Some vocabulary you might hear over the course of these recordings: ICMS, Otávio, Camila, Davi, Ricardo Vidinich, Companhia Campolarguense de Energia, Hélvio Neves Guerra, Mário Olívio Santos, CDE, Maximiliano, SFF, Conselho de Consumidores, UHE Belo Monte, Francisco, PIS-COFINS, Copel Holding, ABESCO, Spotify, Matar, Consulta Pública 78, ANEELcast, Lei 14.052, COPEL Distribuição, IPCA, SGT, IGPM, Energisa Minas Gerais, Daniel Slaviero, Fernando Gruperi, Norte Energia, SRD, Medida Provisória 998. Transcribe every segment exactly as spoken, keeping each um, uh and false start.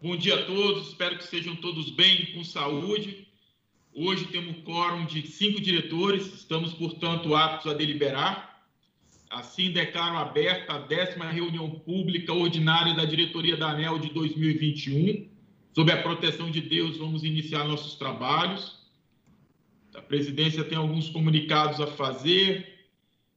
Bom dia a todos, espero que sejam todos bem, com saúde. Hoje temos um quórum de cinco diretores, estamos, portanto, aptos a deliberar. Assim, declaro aberta a décima reunião pública ordinária da diretoria da ANEEL de dois mil e vinte e um. Sob a proteção de Deus, vamos iniciar nossos trabalhos. A presidência tem alguns comunicados a fazer.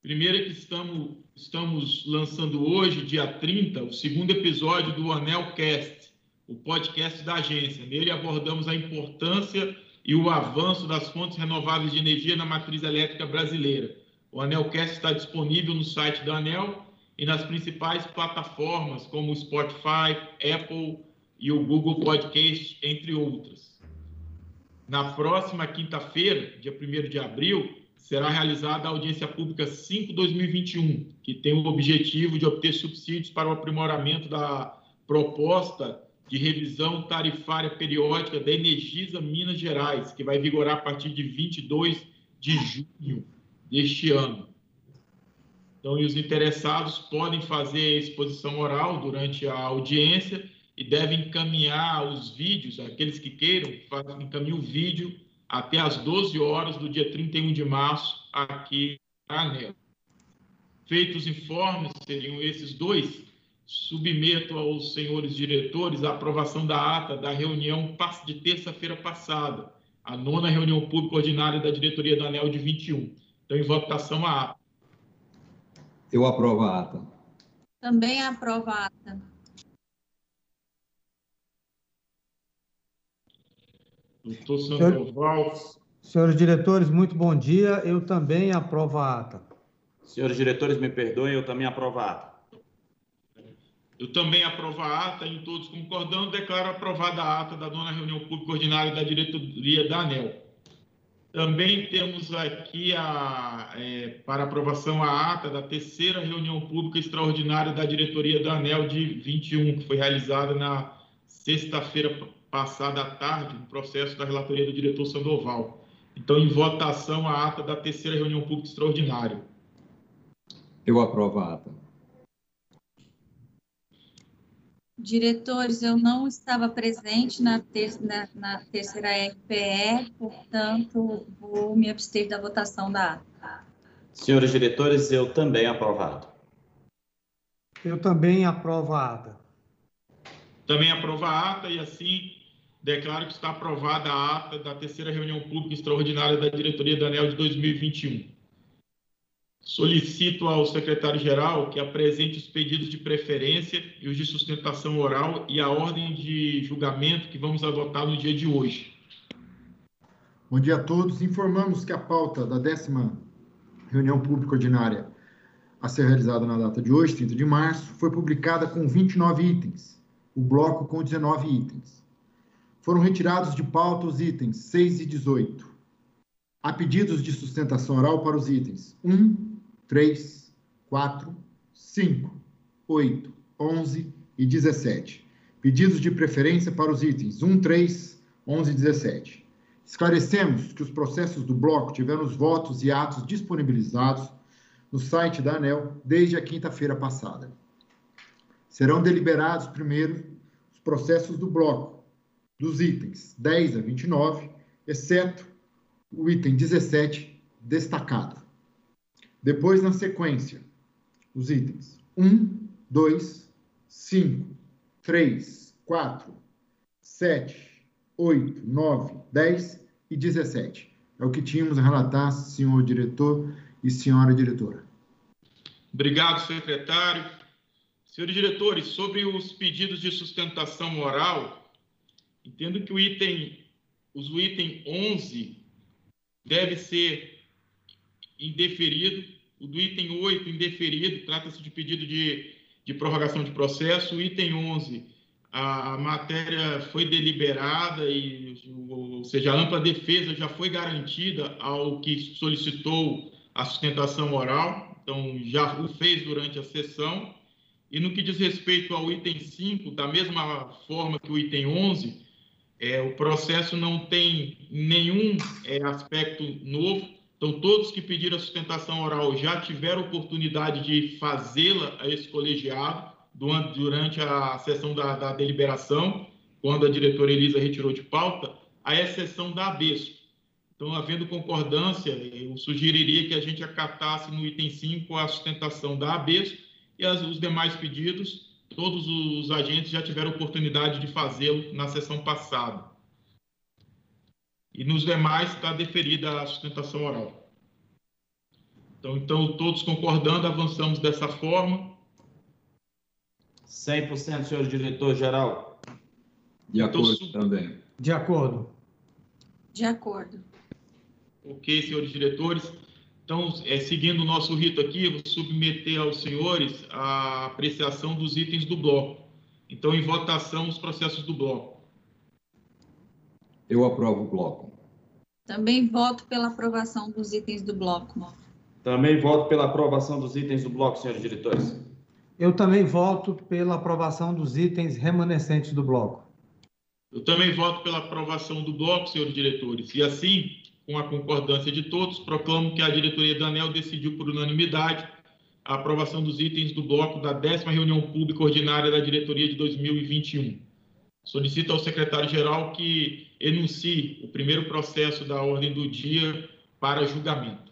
Primeiro é que estamos, estamos lançando hoje, dia trinta, o segundo episódio do ANEELcast, o podcast da agência. Nele abordamos a importância e o avanço das fontes renováveis de energia na matriz elétrica brasileira. O ANEELcast está disponível no site da ANEEL e nas principais plataformas, como o Spotify, Apple e o Google Podcast, entre outras. Na próxima quinta-feira, dia primeiro de abril, será realizada a audiência pública cinco barra dois mil e vinte e um, que tem o objetivo de obter subsídios para o aprimoramento da proposta de revisão tarifária periódica da Energisa Minas Gerais, que vai vigorar a partir de vinte e dois de junho deste ano. Então, e os interessados podem fazer a exposição oral durante a audiência e devem encaminhar os vídeos, aqueles que queiram, encaminhem o vídeo até às doze horas do dia trinta e um de março, aqui na ANEEL. Feitos os informes, seriam esses dois. Submeto aos senhores diretores a aprovação da ata da reunião de terça-feira passada, a nona reunião pública ordinária da diretoria da ANEEL de vinte e um. Então, em votação, a ata. Eu aprovo a ata. Também aprovo a ata. Doutor Sandoval. Senhores diretores, muito bom dia. Eu também aprovo a ata. Senhores diretores, me perdoem, eu também aprovo a ata. Eu também aprovo a ata, em todos concordando, declaro aprovada a ata da nona reunião pública ordinária da diretoria da ANEEL. Também temos aqui, a, é, para aprovação, a ata da terceira reunião pública extraordinária da diretoria da ANEEL de vinte e um, que foi realizada na sexta-feira passada à tarde, no processo da relatoria do diretor Sandoval. Então, em votação, a ata da terceira reunião pública extraordinária. Eu aprovo a ata. Diretores, eu não estava presente na, ter na, na terceira R P E, portanto, vou me abster da votação da ata. Senhores diretores, eu também aprovo a ata. Eu também aprovo a ata. Também aprovo a ata e, assim, declaro que está aprovada a ata da terceira reunião pública extraordinária da diretoria da ANEEL de dois mil e vinte e um. Solicito ao secretário-geral que apresente os pedidos de preferência e os de sustentação oral e a ordem de julgamento que vamos adotar no dia de hoje. Bom dia a todos. Informamos que a pauta da décima reunião pública ordinária a ser realizada na data de hoje, trinta de março, foi publicada com vinte e nove itens, o bloco com dezenove itens. Foram retirados de pauta os itens seis e dezoito. Há pedidos de sustentação oral para os itens um, três, quatro, cinco, oito, onze e dezessete. Pedidos de preferência para os itens um, três, onze e dezessete. Esclarecemos que os processos do bloco tiveram os votos e atos disponibilizados no site da ANEEL desde a quinta-feira passada. Serão deliberados primeiro os processos do bloco dos itens dez a vinte e nove, exceto o item dezessete, destacado. Depois, na sequência, os itens um, dois, cinco, três, quatro, sete, oito, nove, dez e dezessete. É o que tínhamos a relatar, senhor diretor e senhora diretora. Obrigado, secretário. Senhores diretores, sobre os pedidos de sustentação oral, entendo que o item, os item onze... deve ser indeferido, o do item oito, indeferido, trata-se de pedido de, de prorrogação de processo. O item onze, a matéria foi deliberada, e, ou seja, a ampla defesa já foi garantida ao que solicitou a sustentação oral, então já o fez durante a sessão. E no que diz respeito ao item cinco, da mesma forma que o item onze, É, o processo não tem nenhum é, aspecto novo, então todos que pediram a sustentação oral já tiveram oportunidade de fazê-la a esse colegiado durante a sessão da, da deliberação, quando a diretora Elisa retirou de pauta, a exceção da ABESCO. Então, havendo concordância, eu sugeriria que a gente acatasse no item cinco a sustentação da ABESCO e as, os demais pedidos, todos os agentes já tiveram oportunidade de fazê-lo na sessão passada. E nos demais está deferida a sustentação oral. Então, então todos concordando, avançamos dessa forma. cem por cento, senhor diretor-geral. De acordo então, também. De acordo. De acordo. Ok, senhores diretores. Então, é, seguindo o nosso rito aqui, eu vou submeter aos senhores a apreciação dos itens do bloco. Então, em votação, os processos do bloco. Eu aprovo o bloco. Também voto pela aprovação dos itens do bloco, Mauro. Também voto pela aprovação dos itens do bloco, senhores diretores. Eu também voto pela aprovação dos itens remanescentes do bloco. Eu também voto pela aprovação do bloco, senhores diretores. E assim, com a concordância de todos, proclamo que a diretoria da ANEEL decidiu por unanimidade a aprovação dos itens do bloco da décima reunião pública ordinária da diretoria de dois mil e vinte e um. Solicito ao secretário-geral que enuncie o primeiro processo da ordem do dia para julgamento.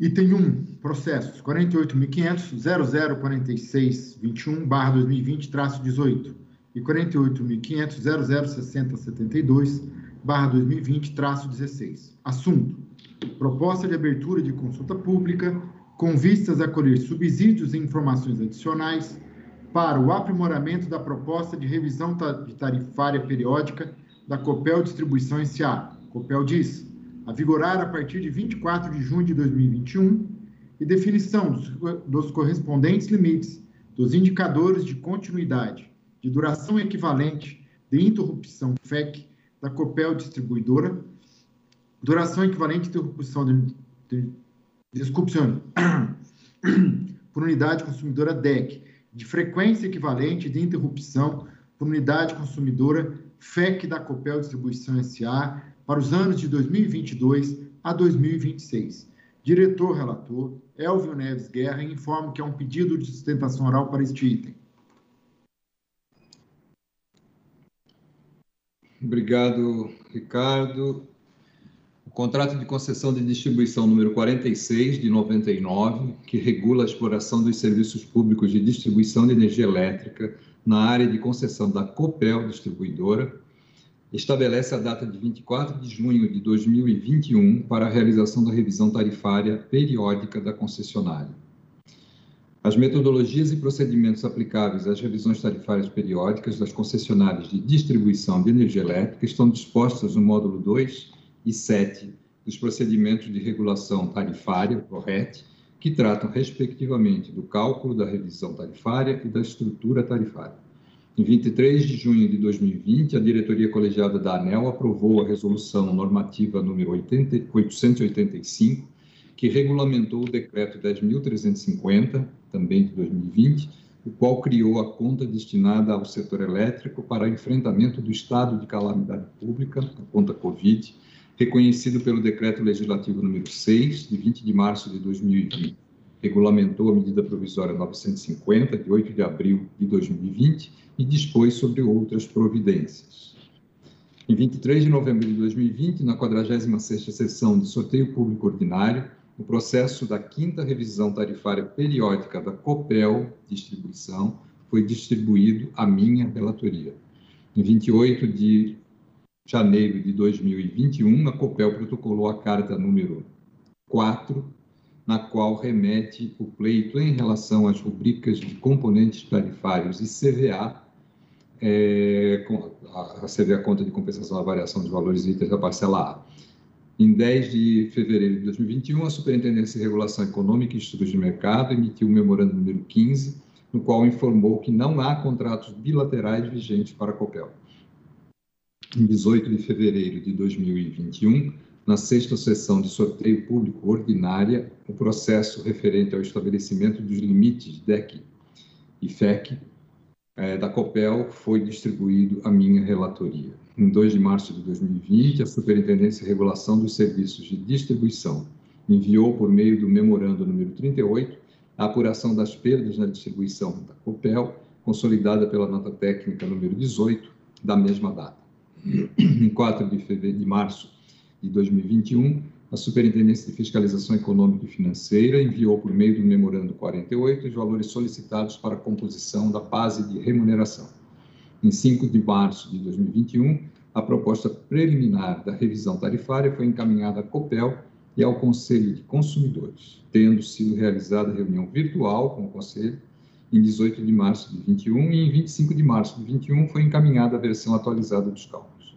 Item um, processos quarenta e oito mil quinhentos ponto zero zero quatro seis dois um barra dois mil e vinte traço dezoito e quarenta e oito mil quinhentos ponto zero zero seis zero sete dois barra dois mil e vinte traço dezesseis. Assunto: proposta de abertura de consulta pública com vistas a colher subsídios e informações adicionais para o aprimoramento da proposta de revisão de tarifária periódica da COPEL Distribuição S A COPEL diz, a vigorar a partir de vinte e quatro de junho de dois mil e vinte e um e definição dos, dos correspondentes limites dos indicadores de continuidade, de duração equivalente, de interrupção F E C da COPEL Distribuidora, duração equivalente de interrupção de, de desculpe, por unidade consumidora D E C, de frequência equivalente de interrupção por unidade consumidora F E C da COPEL Distribuição S A para os anos de dois mil e vinte e dois a dois mil e vinte e seis. Diretor relator, Hélvio Neves Guerra, informa que há um pedido de sustentação oral para este item. Obrigado, Ricardo. O contrato de concessão de distribuição número quarenta e seis de noventa e nove, que regula a exploração dos serviços públicos de distribuição de energia elétrica na área de concessão da COPEL Distribuidora, estabelece a data de vinte e quatro de junho de dois mil e vinte e um para a realização da revisão tarifária periódica da concessionária. As metodologias e procedimentos aplicáveis às revisões tarifárias periódicas das concessionárias de distribuição de energia elétrica estão dispostas no módulo dois e sete dos procedimentos de regulação tarifária, PRORET, que tratam, respectivamente, do cálculo da revisão tarifária e da estrutura tarifária. Em vinte e três de junho de dois mil e vinte, a diretoria colegiada da ANEEL aprovou a resolução normativa número oitocentos e oitenta e cinco, que regulamentou o decreto dez mil trezentos e cinquenta, também de dois mil e vinte, o qual criou a conta destinada ao setor elétrico para enfrentamento do estado de calamidade pública, a conta COVID, reconhecido pelo decreto legislativo número seis, de vinte de março de dois mil e vinte. Regulamentou a medida provisória novecentos e cinquenta, de oito de abril de dois mil e vinte, e dispôs sobre outras providências. Em vinte e três de novembro de dois mil e vinte, na quadragésima sexta sessão de sorteio público ordinário, o processo da quinta revisão tarifária periódica da COPEL Distribuição foi distribuído à minha relatoria. Em vinte e oito de janeiro de dois mil e vinte e um, a COPEL protocolou a carta número quatro, na qual remete o pleito em relação às rubricas de componentes tarifários e C V A, é, a C V A Conta de Compensação à Variação de Valores e Itens da Parcela A. Em dez de fevereiro de dois mil e vinte e um, a Superintendência de Regulação Econômica e Estudos de Mercado emitiu o memorando número quinze, no qual informou que não há contratos bilaterais vigentes para a COPEL. Em dezoito de fevereiro de dois mil e vinte e um, na sexta sessão de sorteio público ordinária, o processo referente ao estabelecimento dos limites D E C e F E C eh, da COPEL foi distribuído à minha relatoria. Em dois de março de dois mil e vinte, a Superintendência de Regulação dos Serviços de Distribuição enviou, por meio do memorando número trinta e oito, a apuração das perdas na distribuição da COPEL, consolidada pela nota técnica número dezoito, da mesma data. Em quatro de março de dois mil e vinte e um, a Superintendência de Fiscalização Econômica e Financeira enviou, por meio do Memorando quarenta e oito, os valores solicitados para a composição da base de remuneração. Em cinco de março de dois mil e vinte e um, a proposta preliminar da revisão tarifária foi encaminhada à COPEL e ao Conselho de Consumidores, tendo sido realizada reunião virtual com o Conselho em dezoito de março de vinte e um e em vinte e cinco de março de vinte e um foi encaminhada a versão atualizada dos cálculos.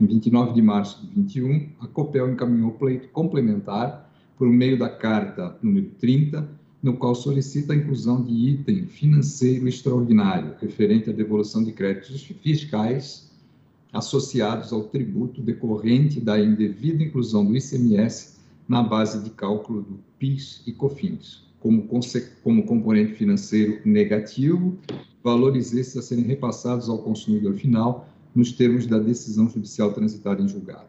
Em vinte e nove de março de vinte e um, a COPEL encaminhou pleito complementar por meio da carta número trinta, no qual solicita a inclusão de item financeiro extraordinário referente à devolução de créditos fiscais associados ao tributo decorrente da indevida inclusão do I C M S na base de cálculo do PIS e COFINS, como, como componente financeiro negativo, valores esses a serem repassados ao consumidor final nos termos da decisão judicial transitada em julgado.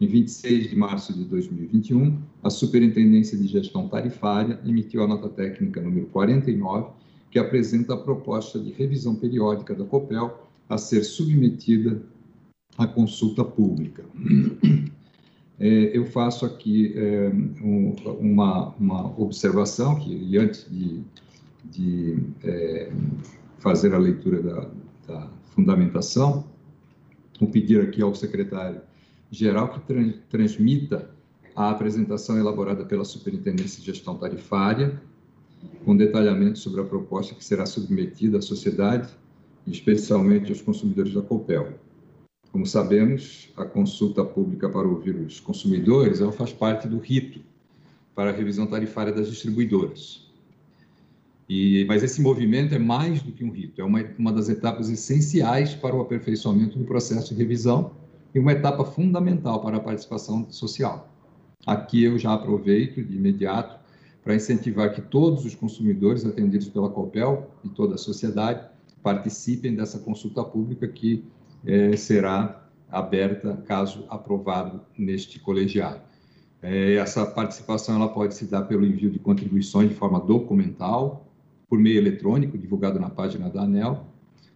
Em vinte e seis de março de dois mil e vinte e um, a Superintendência de Gestão Tarifária emitiu a nota técnica número quarenta e nove, que apresenta a proposta de revisão periódica da COPEL a ser submetida à consulta pública. É, eu faço aqui é, um, uma, uma observação, que antes de, de é, fazer a leitura da, da fundamentação, vou pedir aqui ao secretário geral que trans, transmita a apresentação elaborada pela Superintendência de Gestão Tarifária, com detalhamento sobre a proposta que será submetida à sociedade, especialmente aos consumidores da COPEL. Como sabemos, a consulta pública para ouvir os consumidores ela faz parte do rito para a revisão tarifária das distribuidoras. E, mas esse movimento é mais do que um rito, é uma, uma das etapas essenciais para o aperfeiçoamento do processo de revisão, e uma etapa fundamental para a participação social. Aqui eu já aproveito de imediato para incentivar que todos os consumidores atendidos pela COPEL e toda a sociedade participem dessa consulta pública que eh, será aberta caso aprovado neste colegiado. Eh, essa participação ela pode se dar pelo envio de contribuições de forma documental, por meio eletrônico, divulgado na página da ANEEL,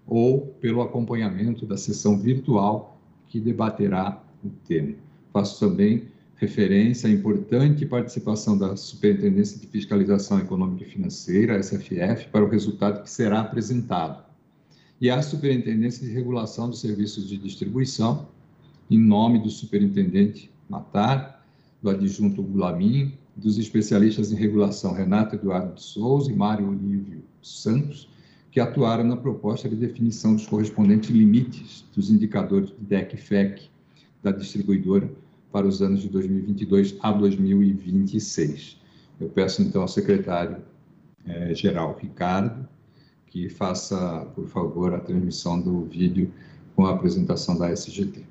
ou pelo acompanhamento da sessão virtual que debaterá o tema. Faço também referência à importante participação da Superintendência de Fiscalização Econômica e Financeira, S F F, para o resultado que será apresentado, e à Superintendência de Regulação dos Serviços de Distribuição, em nome do Superintendente Matar, do Adjunto Gulamin, dos especialistas em regulação Renato Eduardo de Souza e Mário Olívio Santos, que atuaram na proposta de definição dos correspondentes limites dos indicadores de D E C-F E C da distribuidora para os anos de dois mil e vinte e dois a dois mil e vinte e seis. Eu peço, então, ao secretário-geral eh, Ricardo que faça, por favor, a transmissão do vídeo com a apresentação da S G T.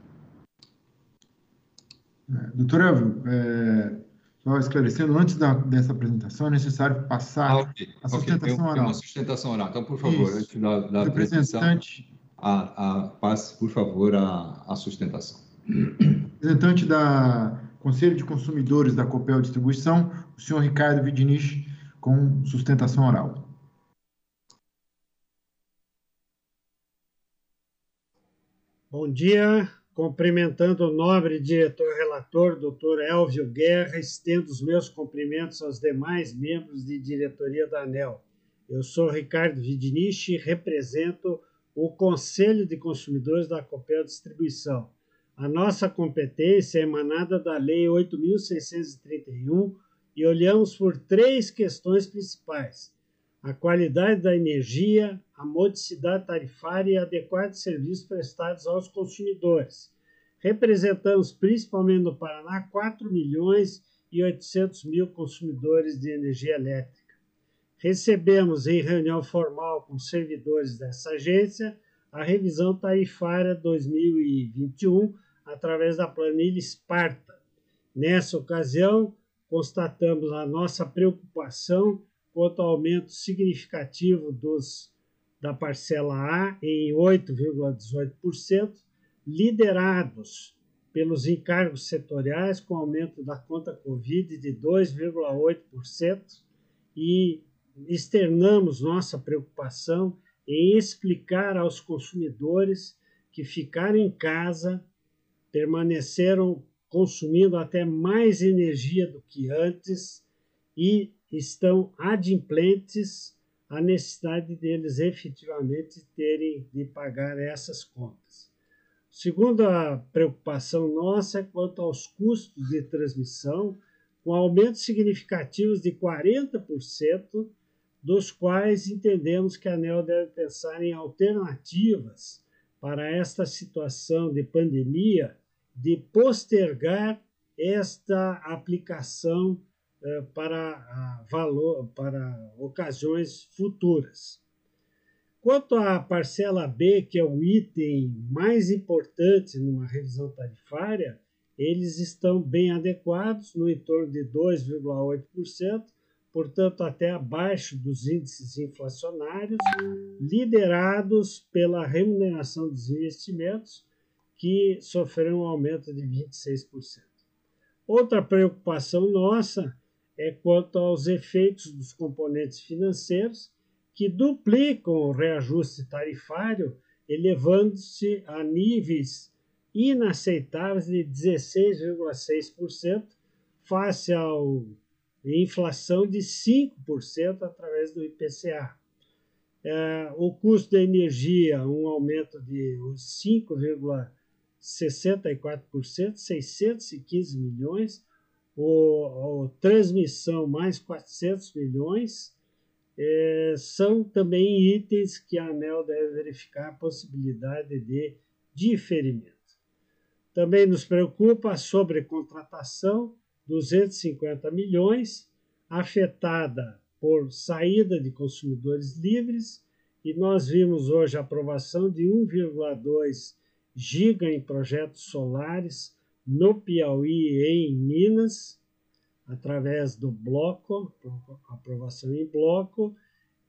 É, doutor Hélvio, é, só esclarecendo, antes da, dessa apresentação é necessário passar ah, okay. a sustentação okay. eu, oral. Uma sustentação oral. Então, por favor, antes da, da representante, a, a, passe, por favor, a, a sustentação. Representante da Conselho de Consumidores da COPEL Distribuição, o senhor Ricardo Vidinich, com sustentação oral. Bom dia, cumprimentando o nobre diretor relator, doutor Hélvio Guerra, estendo os meus cumprimentos aos demais membros de diretoria da ANEEL. Eu sou Ricardo Vidinich e represento o Conselho de Consumidores da COPEL Distribuição. A nossa competência é emanada da Lei oito mil seiscentos e trinta e um e olhamos por três questões principais: a qualidade da energia, a modicidade tarifária e adequados serviços prestados aos consumidores. Representamos, principalmente no Paraná, quatro milhões e oitocentos mil consumidores de energia elétrica. Recebemos em reunião formal com servidores dessa agência a revisão tarifária dois mil e vinte e um, através da planilha Esparta. Nessa ocasião, constatamos a nossa preocupação quanto ao aumento significativo dos, da parcela A em oito vírgula dezoito por cento, liderados pelos encargos setoriais, com aumento da conta COVID de dois vírgula oito por cento, e externamos nossa preocupação em explicar aos consumidores que ficaram em casa, permaneceram consumindo até mais energia do que antes e estão adimplentes à necessidade deles efetivamente terem de pagar essas contas. Segunda preocupação nossa é quanto aos custos de transmissão, com aumentos significativos de quarenta por cento, dos quais entendemos que a ANEEL deve pensar em alternativas para esta situação de pandemia, de postergar esta aplicação eh, para, valor, para ocasiões futuras. Quanto à parcela B, que é o item mais importante numa revisão tarifária, eles estão bem adequados, no entorno de dois vírgula oito por cento, portanto até abaixo dos índices inflacionários, liderados pela remuneração dos investimentos, que sofreram um aumento de vinte e seis por cento. Outra preocupação nossa é quanto aos efeitos dos componentes financeiros, que duplicam o reajuste tarifário, elevando-se a níveis inaceitáveis de dezesseis vírgula seis por cento face à inflação de cinco por cento através do I P C A. É, o custo da energia, um aumento de cinco vírgula sessenta e quatro por cento, seiscentos e quinze milhões, o, o transmissão mais quatrocentos milhões, é, são também itens que a ANEEL deve verificar a possibilidade de diferimento. Também nos preocupa a sobrecontratação, duzentos e cinquenta milhões, afetada por saída de consumidores livres, e nós vimos hoje a aprovação de um vírgula dois giga em projetos solares no Piauí e em Minas, através do bloco, aprovação em bloco,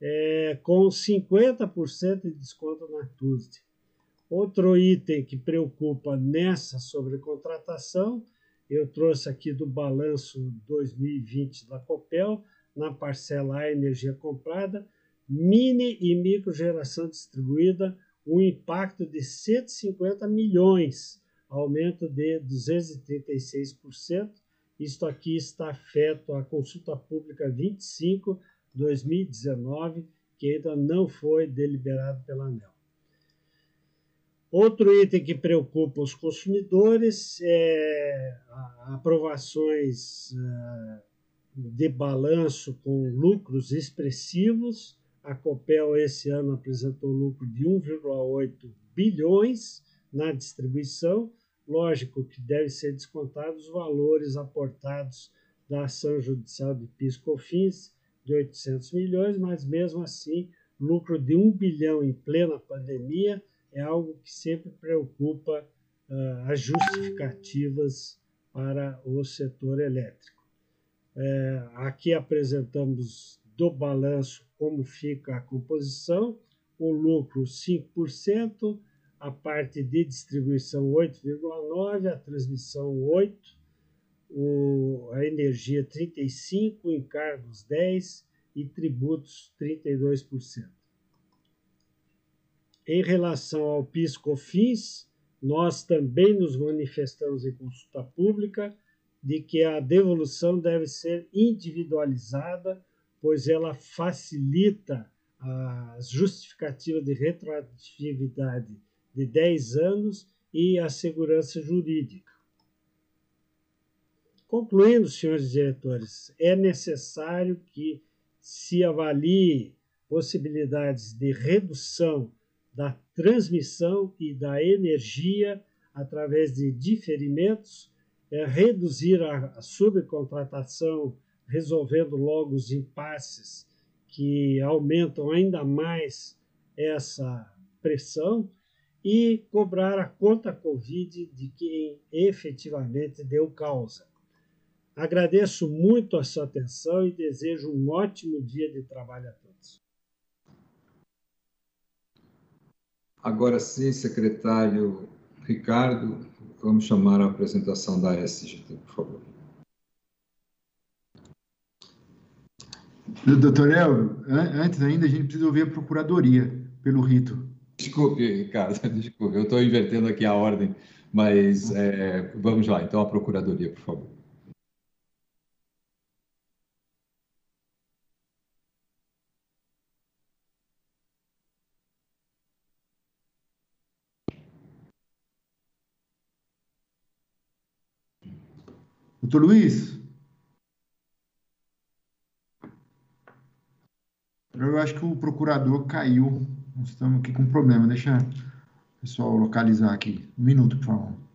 é, com cinquenta por cento de desconto na T U S D. Outro item que preocupa nessa sobrecontratação, eu trouxe aqui do balanço dois mil e vinte da COPEL, na parcela A, energia comprada, mini e micro geração distribuída, um impacto de cento e cinquenta milhões, aumento de duzentos e trinta e seis por cento. Isto aqui está afeto à consulta pública vinte e cinco barra dois mil e dezenove, que ainda não foi deliberado pela ANEEL. Outro item que preocupa os consumidores é aprovações de balanço com lucros expressivos. A COPEL esse ano apresentou lucro de um vírgula oito bilhões na distribuição, lógico que devem ser descontados os valores aportados da ação judicial de PIS-COFINS de oitocentos milhões, mas mesmo assim, lucro de um bilhão em plena pandemia é algo que sempre preocupa uh, as justificativas para o setor elétrico. É, aqui apresentamos do balanço como fica a composição, o lucro cinco por cento, a parte de distribuição oito vírgula nove por cento, a transmissão oito por cento, o, a energia trinta e cinco por cento, encargos dez por cento e tributos trinta e dois por cento. Em relação ao PIS-COFINS, nós também nos manifestamos em consulta pública, de que a devolução deve ser individualizada, pois ela facilita a justificativa de retroatividade de dez anos e a segurança jurídica. Concluindo, senhores diretores, é necessário que se avalie possibilidades de redução da transmissão e da energia através de diferimentos, É reduzir a subcontratação, resolvendo logo os impasses que aumentam ainda mais essa pressão, e cobrar a conta COVID de quem efetivamente deu causa. Agradeço muito a sua atenção e desejo um ótimo dia de trabalho a todos. Agora sim, secretário Ricardo, vamos chamar a apresentação da S G T, por favor. Doutor Hélvio, antes ainda a gente precisa ouvir a Procuradoria. pelo rito. Desculpe, Ricardo, desculpe, eu estou invertendo aqui a ordem, mas é, vamos lá, então a Procuradoria, por favor. Doutor Luiz? Eu acho que o procurador caiu. Nós estamos aqui com um problema. Deixa o pessoal localizar aqui. Um minuto, por favor.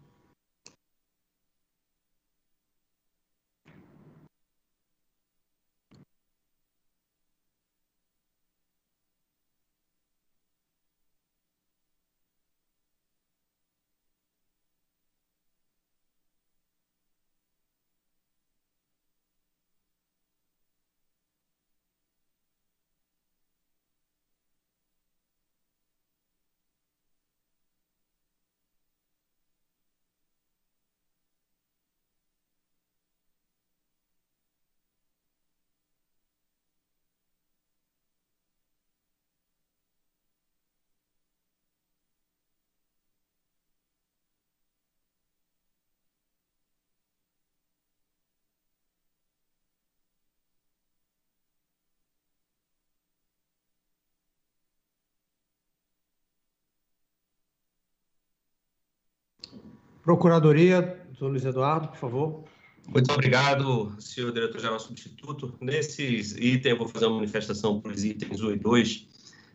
Procuradoria, doutor Luiz Eduardo, por favor. Muito obrigado, senhor diretor-geral substituto. Nesses itens, eu vou fazer uma manifestação para os itens um e dois.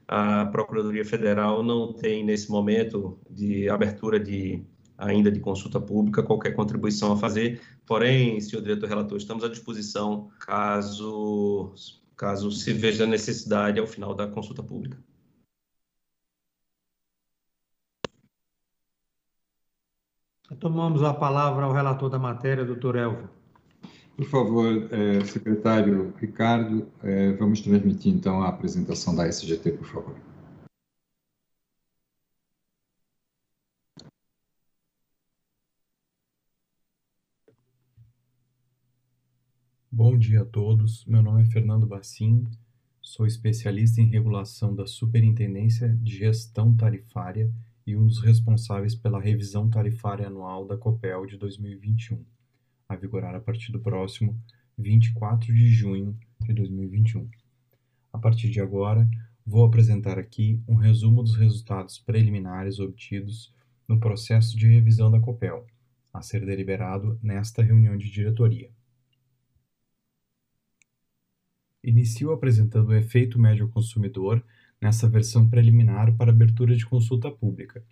A Procuradoria Federal não tem, nesse momento, de abertura de, ainda de consulta pública, qualquer contribuição a fazer. Porém, senhor diretor-relator, estamos à disposição, caso, caso se veja necessidade ao final da consulta pública. Tomamos a palavra ao relator da matéria, doutor Hélvio. Por favor, eh, secretário Ricardo, eh, vamos transmitir então a apresentação da S G T, por favor. Bom dia a todos, meu nome é Fernando Bassin, sou especialista em regulação da Superintendência de Gestão Tarifária e um dos responsáveis pela revisão tarifária anual da COPEL de dois mil e vinte e um, a vigorar a partir do próximo vinte e quatro de junho de dois mil e vinte e um. A partir de agora, vou apresentar aqui um resumo dos resultados preliminares obtidos no processo de revisão da COPEL, a ser deliberado nesta reunião de diretoria. Inicio apresentando o efeito médio ao consumidor nessa versão preliminar para abertura de consulta pública,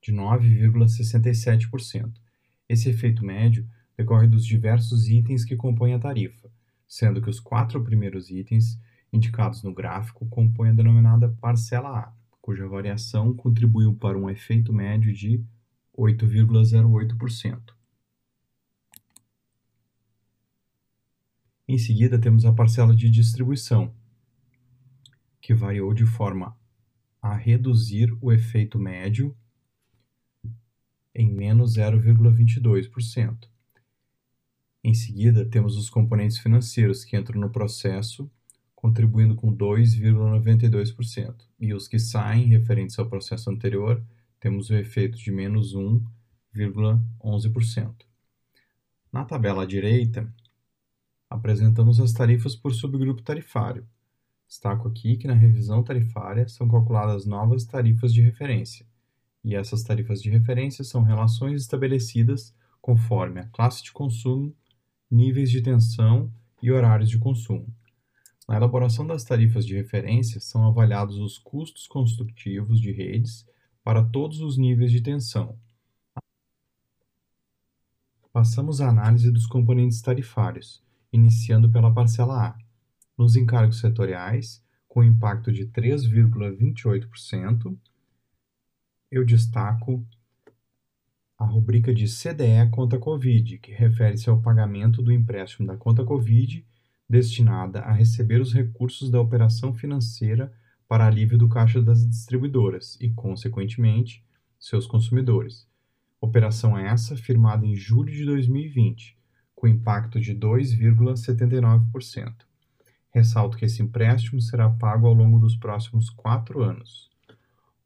de nove vírgula sessenta e sete por cento. Esse efeito médio decorre dos diversos itens que compõem a tarifa, sendo que os quatro primeiros itens, indicados no gráfico, compõem a denominada parcela A, cuja variação contribuiu para um efeito médio de oito vírgula zero oito por cento. Em seguida, temos a parcela de distribuição, que variou de forma a reduzir o efeito médio em menos zero vírgula vinte e dois por cento. Em seguida, temos os componentes financeiros que entram no processo, contribuindo com dois vírgula noventa e dois por cento. E os que saem, referentes ao processo anterior, temos o efeito de menos um vírgula onze por cento. Na tabela à direita, apresentamos as tarifas por subgrupo tarifário. Destaco aqui que na revisão tarifária são calculadas novas tarifas de referência, e essas tarifas de referência são relações estabelecidas conforme a classe de consumo, níveis de tensão e horários de consumo. Na elaboração das tarifas de referência são avaliados os custos construtivos de redes para todos os níveis de tensão. Passamos à análise dos componentes tarifários, iniciando pela parcela A. Nos encargos setoriais, com impacto de três vírgula vinte e oito por cento, eu destaco a rubrica de C D E conta COVID, que refere-se ao pagamento do empréstimo da conta COVID destinada a receber os recursos da operação financeira para alívio do caixa das distribuidoras e, consequentemente, seus consumidores. Operação essa firmada em julho de dois mil e vinte, com impacto de dois vírgula setenta e nove por cento. Ressalto que esse empréstimo será pago ao longo dos próximos quatro anos.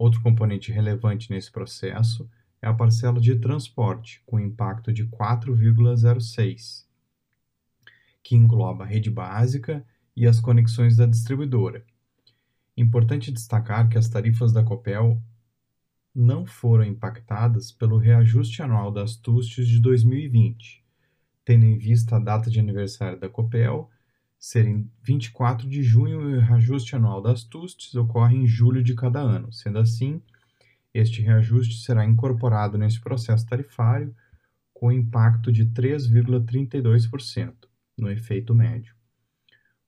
Outro componente relevante nesse processo é a parcela de transporte, com impacto de quatro vírgula zero seis, que engloba a rede básica e as conexões da distribuidora. Importante destacar que as tarifas da COPEL não foram impactadas pelo reajuste anual das TUSTs de dois mil e vinte, tendo em vista a data de aniversário da COPEL serem vinte e quatro de junho e o reajuste anual das TUSTs ocorre em julho de cada ano. Sendo assim, este reajuste será incorporado nesse processo tarifário com impacto de três vírgula trinta e dois por cento no efeito médio.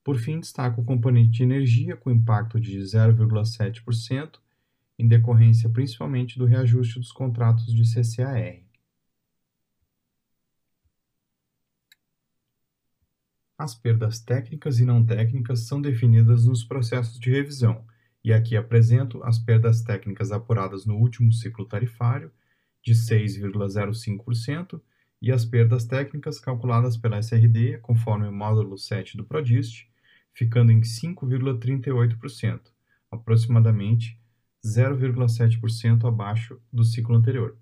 Por fim, destaca o componente de energia com impacto de zero vírgula sete por cento, em decorrência principalmente do reajuste dos contratos de C C A R. As perdas técnicas e não técnicas são definidas nos processos de revisão, e aqui apresento as perdas técnicas apuradas no último ciclo tarifário, de seis vírgula zero cinco por cento, e as perdas técnicas calculadas pela S R D, conforme o módulo sete do PRODIST, ficando em cinco vírgula trinta e oito por cento, aproximadamente zero vírgula sete por cento abaixo do ciclo anterior.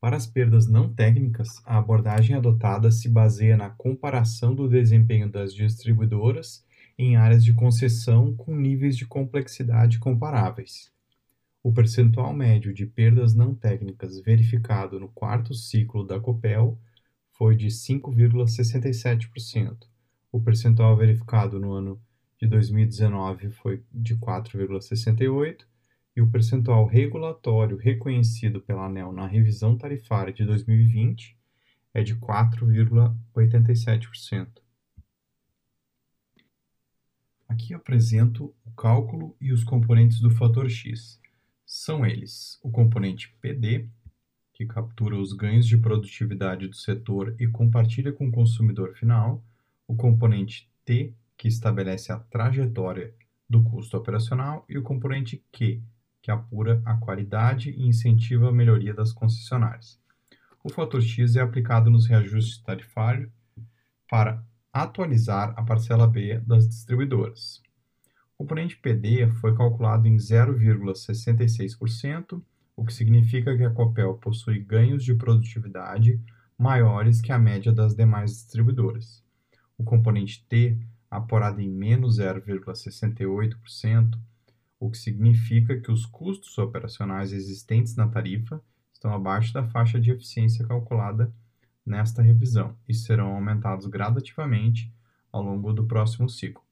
Para as perdas não técnicas, a abordagem adotada se baseia na comparação do desempenho das distribuidoras em áreas de concessão com níveis de complexidade comparáveis. O percentual médio de perdas não técnicas verificado no quarto ciclo da COPEL foi de cinco vírgula sessenta e sete por cento. O percentual verificado no ano de dois mil e dezenove foi de quatro vírgula sessenta e oito por cento e o percentual regulatório reconhecido pela ANEEL na revisão tarifária de dois mil e vinte é de quatro vírgula oitenta e sete por cento. Aqui apresento o cálculo e os componentes do fator X. São eles o componente P D, que captura os ganhos de produtividade do setor e compartilha com o consumidor final, o componente T, que estabelece a trajetória do custo operacional, e o componente Q, que apura a qualidade e incentiva a melhoria das concessionárias. O fator X é aplicado nos reajustes tarifários para atualizar a parcela B das distribuidoras. O componente P D foi calculado em zero vírgula sessenta e seis por cento, o que significa que a COPEL possui ganhos de produtividade maiores que a média das demais distribuidoras. O componente T apurado em menos zero vírgula sessenta e oito por cento, o que significa que os custos operacionais existentes na tarifa estão abaixo da faixa de eficiência calculada nesta revisão e serão aumentados gradativamente ao longo do próximo ciclo.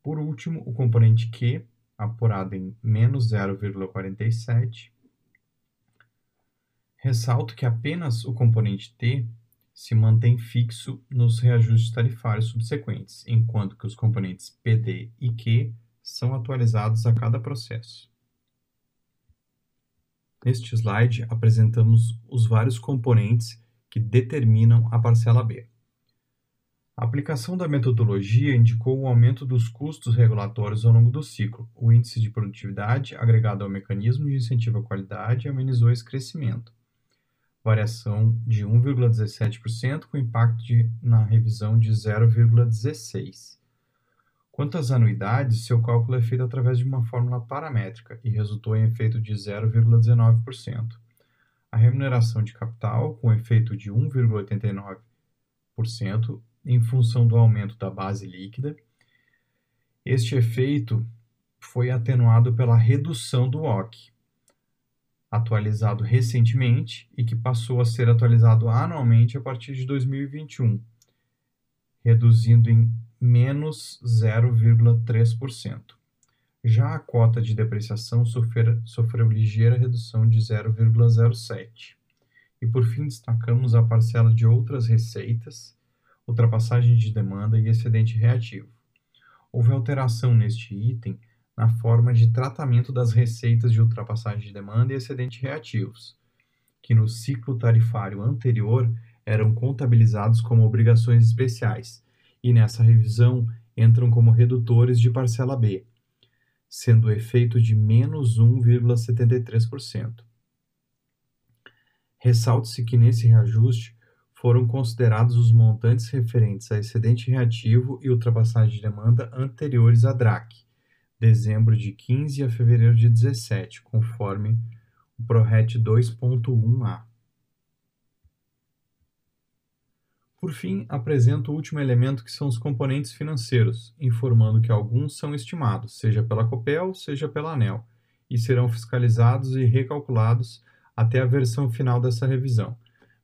Por último, o componente Q, apurado em menos zero vírgula quarenta e sete por cento, ressalto que apenas o componente T se mantém fixo nos reajustes tarifários subsequentes, enquanto que os componentes P D e Q são atualizados a cada processo. Neste slide, apresentamos os vários componentes que determinam a parcela B. A aplicação da metodologia indicou o aumento dos custos regulatórios ao longo do ciclo. O índice de produtividade, agregado ao mecanismo de incentivo à qualidade, amenizou esse crescimento. Variação de um vírgula dezessete por cento com impacto de, na revisão de zero vírgula dezesseis por cento. Quanto às anuidades, seu cálculo é feito através de uma fórmula paramétrica e resultou em efeito de zero vírgula dezenove por cento. A remuneração de capital, com efeito de um vírgula oitenta e nove por cento em função do aumento da base líquida. Este efeito foi atenuado pela redução do O C, atualizado recentemente e que passou a ser atualizado anualmente a partir de dois mil e vinte e um, reduzindo em menos zero vírgula três por cento. Já a cota de depreciação sofreu, sofreu ligeira redução de zero vírgula zero sete por cento. E por fim, destacamos a parcela de outras receitas, ultrapassagem de demanda e excedente reativo. Houve alteração neste item na forma de tratamento das receitas de ultrapassagem de demanda e excedente reativos, que no ciclo tarifário anterior eram contabilizados como obrigações especiais e nessa revisão entram como redutores de parcela B, sendo o efeito de menos um vírgula setenta e três por cento. Ressalte-se que nesse reajuste foram considerados os montantes referentes a excedente reativo e ultrapassagem de demanda anteriores à D R A C, dezembro de quinze a fevereiro de dezessete, conforme o PRORET dois ponto um A. Por fim, apresento o último elemento, que são os componentes financeiros, informando que alguns são estimados, seja pela COPEL, seja pela ANEEL, e serão fiscalizados e recalculados até a versão final dessa revisão.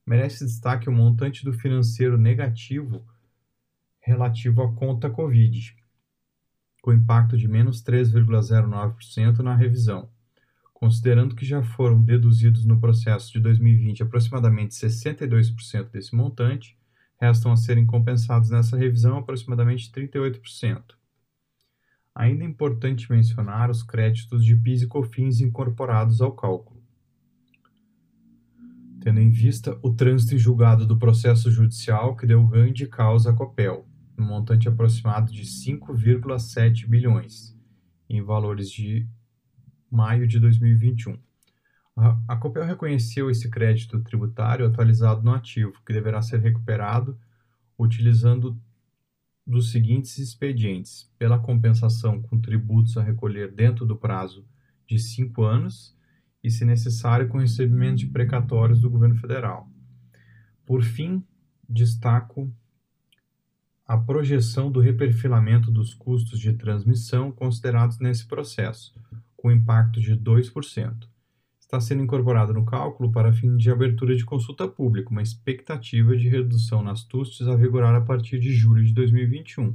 Merece destaque o montante do financeiro negativo relativo à conta COVID, com impacto de menos três vírgula zero nove por cento na revisão. Considerando que já foram deduzidos no processo de dois mil e vinte aproximadamente sessenta e dois por cento desse montante, restam a serem compensados nessa revisão aproximadamente trinta e oito por cento. Ainda é importante mencionar os créditos de PIS e COFINS incorporados ao cálculo. Tendo em vista o trânsito em julgado do processo judicial que deu ganho de causa à COPEL, no montante aproximado de cinco vírgula sete bilhões, em valores de maio de dois mil e vinte e um. A COPEL reconheceu esse crédito tributário atualizado no ativo, que deverá ser recuperado utilizando dos seguintes expedientes: pela compensação com tributos a recolher dentro do prazo de cinco anos e, se necessário, com recebimento de precatórios do governo federal. Por fim, destaco a projeção do reperfilamento dos custos de transmissão considerados nesse processo, com impacto de dois por cento. Está sendo incorporado no cálculo para fim de abertura de consulta pública, uma expectativa de redução nas TUSTs a vigorar a partir de julho de dois mil e vinte e um.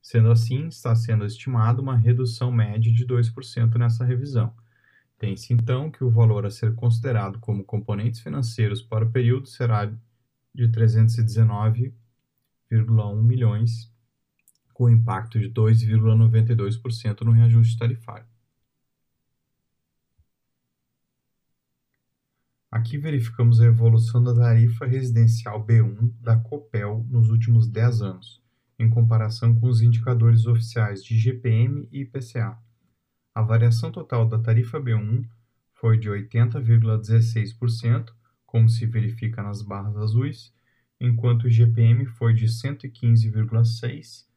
Sendo assim, está sendo estimada uma redução média de dois por cento nessa revisão. Tem-se, então, que o valor a ser considerado como componentes financeiros para o período será de trezentos e dezenove vírgula um milhões, com impacto de dois vírgula noventa e dois por cento no reajuste tarifário. Aqui verificamos a evolução da tarifa residencial B um da COPEL nos últimos dez anos, em comparação com os indicadores oficiais de I G P M e I P C A. A variação total da tarifa B um foi de oitenta vírgula dezesseis por cento, como se verifica nas barras azuis, enquanto o I G P M foi de cento e quinze vírgula seis por cento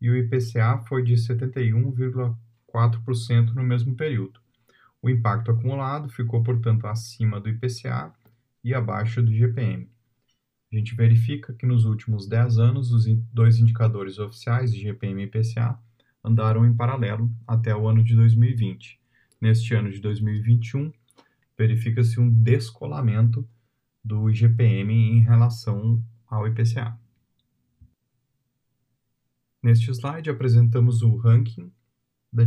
e o I P C A foi de setenta e um vírgula quatro por cento no mesmo período. O impacto acumulado ficou, portanto, acima do I P C A e abaixo do I G P M. A gente verifica que nos últimos dez anos, os dois indicadores oficiais, I G P M e I P C A, andaram em paralelo até o ano de dois mil e vinte. Neste ano de dois mil e vinte e um, verifica-se um descolamento do I G P M em relação ao I P C A. Neste slide, apresentamos o ranking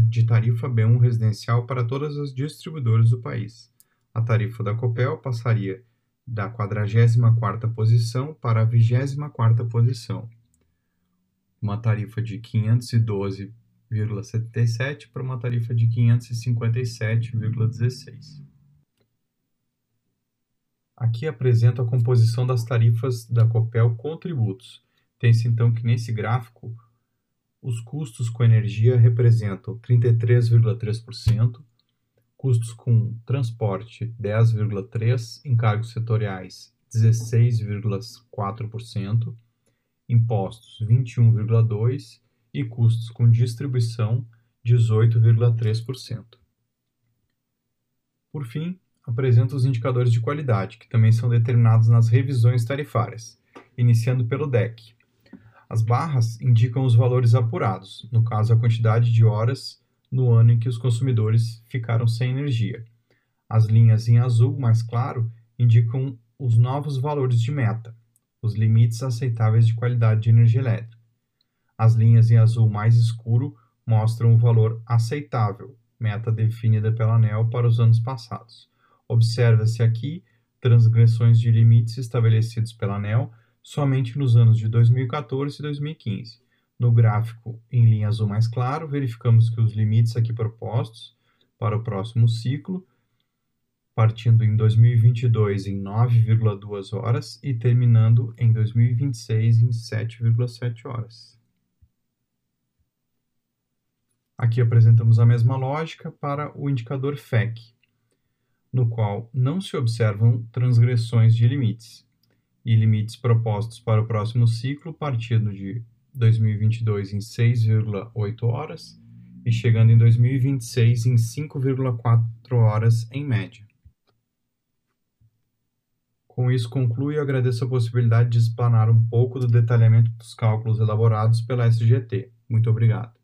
de tarifa B um residencial para todas as distribuidoras do país. A tarifa da COPEL passaria da quadragésima quarta posição para a vigésima quarta posição, uma tarifa de quinhentos e doze vírgula setenta e sete para uma tarifa de quinhentos e cinquenta e sete vírgula dezesseis. Aqui apresento a composição das tarifas da COPEL com tributos. Tem-se então que nesse gráfico os custos com energia representam trinta e três vírgula três por cento, custos com transporte dez vírgula três por cento, encargos setoriais dezesseis vírgula quatro por cento, impostos vinte e um vírgula dois por cento e custos com distribuição dezoito vírgula três por cento. Por fim, apresento os indicadores de qualidade, que também são determinados nas revisões tarifárias, iniciando pelo D E C. As barras indicam os valores apurados, no caso a quantidade de horas no ano em que os consumidores ficaram sem energia. As linhas em azul, mais claro, indicam os novos valores de meta, os limites aceitáveis de qualidade de energia elétrica. As linhas em azul mais escuro mostram o valor aceitável, meta definida pela ANEEL para os anos passados. Observa-se aqui transgressões de limites estabelecidos pela ANEEL somente nos anos de dois mil e quatorze e dois mil e quinze. No gráfico em linha azul mais claro, verificamos que os limites aqui propostos para o próximo ciclo, partindo em dois mil e vinte e dois em nove vírgula duas horas e terminando em dois mil e vinte e seis em sete vírgula sete horas. Aqui apresentamos a mesma lógica para o indicador F E C, no qual não se observam transgressões de limites, e limites propostos para o próximo ciclo partindo de dois mil e vinte e dois em seis vírgula oito horas e chegando em dois mil e vinte e seis em cinco vírgula quatro horas em média. Com isso concluo e agradeço a possibilidade de explanar um pouco do detalhamento dos cálculos elaborados pela S G T. Muito obrigado.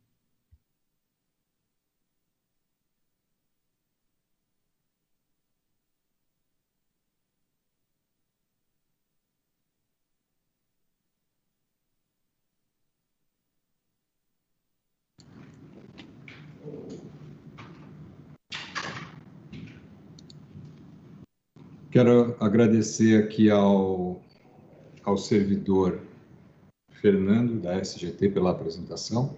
Quero agradecer aqui ao, ao servidor Fernando, da S G T, pela apresentação.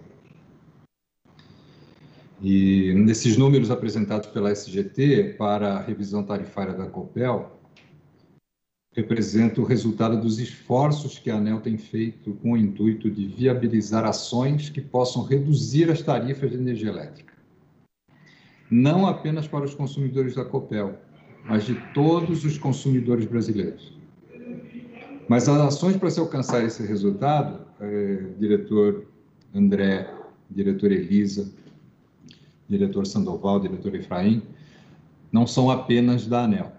E nesses números apresentados pela S G T para a revisão tarifária da COPEL, representa o resultado dos esforços que a ANEEL tem feito com o intuito de viabilizar ações que possam reduzir as tarifas de energia elétrica, não apenas para os consumidores da COPEL, mas de todos os consumidores brasileiros. Mas as ações para se alcançar esse resultado, eh, diretor André, diretor Elisa, diretor Sandoval, diretor Efraim, não são apenas da ANEEL.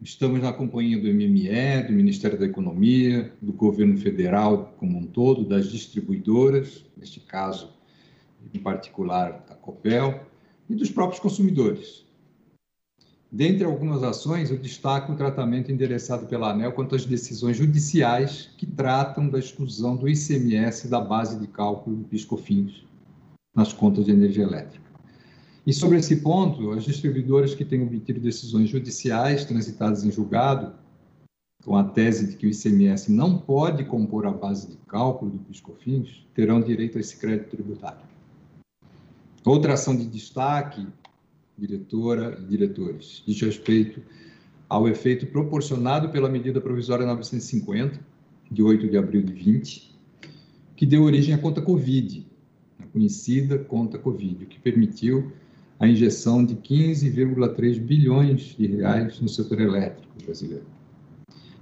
Estamos na companhia do M M E, do Ministério da Economia, do governo federal como um todo, das distribuidoras, neste caso, em particular, a COPEL, e dos próprios consumidores. Dentre algumas ações, eu destaco o tratamento endereçado pela ANEEL quanto às decisões judiciais que tratam da exclusão do I C M S da base de cálculo do PIS-COFINS nas contas de energia elétrica. E sobre esse ponto, as distribuidoras que têm obtido decisões judiciais transitadas em julgado, com a tese de que o I C M S não pode compor a base de cálculo do PIS-COFINS, terão direito a esse crédito tributário. Outra ação de destaque, diretora e diretores, diz respeito ao efeito proporcionado pela Medida Provisória novecentos e cinquenta, de oito de abril de vinte, que deu origem à conta COVID, a conhecida conta COVID, o que permitiu a injeção de quinze vírgula três bilhões de reais no setor elétrico brasileiro.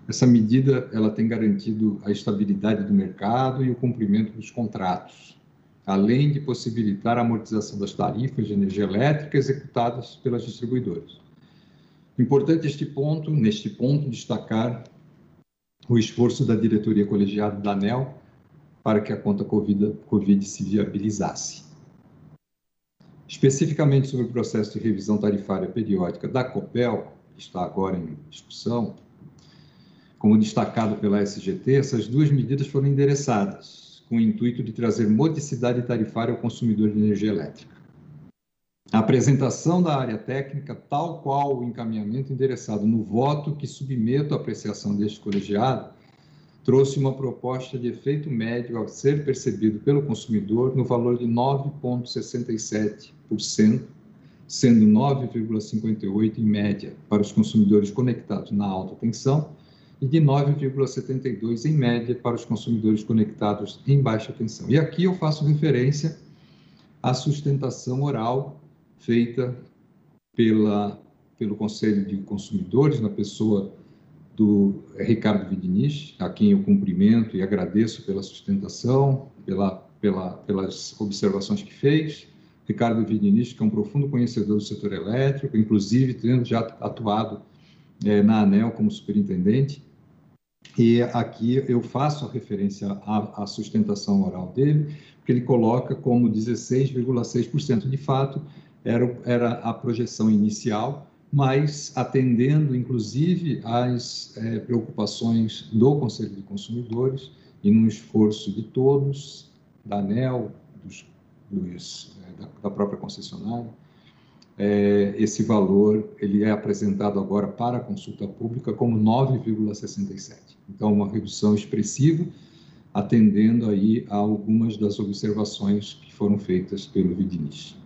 Essa medida ela tem garantido a estabilidade do mercado e o cumprimento dos contratos, além de possibilitar a amortização das tarifas de energia elétrica executadas pelas distribuidoras. Importante este ponto, neste ponto, destacar o esforço da diretoria colegiada da ANEEL para que a conta COVID, COVID se viabilizasse. Especificamente sobre o processo de revisão tarifária periódica da COPEL, que está agora em discussão, como destacado pela S G T, essas duas medidas foram endereçadas com o intuito de trazer modicidade tarifária ao consumidor de energia elétrica. A apresentação da área técnica, tal qual o encaminhamento endereçado no voto que submeto à apreciação deste colegiado, trouxe uma proposta de efeito médio a ser percebido pelo consumidor no valor de nove vírgula sessenta e sete por cento, sendo nove vírgula cinquenta e oito por cento em média para os consumidores conectados na alta tensão, e de nove vírgula setenta e dois por cento em média para os consumidores conectados em baixa tensão. E aqui eu faço referência à sustentação oral feita pela, pelo Conselho de Consumidores, na pessoa do Ricardo Vidinich, a quem eu cumprimento e agradeço pela sustentação, pela, pela, pelas observações que fez. Ricardo Vidinich, que é um profundo conhecedor do setor elétrico, inclusive tendo já atuado é, na ANEEL como superintendente. E aqui eu faço a referência à, à sustentação oral dele, porque ele coloca como dezesseis vírgula seis por cento. De fato, era, era a projeção inicial, mas atendendo, inclusive, às é, preocupações do Conselho de Consumidores e num esforço de todos, da ANEEL, dos, dos, é, da, da própria concessionária, é, esse valor ele é apresentado agora para a consulta pública como nove vírgula sessenta e sete por cento. Então, uma redução expressiva, atendendo aí a algumas das observações que foram feitas pelo Vidinich.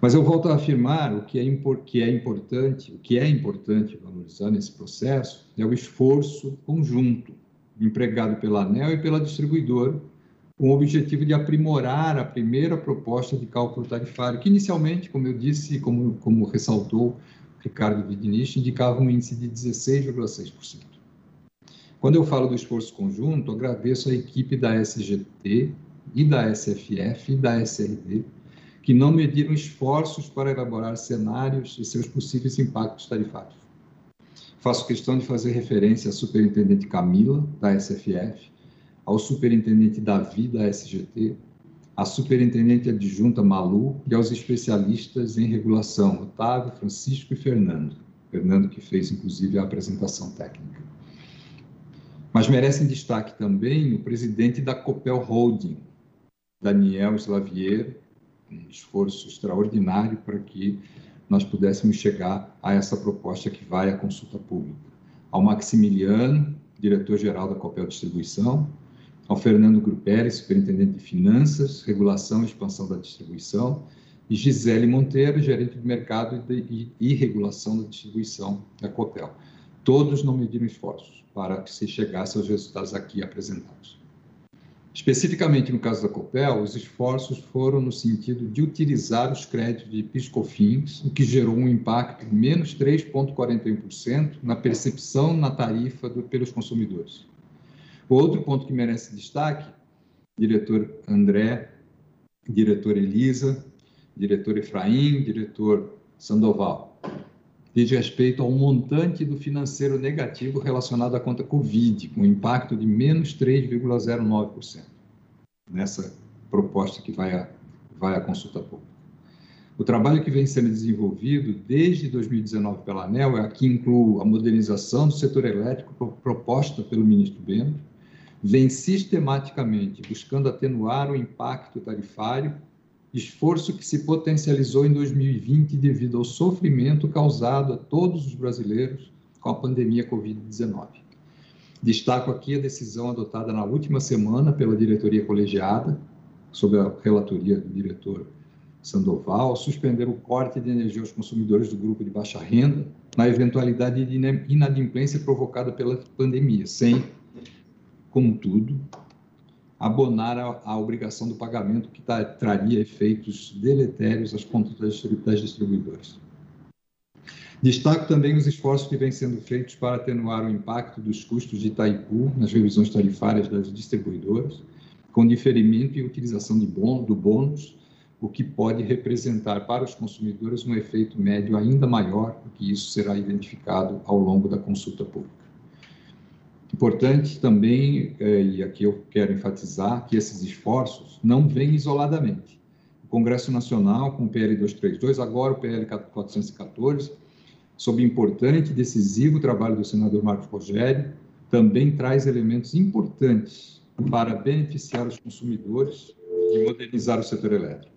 Mas eu volto a afirmar o que é, impor, que é importante, o que é importante valorizar nesse processo é o esforço conjunto empregado pela ANEEL e pela distribuidora, com o objetivo de aprimorar a primeira proposta de cálculo tarifário, que inicialmente, como eu disse, como, como ressaltou Ricardo Vidinich, indicava um índice de dezesseis vírgula seis por cento. Quando eu falo do esforço conjunto, agradeço à equipe da S G T e da S F F e da S R D, que não mediram esforços para elaborar cenários e seus possíveis impactos tarifários. Faço questão de fazer referência à superintendente Camila, da S F F, ao superintendente Davi, da S G T, à superintendente adjunta Malu e aos especialistas em regulação, Otávio, Francisco e Fernando, Fernando que fez, inclusive, a apresentação técnica. Mas merecem destaque também o presidente da COPEL Holding, Daniel Slavier, um esforço extraordinário para que nós pudéssemos chegar a essa proposta que vai à consulta pública. Ao Maximiliano, diretor-geral da COPEL Distribuição, ao Fernando Gruperi, superintendente de Finanças, Regulação e Expansão da Distribuição, e Gisele Monteiro, gerente de Mercado e, de, e Regulação da Distribuição da COPEL. Todos não mediram esforços para que se chegasse aos resultados aqui apresentados. Especificamente no caso da COPEL, os esforços foram no sentido de utilizar os créditos de PIS-COFINS, o que gerou um impacto de menos três vírgula quarenta e um por cento na percepção na tarifa do, pelos consumidores. Outro ponto que merece destaque, diretor André, diretor Elisa, diretor Efraim, diretor Sandoval, diz respeito ao montante do financeiro negativo relacionado à conta COVID, com impacto de menos três vírgula zero nove por cento, nessa proposta que vai à, vai à consulta pública. O trabalho que vem sendo desenvolvido desde dois mil e dezenove pela ANEEL, aqui inclui a modernização do setor elétrico proposta pelo ministro Bento, vem sistematicamente buscando atenuar o impacto tarifário, esforço que se potencializou em dois mil e vinte devido ao sofrimento causado a todos os brasileiros com a pandemia covid dezenove. Destaco aqui a decisão adotada na última semana pela diretoria colegiada, sob a relatoria do diretor Sandoval, suspender o corte de energia aos consumidores do grupo de baixa renda na eventualidade de inadimplência provocada pela pandemia, sem, contudo, abonar a, a obrigação do pagamento que tá, traria efeitos deletérios às contas das distribuidoras. Destaco também os esforços que vêm sendo feitos para atenuar o impacto dos custos de Itaipu nas revisões tarifárias das distribuidoras, com diferimento e utilização de bônus, do bônus, o que pode representar para os consumidores um efeito médio ainda maior, porque isso será identificado ao longo da consulta pública. Importante também, e aqui eu quero enfatizar, que esses esforços não vêm isoladamente. O Congresso Nacional, com o P L duzentos e trinta e dois, agora o P L quatrocentos e quatorze, sob importante e decisivo trabalho do senador Marcos Rogério, também traz elementos importantes para beneficiar os consumidores e modernizar o setor elétrico.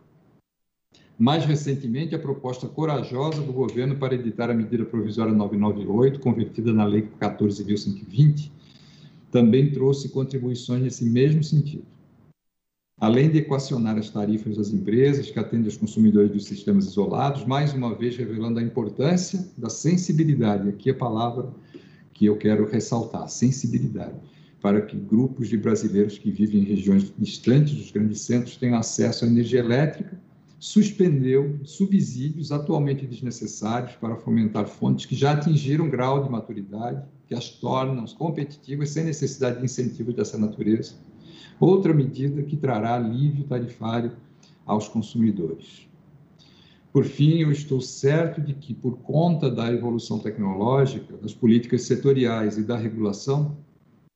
Mais recentemente, a proposta corajosa do governo para editar a Medida Provisória novecentos e noventa e oito, convertida na Lei quatorze mil cento e vinte, também trouxe contribuições nesse mesmo sentido. Além de equacionar as tarifas das empresas que atendem aos consumidores dos sistemas isolados, mais uma vez revelando a importância da sensibilidade, aqui a palavra que eu quero ressaltar, sensibilidade, para que grupos de brasileiros que vivem em regiões distantes dos grandes centros tenham acesso à energia elétrica, suspendeu subsídios atualmente desnecessários para fomentar fontes que já atingiram um grau de maturidade, que as tornam competitivas sem necessidade de incentivos dessa natureza. Outra medida que trará alívio tarifário aos consumidores. Por fim, eu estou certo de que, por conta da evolução tecnológica, das políticas setoriais e da regulação,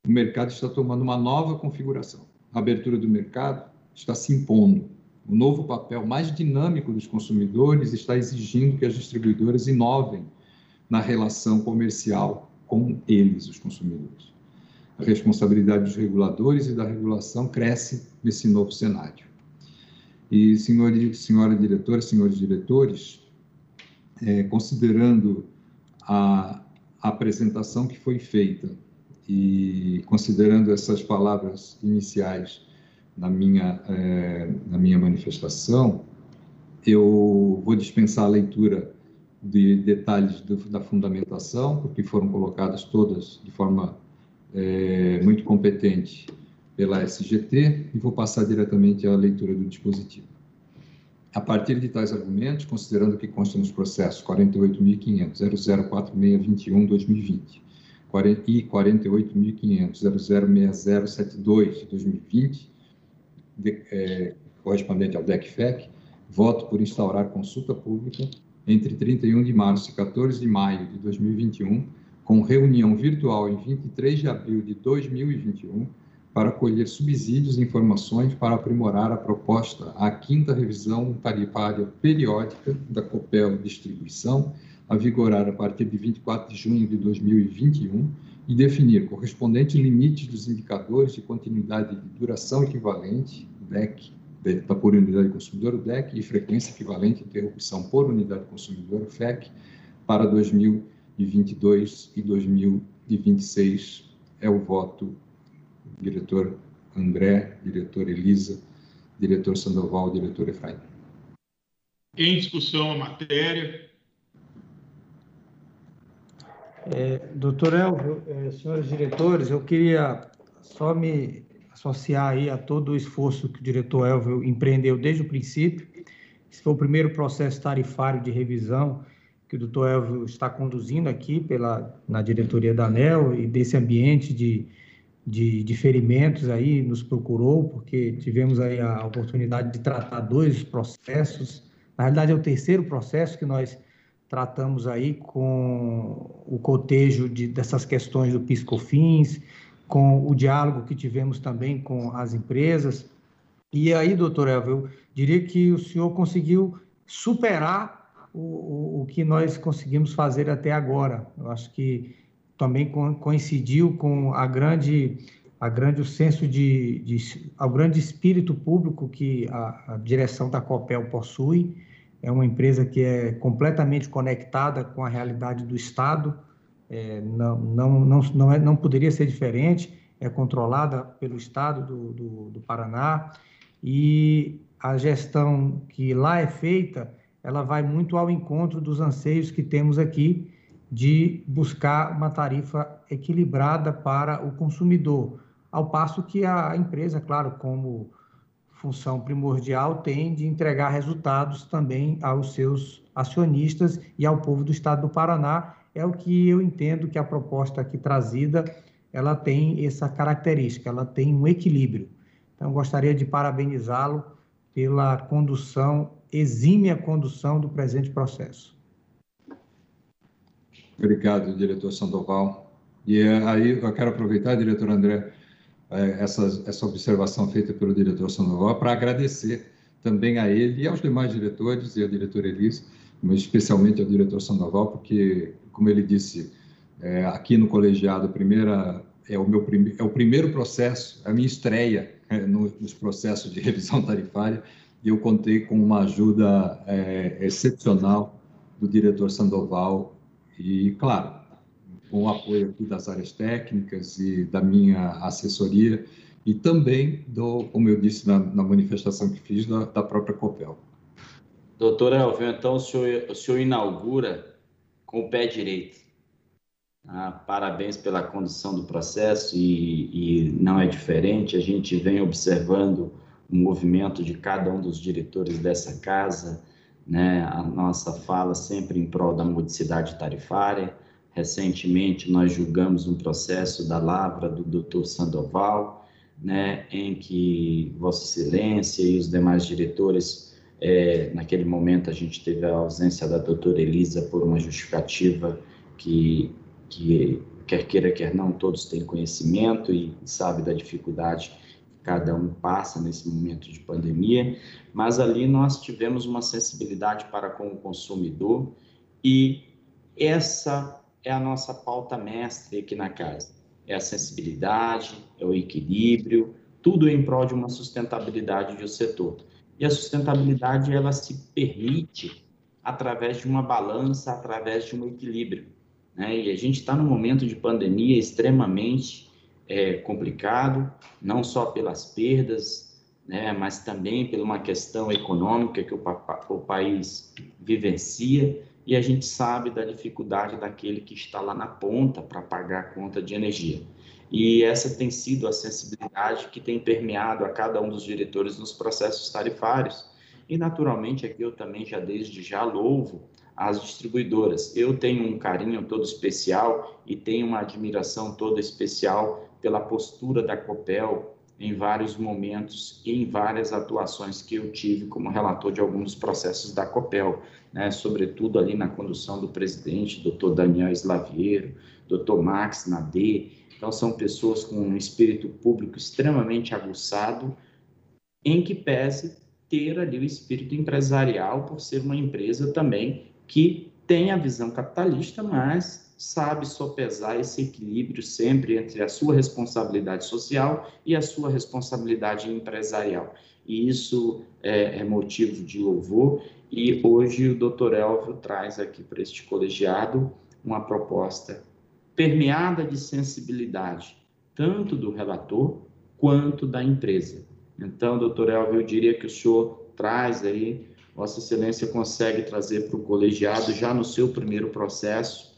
o mercado está tomando uma nova configuração. A abertura do mercado está se impondo. O novo papel mais dinâmico dos consumidores está exigindo que as distribuidoras inovem na relação comercial com eles, os consumidores. A responsabilidade dos reguladores e da regulação cresce nesse novo cenário. E, senhores, senhora diretora, senhores diretores, é, considerando a, a apresentação que foi feita e considerando essas palavras iniciais Na minha, eh, na minha manifestação, eu vou dispensar a leitura de detalhes do, da fundamentação, porque foram colocadas todas de forma eh, muito competente pela S G T, e vou passar diretamente à leitura do dispositivo. A partir de tais argumentos, considerando que consta nos processos quarenta e oito mil quinhentos, zero zero quatro seis dois um, dois mil e vinte, e quarenta e oito mil quinhentos, zero zero seis zero sete dois, dois mil e vinte, De, é, correspondente ao D E C F E C, voto por instaurar consulta pública entre trinta e um de março e quatorze de maio de dois mil e vinte e um, com reunião virtual em vinte e três de abril de dois mil e vinte e um, para colher subsídios e informações para aprimorar a proposta à quinta revisão tarifária periódica da COPEL Distribuição, a vigorar a partir de vinte e quatro de junho de dois mil e vinte e um, e definir correspondentes limites dos indicadores de continuidade de duração equivalente, D E C, da por unidade consumidora, D E C, e frequência equivalente, interrupção por unidade consumidora, F E C, para dois mil e vinte e dois e dois mil e vinte e seis. É o voto diretor André, diretor Elisa, diretor Sandoval, diretor Efraim. Em discussão a matéria. É, doutor Hélvio, é, senhores diretores, eu queria só me associar aí a todo o esforço que o diretor Hélvio empreendeu desde o princípio. Esse foi o primeiro processo tarifário de revisão que o doutor Hélvio está conduzindo aqui pela, na diretoria da ANEEL, e desse ambiente de de diferimentos aí nos procurou, porque tivemos aí a oportunidade de tratar dois processos. Na realidade, é o terceiro processo que nós tratamos aí com o cotejo de, dessas questões do PIS-COFINS, com o diálogo que tivemos também com as empresas. E aí, doutor Hélvio, eu diria que o senhor conseguiu superar o, o, o que nós conseguimos fazer até agora. Eu acho que também coincidiu com a grande, a grande o senso de, de ao grande espírito público que a, a direção da COPEL possui. É uma empresa que é completamente conectada com a realidade do Estado, é, não, não, não, não, é, não poderia ser diferente, é controlada pelo Estado do, do, do Paraná, e a gestão que lá é feita, ela vai muito ao encontro dos anseios que temos aqui, de buscar uma tarifa equilibrada para o consumidor, ao passo que a empresa, claro, como função primordial, tem de entregar resultados também aos seus acionistas e ao povo do Estado do Paraná. É o que eu entendo que a proposta aqui trazida, ela tem essa característica, ela tem um equilíbrio. Então, gostaria de parabenizá-lo pela condução, exímia condução do presente processo. Obrigado, diretor Sandoval. E aí eu quero aproveitar, diretor André, essa, essa observação feita pelo diretor Sandoval para agradecer também a ele e aos demais diretores e ao diretor Elis, mas especialmente ao diretor Sandoval, porque, como ele disse, é, aqui no colegiado, a primeira, é, o meu prime, é o primeiro processo, a minha estreia é, no, nos processos de revisão tarifária, e eu contei com uma ajuda é, excepcional do diretor Sandoval, e, claro, com o apoio aqui das áreas técnicas e da minha assessoria, e também, do, como eu disse na, na manifestação que fiz, da, da própria COPEL. Doutor Hélvio, então o senhor, o senhor inaugura com o pé direito. Ah, parabéns pela condução do processo, e, e não é diferente. A gente vem observando o movimento de cada um dos diretores dessa casa, né, a nossa fala sempre em prol da modicidade tarifária. Recentemente, nós julgamos um processo da Lavra do doutor Sandoval, né, em que Vossa Excelência e os demais diretores, é, naquele momento a gente teve a ausência da doutora Elisa por uma justificativa que, que quer queira, quer não, todos têm conhecimento e sabe da dificuldade cada um passa nesse momento de pandemia, mas ali nós tivemos uma sensibilidade para com o consumidor, e essa é a nossa pauta mestre aqui na casa. É a sensibilidade, é o equilíbrio, tudo em prol de uma sustentabilidade do setor. E a sustentabilidade, ela se permite através de uma balança, através de um equilíbrio, né? E a gente está num momento de pandemia extremamente É complicado, não só pelas perdas, né, mas também por uma questão econômica que o, o país vivencia, e a gente sabe da dificuldade daquele que está lá na ponta para pagar a conta de energia. E essa tem sido a sensibilidade que tem permeado a cada um dos diretores nos processos tarifários. E, naturalmente, aqui eu também já desde já louvo as distribuidoras. Eu tenho um carinho todo especial e tenho uma admiração toda especial pela postura da COPEL em vários momentos e em várias atuações que eu tive como relator de alguns processos da COPEL, né, sobretudo ali na condução do presidente, doutor Daniel Slaviero, doutor Max Nadê. Então, são pessoas com um espírito público extremamente aguçado, em que pese ter ali o espírito empresarial, por ser uma empresa também que tem a visão capitalista, mas sabe sopesar esse equilíbrio sempre entre a sua responsabilidade social e a sua responsabilidade empresarial. E isso é, é motivo de louvor, e hoje o doutor Hélvio traz aqui para este colegiado uma proposta permeada de sensibilidade, tanto do relator quanto da empresa. Então, doutor Hélvio, eu diria que o senhor traz aí, Vossa Excelência consegue trazer para o colegiado, já no seu primeiro processo,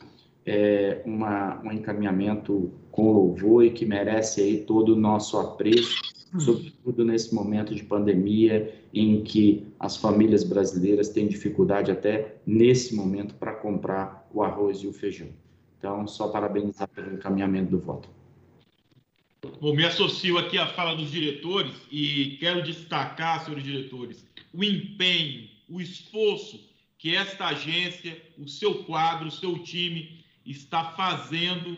É uma, um encaminhamento com louvor e que merece aí todo o nosso apreço, sobretudo nesse momento de pandemia em que as famílias brasileiras têm dificuldade até nesse momento para comprar o arroz e o feijão. Então, só parabenizar pelo encaminhamento do voto. Bom, me associo aqui à fala dos diretores e quero destacar, senhores diretores, o empenho, o esforço que esta agência, o seu quadro, o seu time está fazendo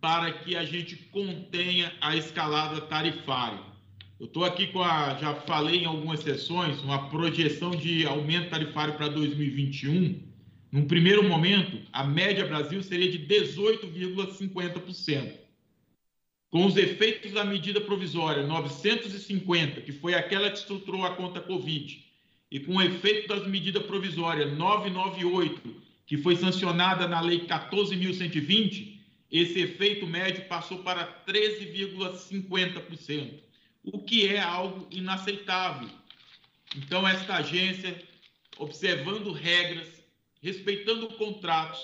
para que a gente contenha a escalada tarifária. Eu estou aqui com a, já falei em algumas sessões, uma projeção de aumento tarifário para dois mil e vinte e um. Num primeiro momento, a média Brasil seria de dezoito vírgula cinquenta por cento. Com os efeitos da medida provisória novecentos e cinquenta, que foi aquela que estruturou a conta COVID, e com o efeito das medidas provisórias novecentos e noventa e oito, que foi sancionada na Lei quatorze mil cento e vinte, esse efeito médio passou para treze vírgula cinquenta por cento, o que é algo inaceitável. Então, esta agência, observando regras, respeitando contratos,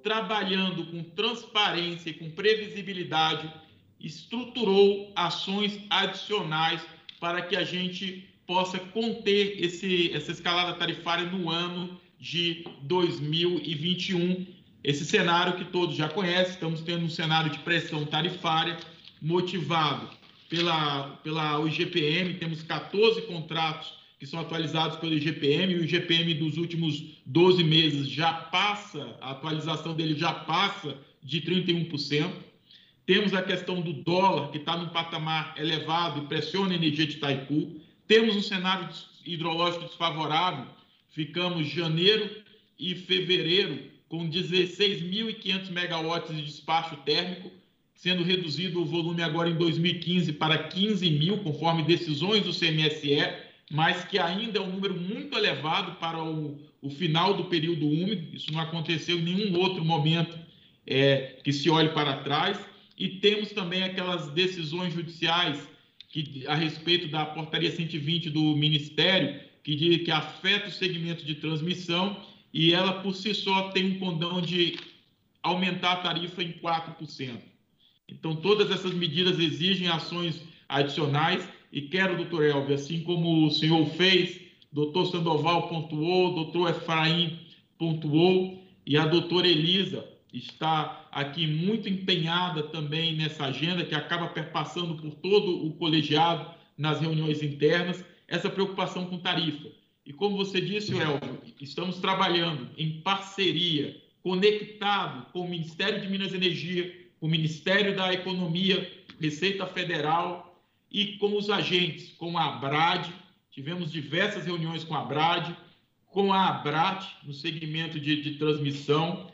trabalhando com transparência e com previsibilidade, estruturou ações adicionais para que a gente possa conter esse, essa escalada tarifária no ano de dois mil e vinte e um, esse cenário que todos já conhecem. Estamos tendo um cenário de pressão tarifária motivado pela, pela I G P M, temos quatorze contratos que são atualizados pelo I G P M, e o I G P M dos últimos doze meses já passa, a atualização dele já passa de trinta e um por cento, temos a questão do dólar, que está num patamar elevado e pressiona a energia de Itaipu, temos um cenário hidrológico desfavorável, ficamos janeiro e fevereiro com dezesseis mil e quinhentos megawatts de despacho térmico, sendo reduzido o volume agora em dois mil e quinze para quinze mil, conforme decisões do C M S E, mas que ainda é um número muito elevado para o, o final do período úmido. Isso não aconteceu em nenhum outro momento é, que se olhe para trás. E temos também aquelas decisões judiciais que, a respeito da portaria cento e vinte do Ministério, que, de, que afeta o segmento de transmissão, e ela por si só tem um condão de aumentar a tarifa em quatro por cento. Então, todas essas medidas exigem ações adicionais, e quero, doutor Hélvio, assim como o senhor fez, doutor Sandoval pontuou, doutor Efraim pontuou, e a doutora Elisa está aqui muito empenhada também nessa agenda, que acaba perpassando por todo o colegiado nas reuniões internas, essa preocupação com tarifa. E como você disse, Hélvio, estamos trabalhando em parceria, conectado com o Ministério de Minas e Energia, com o Ministério da Economia, Receita Federal e com os agentes, com a ABRAD. Tivemos diversas reuniões com a ABRAD, com a ABRAT no segmento de, de transmissão,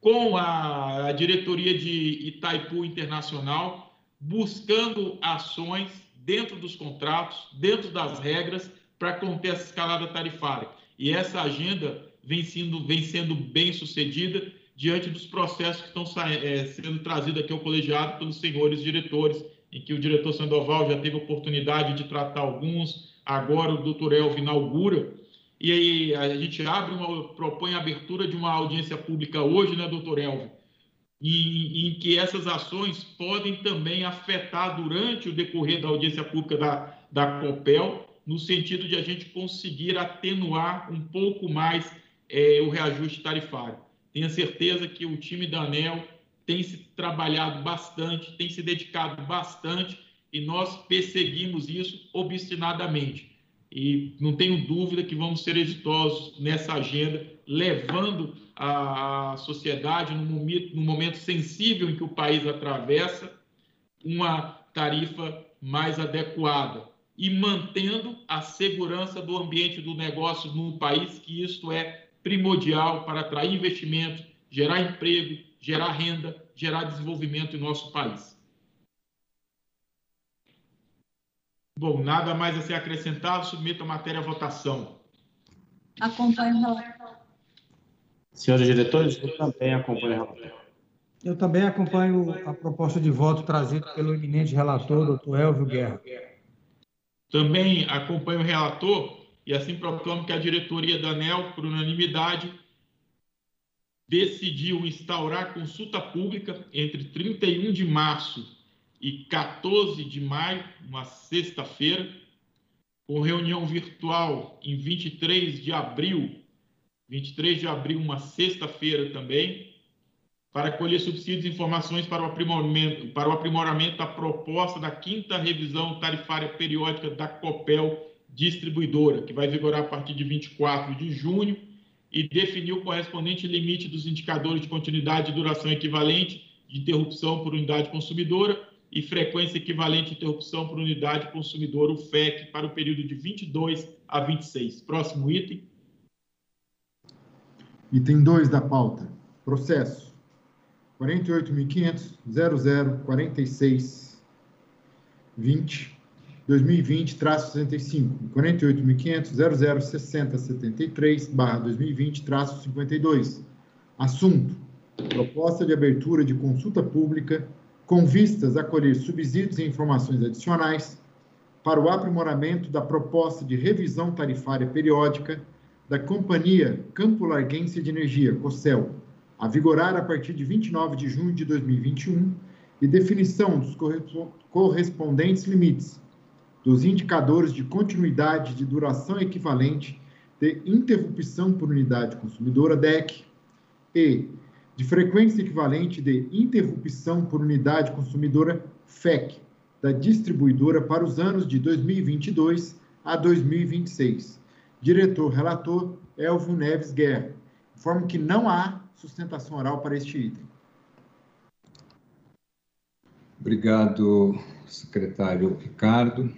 com a diretoria de Itaipu Internacional, buscando ações dentro dos contratos, dentro das regras, para conter essa escalada tarifária. E essa agenda vem sendo, vem sendo bem sucedida diante dos processos que estão é, sendo trazidos aqui ao colegiado pelos senhores diretores, em que o diretor Sandoval já teve oportunidade de tratar alguns, agora o doutor Hélvio inaugura. E aí a gente abre uma, propõe a abertura de uma audiência pública hoje, né, doutor Hélvio, em, em que essas ações podem também afetar durante o decorrer da audiência pública da, da COPEL, no sentido de a gente conseguir atenuar um pouco mais é, o reajuste tarifário. Tenho certeza que o time da ANEEL tem se trabalhado bastante, tem se dedicado bastante, e nós perseguimos isso obstinadamente. E não tenho dúvida que vamos ser exitosos nessa agenda, levando a sociedade, no momento, no momento sensível em que o país atravessa, uma tarifa mais adequada e mantendo a segurança do ambiente do negócio no país, que isto é primordial para atrair investimento, gerar emprego, gerar renda, gerar desenvolvimento em nosso país. Bom, nada mais a ser acrescentado, submeto a matéria à votação. Acompanho o relator. Senhores diretores, eu também acompanho o relator. Eu também acompanho a proposta de voto trazida pelo eminente relator, doutor Hélvio Guerra. Também acompanho o relator e assim proclamo que a diretoria da ANEEL, por unanimidade, decidiu instaurar consulta pública entre trinta e um de março e quatorze de maio, uma sexta-feira, com reunião virtual em vinte e três de abril, vinte e três de abril, uma sexta-feira também, para colher subsídios e informações para o aprimoramento, para o aprimoramento da proposta da quinta revisão tarifária periódica da COPEL Distribuidora, que vai vigorar a partir de vinte e quatro de junho, e definir o correspondente limite dos indicadores de continuidade e duração equivalente de interrupção por unidade consumidora e frequência equivalente de interrupção por unidade consumidora, o F E C, para o período de vinte e dois a vinte e seis. Próximo item. Item dois da pauta. Processo quarenta e oito mil quinhentos ponto zero zero quatro seis dois mil e vinte traço sessenta e cinco e quarenta e oito mil quinhentos ponto zero zero seis zero sete três barra dois mil e vinte traço cinquenta e dois. Assunto: proposta de abertura de consulta pública com vistas a colher subsídios e informações adicionais para o aprimoramento da proposta de revisão tarifária periódica da Companhia Campolarguense de Energia, COCEL, a vigorar a partir de vinte e nove de junho de dois mil e vinte e um, e definição dos correspondentes limites dos indicadores de continuidade de duração equivalente de interrupção por unidade consumidora, D E C, e de frequência equivalente de interrupção por unidade consumidora, F E C, da distribuidora para os anos de dois mil e vinte e dois a dois mil e vinte e seis. Diretor relator, Hélvio Neves Guerra. Informo que não há sustentação oral para este item. Obrigado, secretário Ricardo.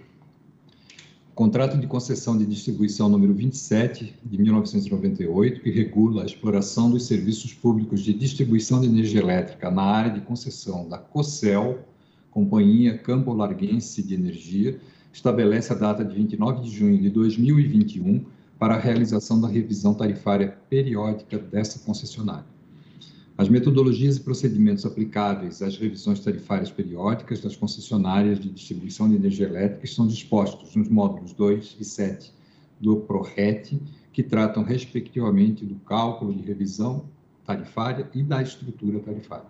Contrato de concessão de distribuição número vinte e sete de mil novecentos e noventa e oito, que regula a exploração dos serviços públicos de distribuição de energia elétrica na área de concessão da COCEL, Companhia Campolarguense de Energia, estabelece a data de vinte e nove de junho de dois mil e vinte e um para a realização da revisão tarifária periódica dessa concessionária. As metodologias e procedimentos aplicáveis às revisões tarifárias periódicas das concessionárias de distribuição de energia elétrica estão dispostos nos módulos dois e sete do PRORET, que tratam, respectivamente, do cálculo de revisão tarifária e da estrutura tarifária.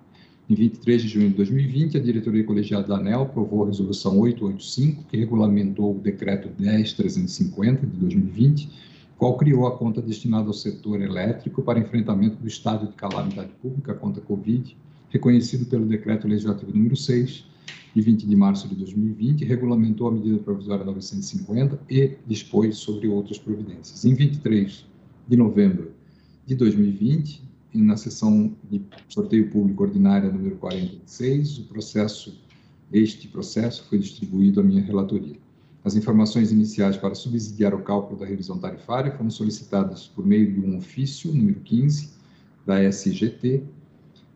Em vinte e três de junho de dois mil e vinte, a diretoria colegiada da ANEEL aprovou a resolução oitocentos e oitenta e cinco, que regulamentou o decreto dez mil trezentos e cinquenta de dois mil e vinte, qual criou a conta destinada ao setor elétrico para enfrentamento do estado de calamidade pública, a conta COVID, reconhecido pelo decreto legislativo número seis, de vinte de março de dois mil e vinte, regulamentou a medida provisória novecentos e cinquenta e dispôs sobre outras providências. Em vinte e três de novembro de dois mil e vinte, na sessão de sorteio público ordinária número quarenta e seis, o processo, este processo foi distribuído à minha relatoria. As informações iniciais para subsidiar o cálculo da revisão tarifária foram solicitadas por meio de um ofício, número quinze, da S G T,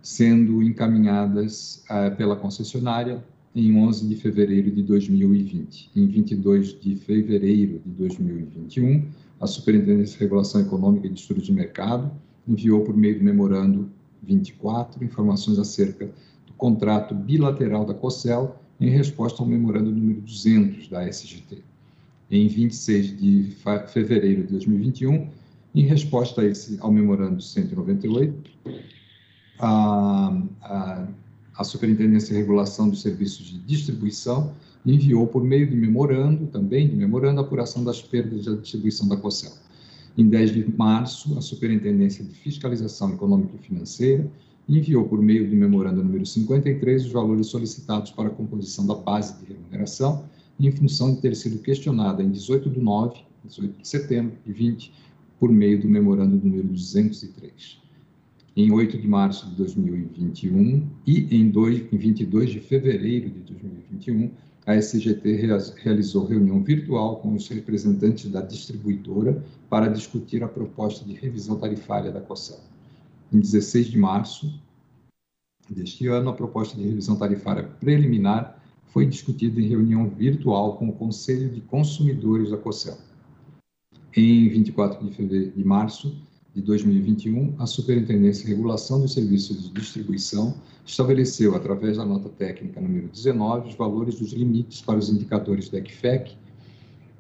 sendo encaminhadas ah, pela concessionária em onze de fevereiro de dois mil e vinte. Em vinte e dois de fevereiro de dois mil e vinte e um, a Superintendência de Regulação Econômica e de Estudos de Mercado enviou por meio do memorando vinte e quatro informações acerca do contrato bilateral da COCEL, em resposta ao memorando número duzentos da S G T. Em vinte e seis de fevereiro de dois mil e vinte e um, em resposta a esse, ao memorando cento e noventa e oito, a, a, a Superintendência de Regulação dos Serviços de Distribuição enviou por meio de memorando, também de memorando, a apuração das perdas da distribuição da COCEL. Em dez de março, a Superintendência de Fiscalização Econômica e Financeira enviou por meio do memorando número cinquenta e três os valores solicitados para a composição da base de remuneração em função de ter sido questionada em dezoito de nove, dezoito de setembro e vinte, por meio do memorando número duzentos e três. Em oito de março de dois mil e vinte e um e em vinte e dois de fevereiro de dois mil e vinte e um, a S G T realizou reunião virtual com os representantes da distribuidora para discutir a proposta de revisão tarifária da COCEL. Em dezesseis de março deste ano, a proposta de revisão tarifária preliminar foi discutida em reunião virtual com o Conselho de Consumidores da COCEL. Em vinte e quatro de março de dois mil e vinte e um, a Superintendência de Regulação dos Serviços de Distribuição estabeleceu, através da nota técnica número dezenove, os valores dos limites para os indicadores da E C F E C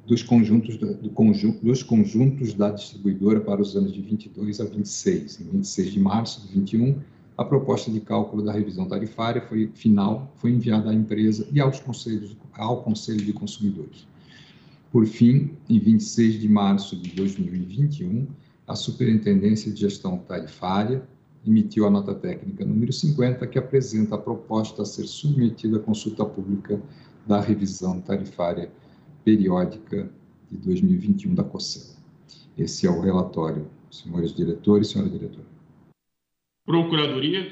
dos conjuntos, do, do conjunto, dos conjuntos da distribuidora para os anos de vinte e dois a vinte e seis. Em vinte e seis de março de vinte e um, a proposta de cálculo da revisão tarifária foi final, foi enviada à empresa e aos conselhos, ao Conselho de Consumidores. Por fim, em vinte e seis de março de dois mil e vinte e um, a Superintendência de Gestão Tarifária emitiu a nota técnica número cinquenta, que apresenta a proposta a ser submetida à consulta pública da revisão tarifária periódica de dois mil e vinte e um da COCEL. Esse é o relatório, senhores diretores e senhora diretora. Procuradoria.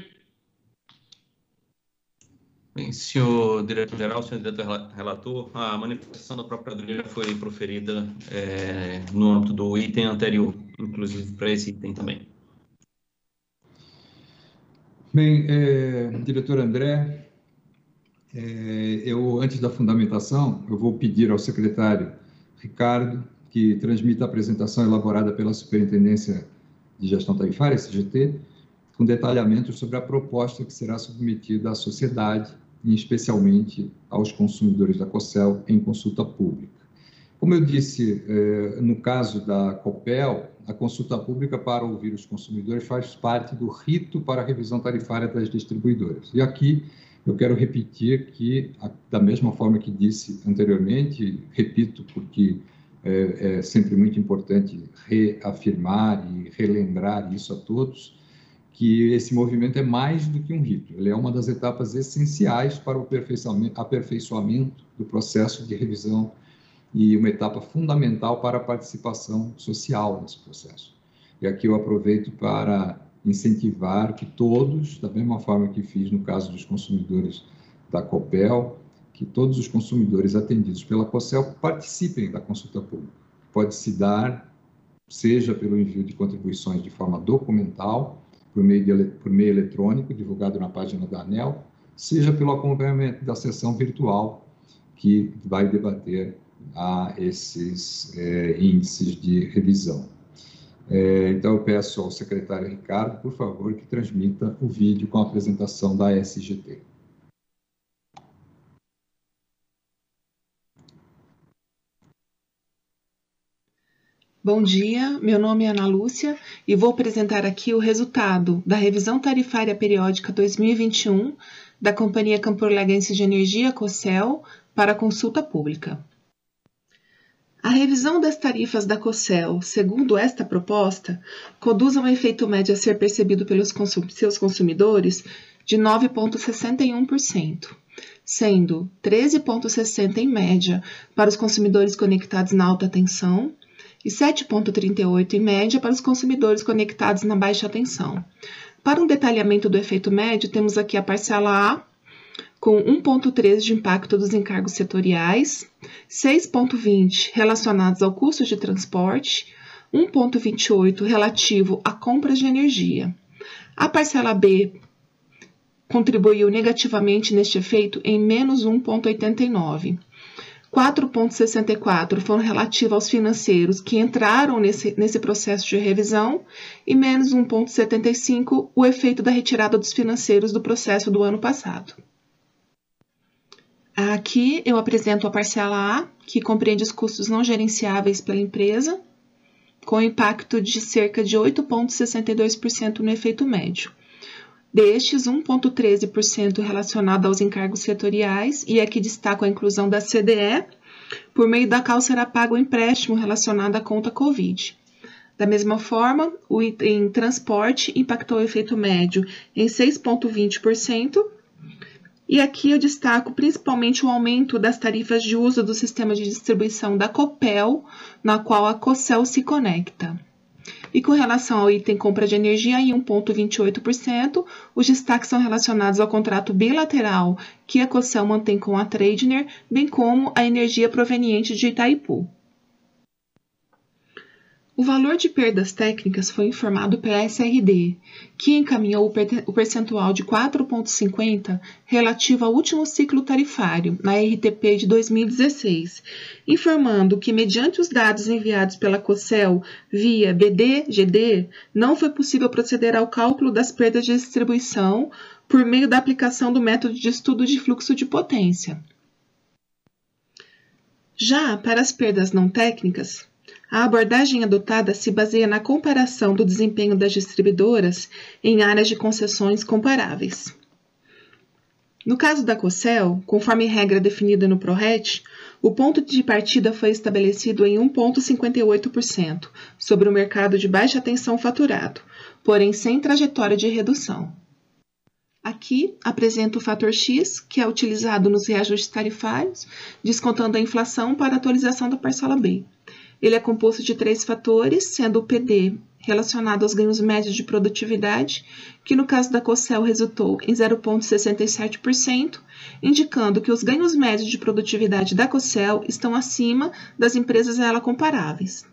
Bem, senhor diretor-geral, senhor diretor-relator, a manifestação da Procuradoria foi proferida é, no âmbito do item anterior, inclusive para esse item também. Bem, é, diretor André, é, eu, antes da fundamentação, eu vou pedir ao secretário Ricardo que transmita a apresentação elaborada pela Superintendência de Gestão Tarifária, S G T, com detalhamentos sobre a proposta que será submetida à sociedade e especialmente aos consumidores da COCEL em consulta pública. Como eu disse, no caso da COPEL, a consulta pública para ouvir os consumidores faz parte do rito para a revisão tarifária das distribuidoras. E aqui eu quero repetir que, da mesma forma que disse anteriormente, repito porque é sempre muito importante reafirmar e relembrar isso a todos, que esse movimento é mais do que um rito, ele é uma das etapas essenciais para o aperfeiçoamento do processo de revisão e uma etapa fundamental para a participação social nesse processo. E aqui eu aproveito para incentivar que todos, da mesma forma que fiz no caso dos consumidores da COPEL, que todos os consumidores atendidos pela COCEL participem da consulta pública. Pode se dar, seja pelo envio de contribuições de forma documental, por meio, de, por meio eletrônico, divulgado na página da ANEEL, seja pelo acompanhamento da sessão virtual que vai debater a esses é, índices de revisão. É, então, eu peço ao secretário Ricardo, por favor, que transmita o vídeo com a apresentação da S G T. Bom dia, meu nome é Ana Lúcia e vou apresentar aqui o resultado da revisão tarifária periódica dois mil e vinte e um da Companhia Campolarguense de Energia, COCEL, para consulta pública. A revisão das tarifas da COCEL, segundo esta proposta, conduz a um efeito médio a ser percebido pelos consum- seus consumidores de nove vírgula sessenta e um por cento. Sendo treze vírgula sessenta por cento em média para os consumidores conectados na alta tensão e sete vírgula trinta e oito por cento em média para os consumidores conectados na baixa tensão. Para um detalhamento do efeito médio, temos aqui a parcela A, com um vírgula três por cento de impacto dos encargos setoriais, seis vírgula vinte por cento relacionados ao custo de transporte, um vírgula vinte e oito por cento relativo a compras de energia. A parcela B contribuiu negativamente neste efeito em menos um vírgula oitenta e nove por cento. quatro vírgula sessenta e quatro por cento foram relativos aos financeiros que entraram nesse, nesse processo de revisão e menos um vírgula setenta e cinco por cento o efeito da retirada dos financeiros do processo do ano passado. Aqui eu apresento a parcela A, que compreende os custos não gerenciáveis pela empresa, com impacto de cerca de oito vírgula sessenta e dois por cento no efeito médio. Destes, um vírgula treze por cento relacionado aos encargos setoriais, e aqui destaco a inclusão da C D E, por meio da qual será pago o empréstimo relacionado à conta COVID. Da mesma forma, o item transporte impactou o efeito médio em seis vírgula vinte por cento. E aqui eu destaco principalmente o aumento das tarifas de uso do sistema de distribuição da COPEL, na qual a COCEL se conecta. E com relação ao item compra de energia, em um vírgula vinte e oito por cento, os destaques são relacionados ao contrato bilateral que a COCEL mantém com a Tradener, bem como a energia proveniente de Itaipu. O valor de perdas técnicas foi informado pela S R D, que encaminhou o percentual de quatro vírgula cinquenta por cento relativo ao último ciclo tarifário, na R T P de dois mil e dezesseis, informando que, mediante os dados enviados pela COCEL via B D G D, não foi possível proceder ao cálculo das perdas de distribuição por meio da aplicação do método de estudo de fluxo de potência. Já para as perdas não técnicas, a abordagem adotada se baseia na comparação do desempenho das distribuidoras em áreas de concessões comparáveis. No caso da COCEL, conforme regra definida no PRORET, o ponto de partida foi estabelecido em um vírgula cinquenta e oito por cento sobre o mercado de baixa tensão faturado, porém sem trajetória de redução. Aqui apresento o fator X, que é utilizado nos reajustes tarifários, descontando a inflação para a atualização da parcela B. Ele é composto de três fatores, sendo o P D relacionado aos ganhos médios de produtividade, que no caso da COCEL resultou em zero vírgula sessenta e sete por cento, indicando que os ganhos médios de produtividade da COCEL estão acima das empresas a ela comparáveis.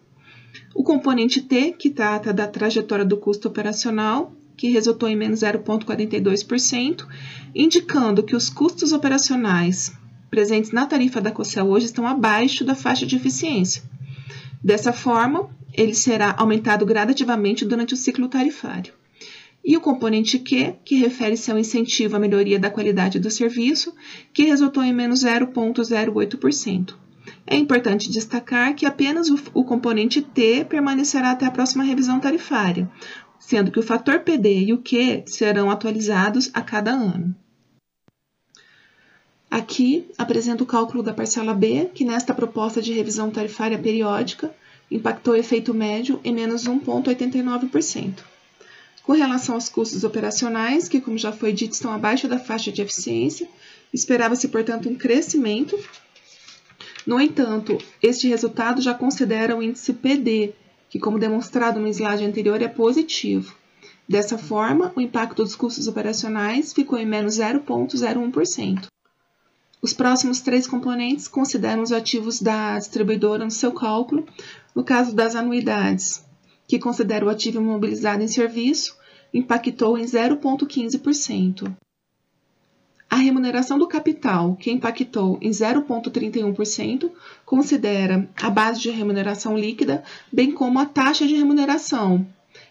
O componente T, que trata da trajetória do custo operacional, que resultou em menos zero vírgula quarenta e dois por cento, indicando que os custos operacionais presentes na tarifa da COCEL hoje estão abaixo da faixa de eficiência. Dessa forma, ele será aumentado gradativamente durante o ciclo tarifário. E o componente Q, que refere-se ao incentivo à melhoria da qualidade do serviço, que resultou em menos zero vírgula zero oito por cento. É importante destacar que apenas o, o componente T permanecerá até a próxima revisão tarifária, sendo que o fator P D e o Q serão atualizados a cada ano. Aqui apresento o cálculo da parcela B, que nesta proposta de revisão tarifária periódica impactou o efeito médio em menos um vírgula oitenta e nove por cento. Com relação aos custos operacionais, que como já foi dito estão abaixo da faixa de eficiência, esperava-se portanto um crescimento. No entanto, este resultado já considera o índice P D, que como demonstrado no slide anterior é positivo. Dessa forma, o impacto dos custos operacionais ficou em menos zero vírgula zero um por cento. Os próximos três componentes consideram os ativos da distribuidora no seu cálculo. No caso das anuidades, que considera o ativo imobilizado em serviço, impactou em zero vírgula quinze por cento. A remuneração do capital, que impactou em zero vírgula trinta e um por cento, considera a base de remuneração líquida, bem como a taxa de remuneração,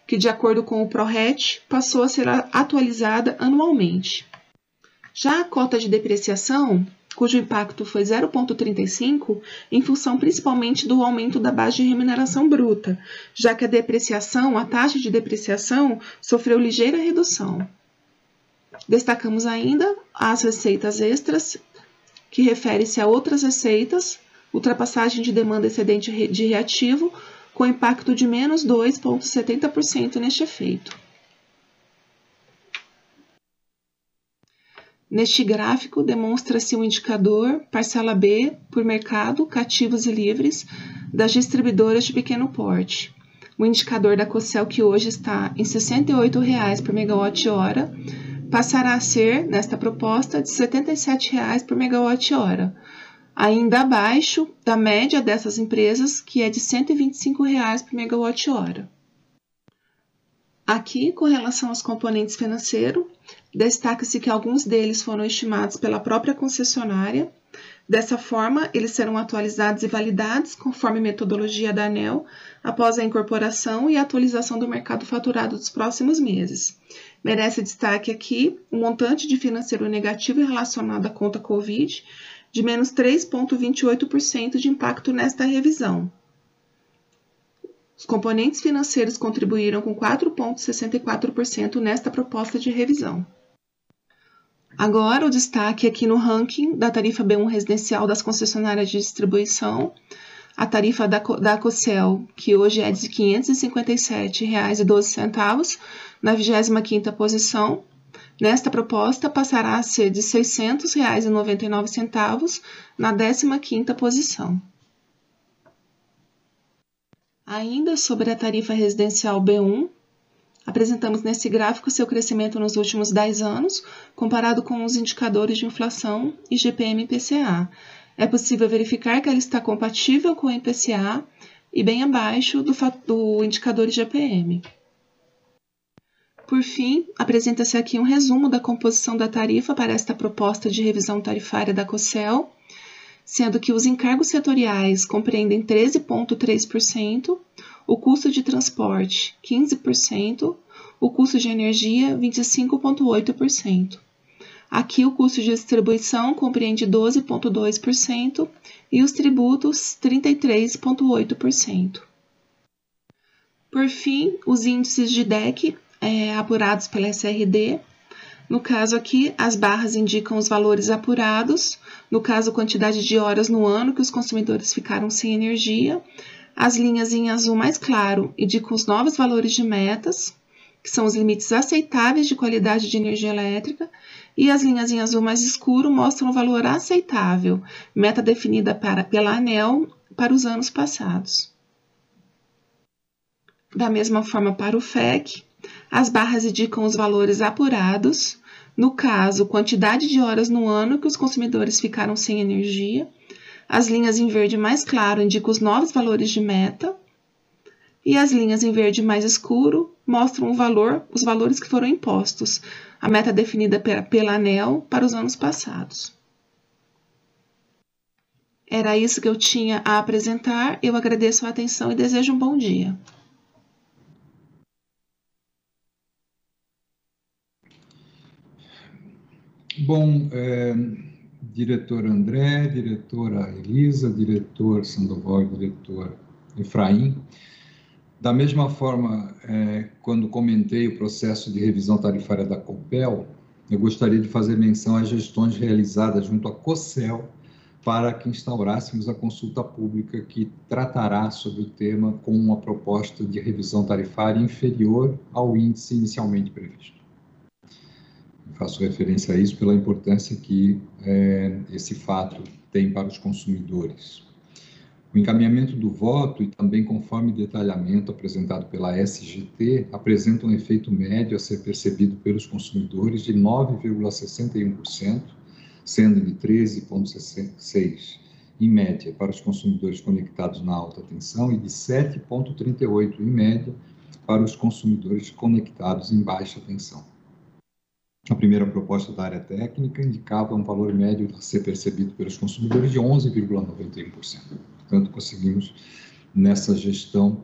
que de acordo com o PRORET passou a ser atualizada anualmente. Já a cota de depreciação, cujo impacto foi zero vírgula trinta e cinco por cento, em função principalmente do aumento da base de remuneração bruta, já que a depreciação, a taxa de depreciação, sofreu ligeira redução. Destacamos ainda as receitas extras, que refere-se a outras receitas, ultrapassagem de demanda excedente de reativo, com impacto de menos dois vírgula setenta por cento neste efeito. Neste gráfico, demonstra-se o indicador parcela B por mercado, cativos e livres das distribuidoras de pequeno porte. O indicador da COCEL, que hoje está em sessenta e oito reais por megawatt-hora, passará a ser, nesta proposta, de setenta e sete reais por megawatt-hora, ainda abaixo da média dessas empresas, que é de cento e vinte e cinco reais por megawatt-hora. Aqui, com relação aos componentes financeiros, destaca-se que alguns deles foram estimados pela própria concessionária. Dessa forma, eles serão atualizados e validados conforme metodologia da ANEEL após a incorporação e atualização do mercado faturado dos próximos meses. Merece destaque aqui o um montante de financeiro negativo relacionado à conta COVID de menos três vírgula vinte e oito por cento de impacto nesta revisão. Os componentes financeiros contribuíram com quatro vírgula sessenta e quatro por cento nesta proposta de revisão. Agora, o destaque aqui no ranking da tarifa B um residencial das concessionárias de distribuição. a tarifa da, da COCEL, que hoje é de quinhentos e cinquenta e sete reais e doze centavos, na vigésima quinta posição. Nesta proposta, passará a ser de seiscentos reais e noventa e nove centavos, na décima quinta posição. Ainda sobre a tarifa residencial B um, apresentamos nesse gráfico seu crescimento nos últimos dez anos, comparado com os indicadores de inflação, I G P M e I P C A. É possível verificar que ela está compatível com o I P C A e bem abaixo do, do indicador I G P M. Por fim, apresenta-se aqui um resumo da composição da tarifa para esta proposta de revisão tarifária da COCEL, sendo que os encargos setoriais compreendem treze vírgula três por cento, o custo de transporte quinze por cento, o custo de energia vinte e cinco vírgula oito por cento. Aqui o custo de distribuição compreende doze vírgula dois por cento e os tributos trinta e três vírgula oito por cento. Por fim, os índices de D E C é, apurados pela S R D. No caso aqui, as barras indicam os valores apurados, no caso quantidade de horas no ano que os consumidores ficaram sem energia. As linhas em azul mais claro indicam os novos valores de metas, que são os limites aceitáveis de qualidade de energia elétrica, e as linhas em azul mais escuro mostram o valor aceitável, meta definida para, pela ANEEL para os anos passados. Da mesma forma para o F E C, as barras indicam os valores apurados, no caso, quantidade de horas no ano que os consumidores ficaram sem energia. As linhas em verde mais claro indicam os novos valores de meta e as linhas em verde mais escuro mostram o valor, os valores que foram impostos, a meta definida pela ANEEL para os anos passados. Era isso que eu tinha a apresentar, eu agradeço a atenção e desejo um bom dia. Bom, é... diretor André, diretora Elisa, diretor Sandoval, diretor Efraim. Da mesma forma, é, quando comentei o processo de revisão tarifária da COPEL, eu gostaria de fazer menção às gestões realizadas junto à COCEL para que instaurássemos a consulta pública que tratará sobre o tema com uma proposta de revisão tarifária inferior ao índice inicialmente previsto. Faço referência a isso pela importância que é, esse fato tem para os consumidores. O encaminhamento do voto e também conforme detalhamento apresentado pela S G T, apresenta um efeito médio a ser percebido pelos consumidores de nove vírgula sessenta e um por cento, sendo de treze vírgula seis por cento em média para os consumidores conectados na alta tensão e de sete vírgula trinta e oito por cento em média para os consumidores conectados em baixa tensão. A primeira proposta da área técnica indicava um valor médio a ser percebido pelos consumidores de onze vírgula noventa e um por cento. Portanto, conseguimos, nessa gestão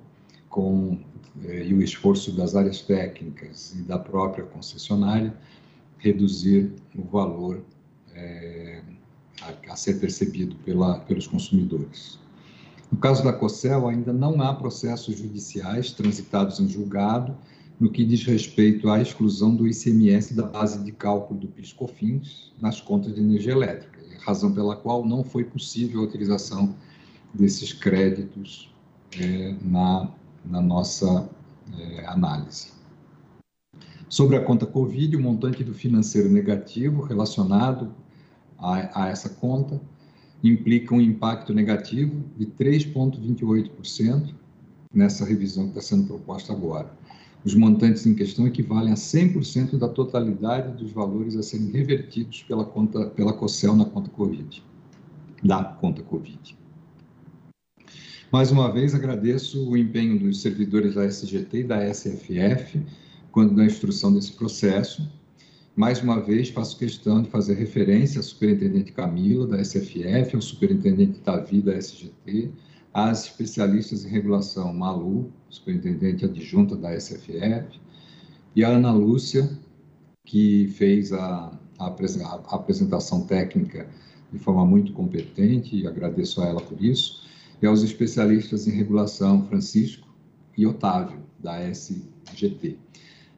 com, eh, e o esforço das áreas técnicas e da própria concessionária, reduzir o valor eh, a, a ser percebido pela, pelos consumidores. No caso da COCEL, ainda não há processos judiciais transitados em julgado, no que diz respeito à exclusão do I C M S da base de cálculo do PIS-COFINS nas contas de energia elétrica, razão pela qual não foi possível a utilização desses créditos é, na, na nossa é, análise. Sobre a conta COVID, o montante do financeiro negativo relacionado a, a essa conta implica um impacto negativo de três vírgula vinte e oito por cento nessa revisão que está sendo proposta agora. Os montantes em questão equivalem a cem por cento da totalidade dos valores a serem revertidos pela, conta, pela COCEL na conta COVID, da conta COVID. Mais uma vez, agradeço o empenho dos servidores da S G T e da S F F quando da instrução desse processo. Mais uma vez, faço questão de fazer referência à superintendente Camila, da S F F, ao superintendente Davi, da S G T, às especialistas em regulação Malu, superintendente adjunta da S F F, e a Ana Lúcia, que fez a, a, a apresentação técnica de forma muito competente, e agradeço a ela por isso, e aos especialistas em regulação Francisco e Otávio, da S G T.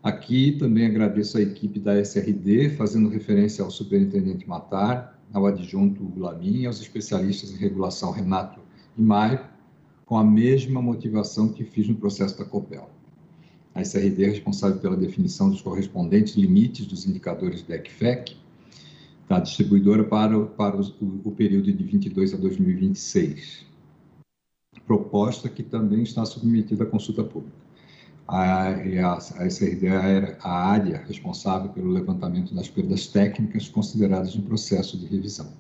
Aqui também agradeço a equipe da S R D, fazendo referência ao superintendente Matar, ao adjunto Gulamin, e aos especialistas em regulação Renato e Maio, com a mesma motivação que fiz no processo da COPEL. A S R D é responsável pela definição dos correspondentes limites dos indicadores D E C F E C da distribuidora para, o, para o, o período de vinte e dois a dois mil e vinte e seis, proposta que também está submetida à consulta pública. A, a, a S R D era a área responsável pelo levantamento das perdas técnicas consideradas no processo de revisão.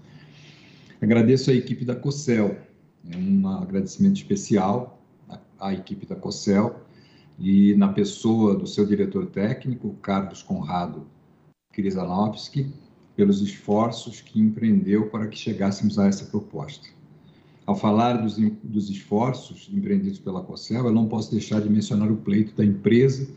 Agradeço à equipe da COCEL, um agradecimento especial à, à equipe da COCEL, e na pessoa do seu diretor técnico, Carlos Conrado Krizanovski, pelos esforços que empreendeu para que chegássemos a essa proposta. Ao falar dos, dos esforços empreendidos pela COCEL, eu não posso deixar de mencionar o pleito da empresa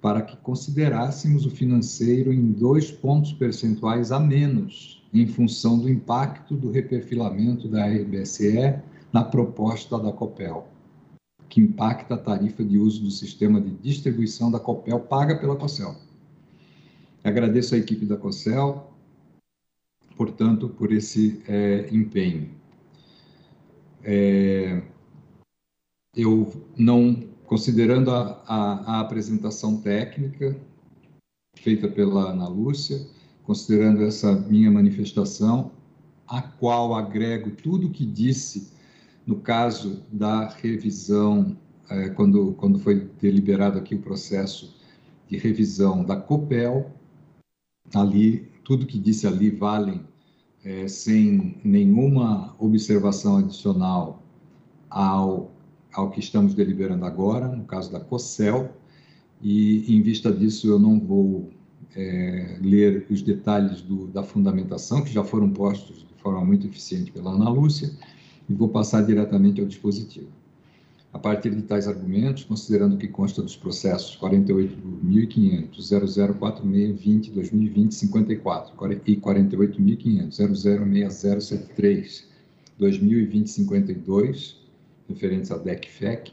para que considerássemos o financeiro em dois pontos percentuais a menos, em função do impacto do reperfilamento da R B S E na proposta da COPEL, que impacta a tarifa de uso do sistema de distribuição da COPEL paga pela COCEL. Agradeço à equipe da COCEL, portanto, por esse é, empenho. É, eu não, considerando a, a, a apresentação técnica feita pela Ana Lúcia, considerando essa minha manifestação, a qual agrego tudo o que disse no caso da revisão, é, quando, quando foi deliberado aqui o processo de revisão da COPEL, ali, tudo que disse ali vale, é, sem nenhuma observação adicional ao, ao que estamos deliberando agora, no caso da COCEL, e em vista disso eu não vou é, ler os detalhes do, da fundamentação, que já foram postos de forma muito eficiente pela Ana Lúcia, e vou passar diretamente ao dispositivo. A partir de tais argumentos, considerando que consta dos processos quarenta e oito mil e quinhentos, zero zero quatro seis dois zero dois zero, dois mil e vinte, cinquenta e quatro e quarenta e oito mil e quinhentos, zero zero seis zero sete três, dois mil e vinte, cinquenta e dois, referentes à D E C F E C,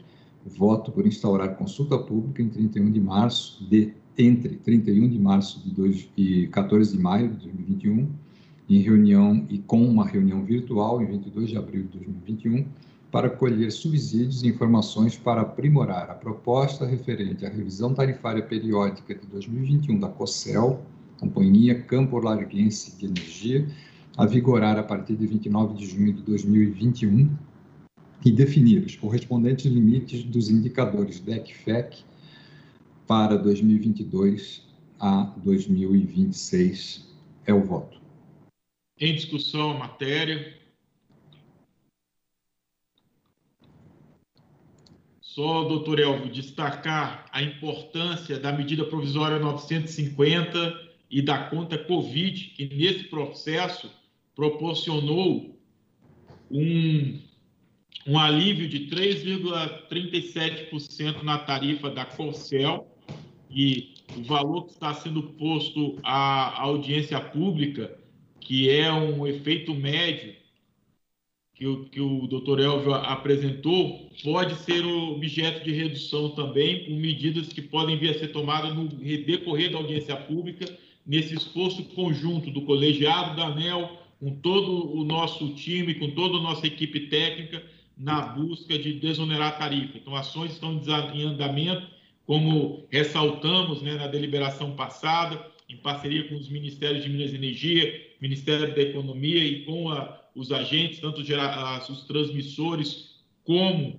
voto por instaurar consulta pública em trinta e um de março de, entre trinta e um de março de dois, e quatorze de maio de dois mil e vinte e um, em reunião e com uma reunião virtual em vinte e dois de abril de dois mil e vinte e um, para colher subsídios e informações para aprimorar a proposta referente à revisão tarifária periódica de dois mil e vinte e um da COCEL, Companhia Campolarguense de Energia, a vigorar a partir de vinte e nove de junho de dois mil e vinte e um e definir os correspondentes limites dos indicadores D E C F E C para dois mil e vinte e dois a dois mil e vinte e seis. É o voto. Em discussão a matéria. Só, doutor Hélvio, destacar a importância da medida provisória novecentos e cinquenta e da conta COVID, que nesse processo proporcionou um, um alívio de três vírgula trinta e sete por cento na tarifa da COCEL, e o valor que está sendo posto à audiência pública, que é um efeito médio, que o, que o doutor Hélvio apresentou, pode ser objeto de redução também, por medidas que podem vir a ser tomadas no decorrer da audiência pública, nesse esforço conjunto do colegiado, da ANEEL, com todo o nosso time, com toda a nossa equipe técnica, na busca de desonerar a tarifa. Então, ações estão em andamento, como ressaltamos, né, na deliberação passada, em parceria com os Ministérios de Minas e Energia, Ministério da Economia e com a os agentes, tanto os transmissores como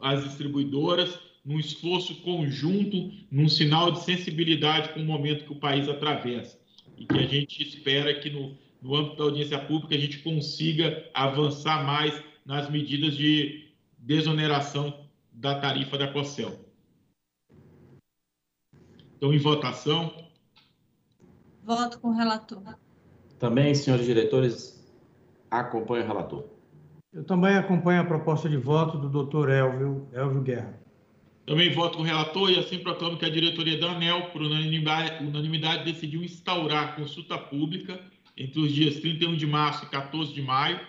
as distribuidoras, num esforço conjunto, num sinal de sensibilidade com o momento que o país atravessa. E que a gente espera que, no, no âmbito da audiência pública, a gente consiga avançar mais nas medidas de desoneração da tarifa da COCEL. Então, em votação. Voto com o relator. Também, senhores diretores, acompanho o relator. Eu também acompanho a proposta de voto do doutor Hélvio, Hélvio Guerra. Também voto com o relator e assim proclamo que a diretoria da ANEEL, por unanimidade, unanimidade, decidiu instaurar consulta pública entre os dias trinta e um de março e quatorze de maio,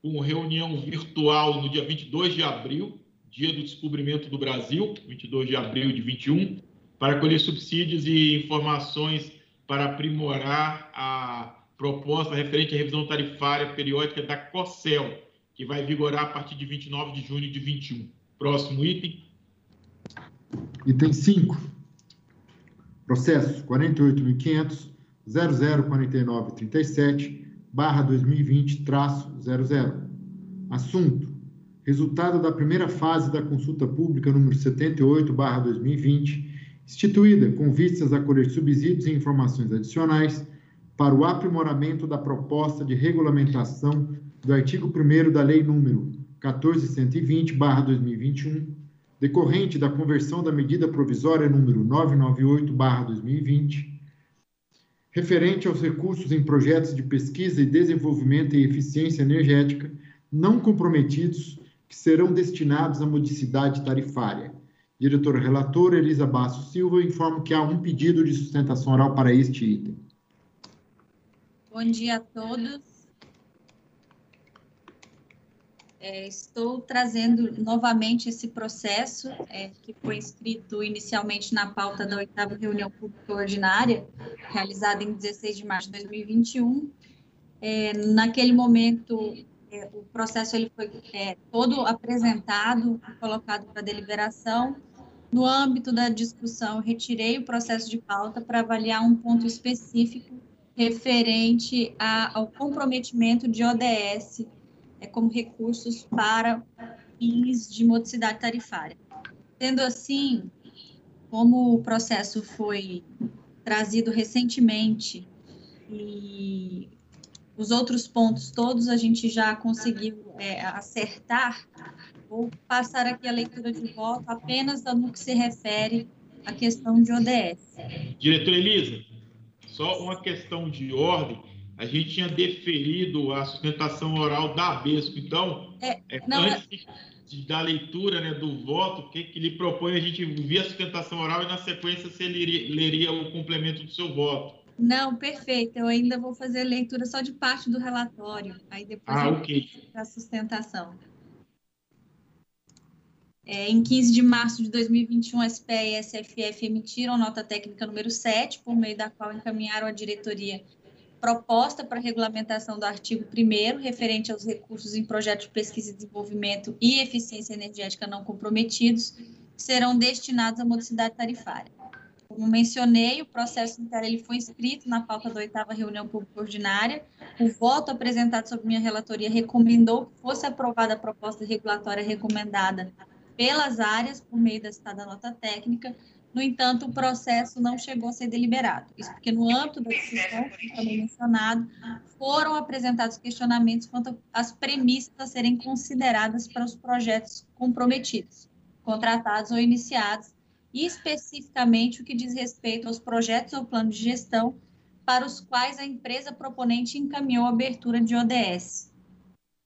com reunião virtual no dia vinte e dois de abril, dia do descobrimento do Brasil, vinte e dois de abril de vinte e um, para colher subsídios e informações para aprimorar a proposta referente à revisão tarifária periódica da COCEL, que vai vigorar a partir de vinte e nove de junho de vinte e um. Próximo item. Item cinco. Processo quarenta e oito mil e quinhentos, zero zero quatro nove três sete, barra dois mil e vinte, traço zero zero. Assunto: resultado da primeira fase da consulta pública número setenta e oito, barra dois mil e vinte, instituída com vistas a colher subsídios e informações adicionais para o aprimoramento da proposta de regulamentação do artigo primeiro da Lei número quatorze mil cento e vinte, barra dois mil e vinte e um, decorrente da conversão da Medida Provisória número novecentos e noventa e oito, barra dois mil e vinte, referente aos recursos em projetos de pesquisa e desenvolvimento e eficiência energética não comprometidos que serão destinados à modicidade tarifária. Diretora relatora Elisa Basso Silva informa que há um pedido de sustentação oral para este item. Bom dia a todos. É, estou trazendo novamente esse processo é, que foi inscrito inicialmente na pauta da oitava reunião pública ordinária, realizada em dezesseis de março de dois mil e vinte e um. É, naquele momento, é, o processo ele foi é, todo apresentado, colocado para deliberação. No âmbito da discussão, retirei o processo de pauta para avaliar um ponto específico referente a, ao comprometimento de O D S é, como recursos para fins de modicidade tarifária. Sendo assim, como o processo foi trazido recentemente e os outros pontos todos a gente já conseguiu é, acertar, vou passar aqui a leitura de voto apenas no que se refere à questão de O D S. Diretora Elisa, só uma questão de ordem, a gente tinha deferido a sustentação oral da ABESCO, então, é, não, antes de, da leitura, né, do voto, o que, que lhe propõe a gente via a sustentação oral e na sequência você leria, leria o complemento do seu voto. Não, perfeito, eu ainda vou fazer a leitura só de parte do relatório, aí depois ah, eu okay. a sustentação. É, em quinze de março de dois mil e vinte e um, a S P E e a S F F emitiram nota técnica número sete, por meio da qual encaminharam à diretoria proposta para regulamentação do artigo primeiro, referente aos recursos em projetos de pesquisa e desenvolvimento e eficiência energética não comprometidos, que serão destinados à modicidade tarifária. Como mencionei, o processo inteiro ele foi inscrito na pauta da oitava reunião pública ordinária. O voto apresentado sob minha relatoria recomendou que fosse aprovada a proposta regulatória recomendada pelas áreas, por meio da citada nota técnica. No entanto, o processo não chegou a ser deliberado. Isso porque, no âmbito da discussão, como também mencionado, foram apresentados questionamentos quanto às premissas a serem consideradas para os projetos comprometidos, contratados ou iniciados, e especificamente o que diz respeito aos projetos ou plano de gestão para os quais a empresa proponente encaminhou a abertura de O D S,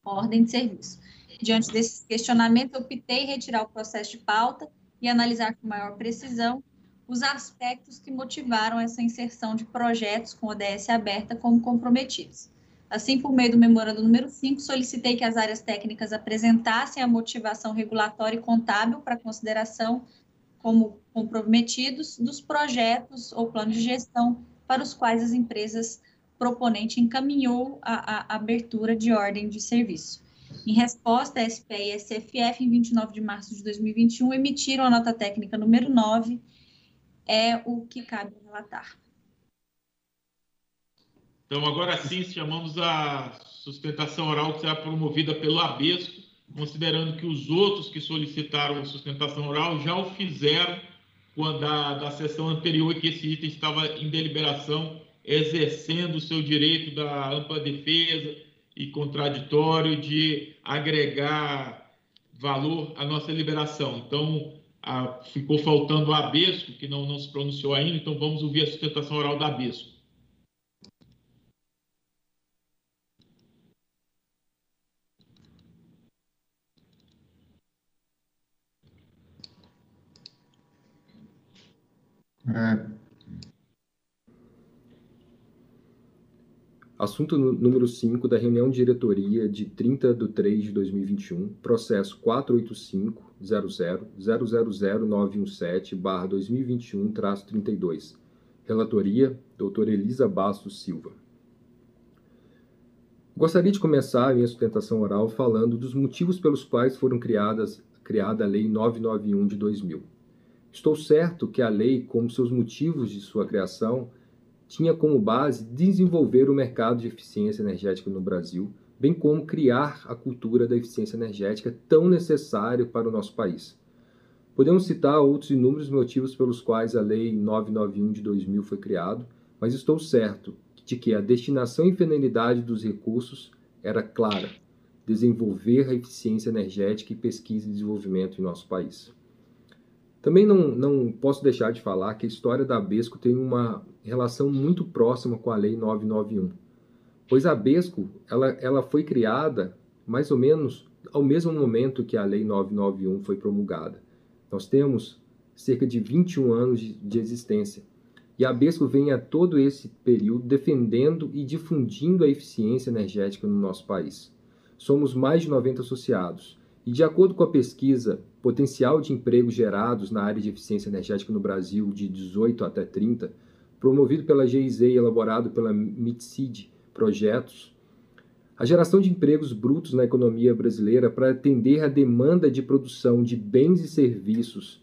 ordem de serviço. Diante desses questionamentos, optei retirar o processo de pauta e analisar com maior precisão os aspectos que motivaram essa inserção de projetos com O D S aberta como comprometidos. Assim, por meio do memorando número cinco, solicitei que as áreas técnicas apresentassem a motivação regulatória e contábil para consideração como comprometidos dos projetos ou plano de gestão para os quais as empresas proponente encaminhou a, a abertura de ordem de serviço. Em resposta, a S P E e a S F F, em vinte e nove de março de dois mil e vinte e um, emitiram a nota técnica número nove, é o que cabe relatar. Então, agora sim, chamamos a sustentação oral que será promovida pelo ABESCO, considerando que os outros que solicitaram a sustentação oral já o fizeram quando a, da sessão anterior que esse item estava em deliberação, exercendo o seu direito da ampla defesa e contraditório de agregar valor à nossa liberação. Então, a, ficou faltando o ABESCO, que não, não se pronunciou ainda, então vamos ouvir a sustentação oral da ABESCO. É. Assunto número cinco da reunião de diretoria de trinta de três de dois mil e vinte e um, processo quatro oito cinco, zero zero, zero zero zero nove um sete, barra dois mil e vinte e um, traço trinta e dois. Relatoria, doutora Elisa Basso Silva. Gostaria de começar a minha sustentação oral falando dos motivos pelos quais foram criadas criada a Lei novecentos e noventa e um de dois mil. Estou certo que a lei, como seus motivos de sua criação, tinha como base desenvolver o mercado de eficiência energética no Brasil, bem como criar a cultura da eficiência energética tão necessária para o nosso país. Podemos citar outros inúmeros motivos pelos quais a Lei novecentos e noventa e um de dois mil foi criada, mas estou certo de que a destinação e finalidade dos recursos era clara: desenvolver a eficiência energética e pesquisa e desenvolvimento em nosso país. Também não, não posso deixar de falar que a história da ABESCO tem uma relação muito próxima com a Lei novecentos e noventa e um, pois a ABESCO ela, ela foi criada mais ou menos ao mesmo momento que a Lei novecentos e noventa e um foi promulgada. Nós temos cerca de vinte e um anos de, de existência. E a ABESCO vem a todo esse período defendendo e difundindo a eficiência energética no nosso país. Somos mais de noventa associados. E de acordo com a pesquisa, potencial de empregos gerados na área de eficiência energética no Brasil de dezoito até trinta, promovido pela G I Z e elaborado pela MITSID Projetos, a geração de empregos brutos na economia brasileira para atender à demanda de produção de bens e serviços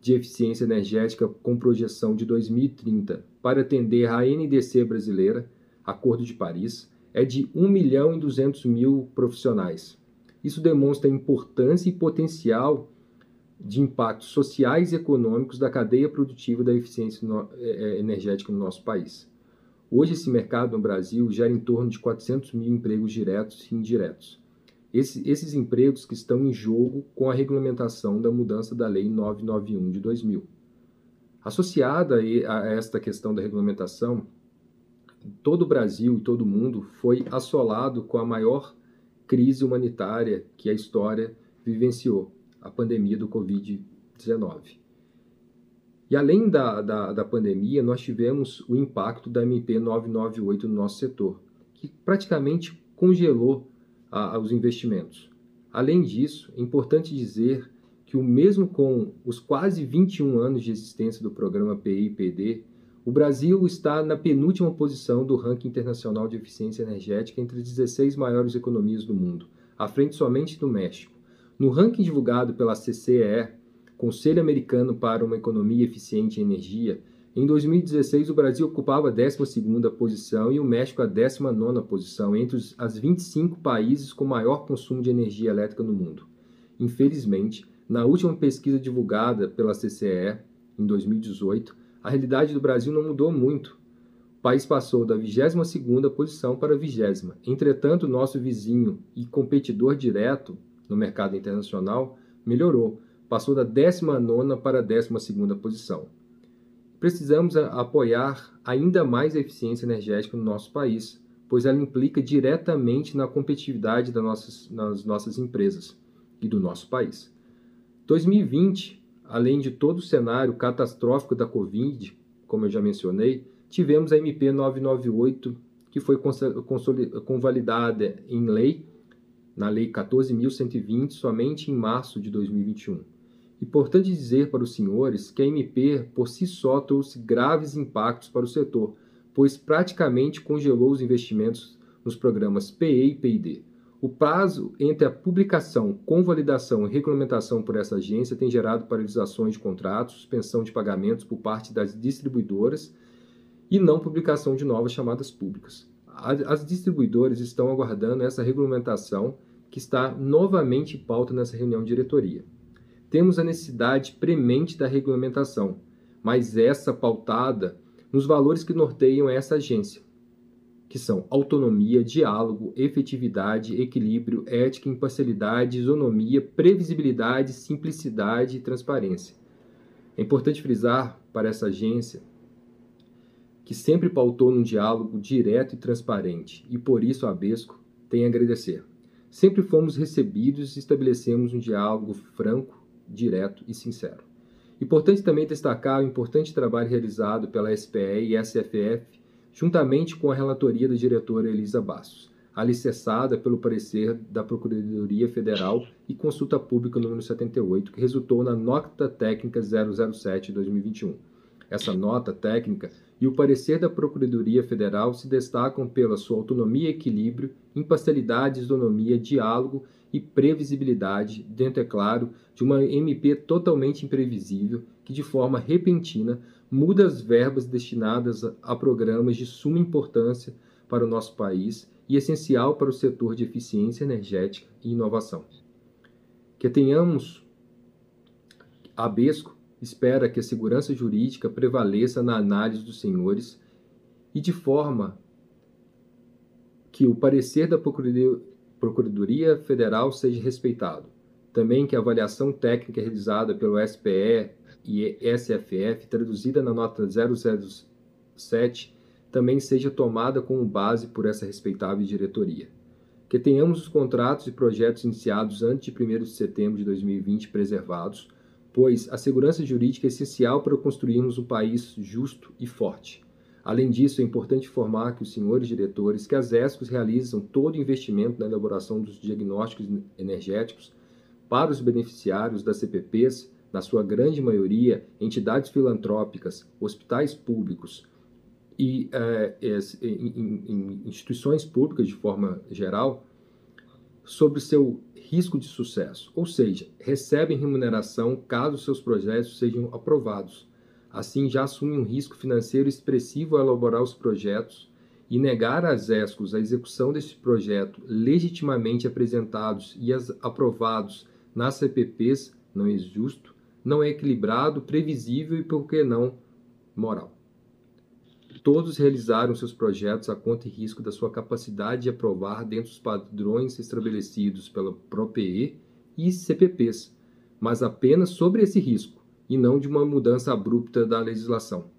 de eficiência energética com projeção de dois mil e trinta para atender à N D C brasileira, Acordo de Paris, é de um milhão e duzentos mil profissionais. Isso demonstra a importância e potencial de impactos sociais e econômicos da cadeia produtiva da eficiência energética no nosso país. Hoje, esse mercado no Brasil gera em torno de quatrocentos mil empregos diretos e indiretos. Esse, esses empregos que estão em jogo com a regulamentação da mudança da Lei novecentos e noventa e um de dois mil. Associada a esta questão da regulamentação, todo o Brasil e todo o mundo foi assolado com a maior crise humanitária que a história vivenciou, a pandemia do covid dezenove. E além da, da, da pandemia, nós tivemos o impacto da M P novecentos e noventa e oito no nosso setor, que praticamente congelou a, os investimentos. Além disso, é importante dizer que o mesmo com os quase vinte e um anos de existência do programa P I P D, o Brasil está na penúltima posição do ranking internacional de eficiência energética entre as dezesseis maiores economias do mundo, à frente somente do México. No ranking divulgado pela C C E, Conselho Americano para uma Economia Eficiente em Energia, em dois mil e dezesseis o Brasil ocupava a décima segunda posição e o México a décima nona posição entre os, as vinte e cinco países com maior consumo de energia elétrica no mundo. Infelizmente, na última pesquisa divulgada pela C C E, em dois mil e dezoito, a realidade do Brasil não mudou muito. O país passou da vigésima segunda posição para a vigésima. Entretanto, nosso vizinho e competidor direto no mercado internacional melhorou, passou da décima nona para a décima segunda posição. Precisamos apoiar ainda mais a eficiência energética no nosso país, pois ela implica diretamente na competitividade das nossas, das nossas empresas e do nosso país. dois mil e vinte, além de todo o cenário catastrófico da Covid, como eu já mencionei, tivemos a M P novecentos e noventa e oito, que foi convalidada em lei, na Lei quatorze mil cento e vinte, somente em março de dois mil e vinte e um. Importante dizer para os senhores que a M P por si só trouxe graves impactos para o setor, pois praticamente congelou os investimentos nos programas P E e P I D. O prazo entre a publicação, convalidação e regulamentação por essa agência tem gerado paralisações de contratos, suspensão de pagamentos por parte das distribuidoras e não publicação de novas chamadas públicas. As distribuidoras estão aguardando essa regulamentação que está novamente em pauta nessa reunião de diretoria. Temos a necessidade premente da regulamentação, mas essa pautada nos valores que norteiam essa agência, que são autonomia, diálogo, efetividade, equilíbrio, ética, imparcialidade, isonomia, previsibilidade, simplicidade e transparência. É importante frisar para essa agência que sempre pautou num diálogo direto e transparente, e por isso a ABESCO tem a agradecer. Sempre fomos recebidos e estabelecemos um diálogo franco, direto e sincero. Importante também destacar o importante trabalho realizado pela S P E e S F F, juntamente com a relatoria da diretora Elisa Basso, alicerçada pelo parecer da Procuradoria Federal e consulta pública número setenta e oito, que resultou na Nota Técnica zero zero sete de dois mil e vinte e um. Essa nota técnica e o parecer da Procuradoria Federal se destacam pela sua autonomia e equilíbrio, imparcialidade, isonomia, diálogo e previsibilidade, dentro, é claro, de uma M P totalmente imprevisível que, de forma repentina, muda as verbas destinadas a programas de suma importância para o nosso país e essencial para o setor de eficiência energética e inovação. Que tenhamos a ABESCO, espera que a segurança jurídica prevaleça na análise dos senhores e de forma que o parecer da Procuradoria Federal seja respeitado. Também que a avaliação técnica realizada pelo S P E e S F F, traduzida na nota zero zero sete, também seja tomada como base por essa respeitável diretoria. Que tenhamos os contratos e projetos iniciados antes de primeiro de setembro de dois mil e vinte preservados, pois a segurança jurídica é essencial para construirmos um país justo e forte. Além disso, é importante informar que os senhores diretores que as ESCOs realizam todo o investimento na elaboração dos diagnósticos energéticos para os beneficiários das C P Ps, na sua grande maioria, entidades filantrópicas, hospitais públicos e eh, em, em instituições públicas de forma geral, sobre seu risco de sucesso, ou seja, recebem remuneração caso seus projetos sejam aprovados. Assim, já assumem um risco financeiro expressivo ao elaborar os projetos e negar às ESCOs a execução desse projeto legitimamente apresentados e as aprovados nas C P Ps não é justo, não é equilibrado, previsível e, por que não, moral. Todos realizaram seus projetos a conta e risco da sua capacidade de aprovar dentro dos padrões estabelecidos pela P R O P E e C P Ps, mas apenas sobre esse risco, e não de uma mudança abrupta da legislação.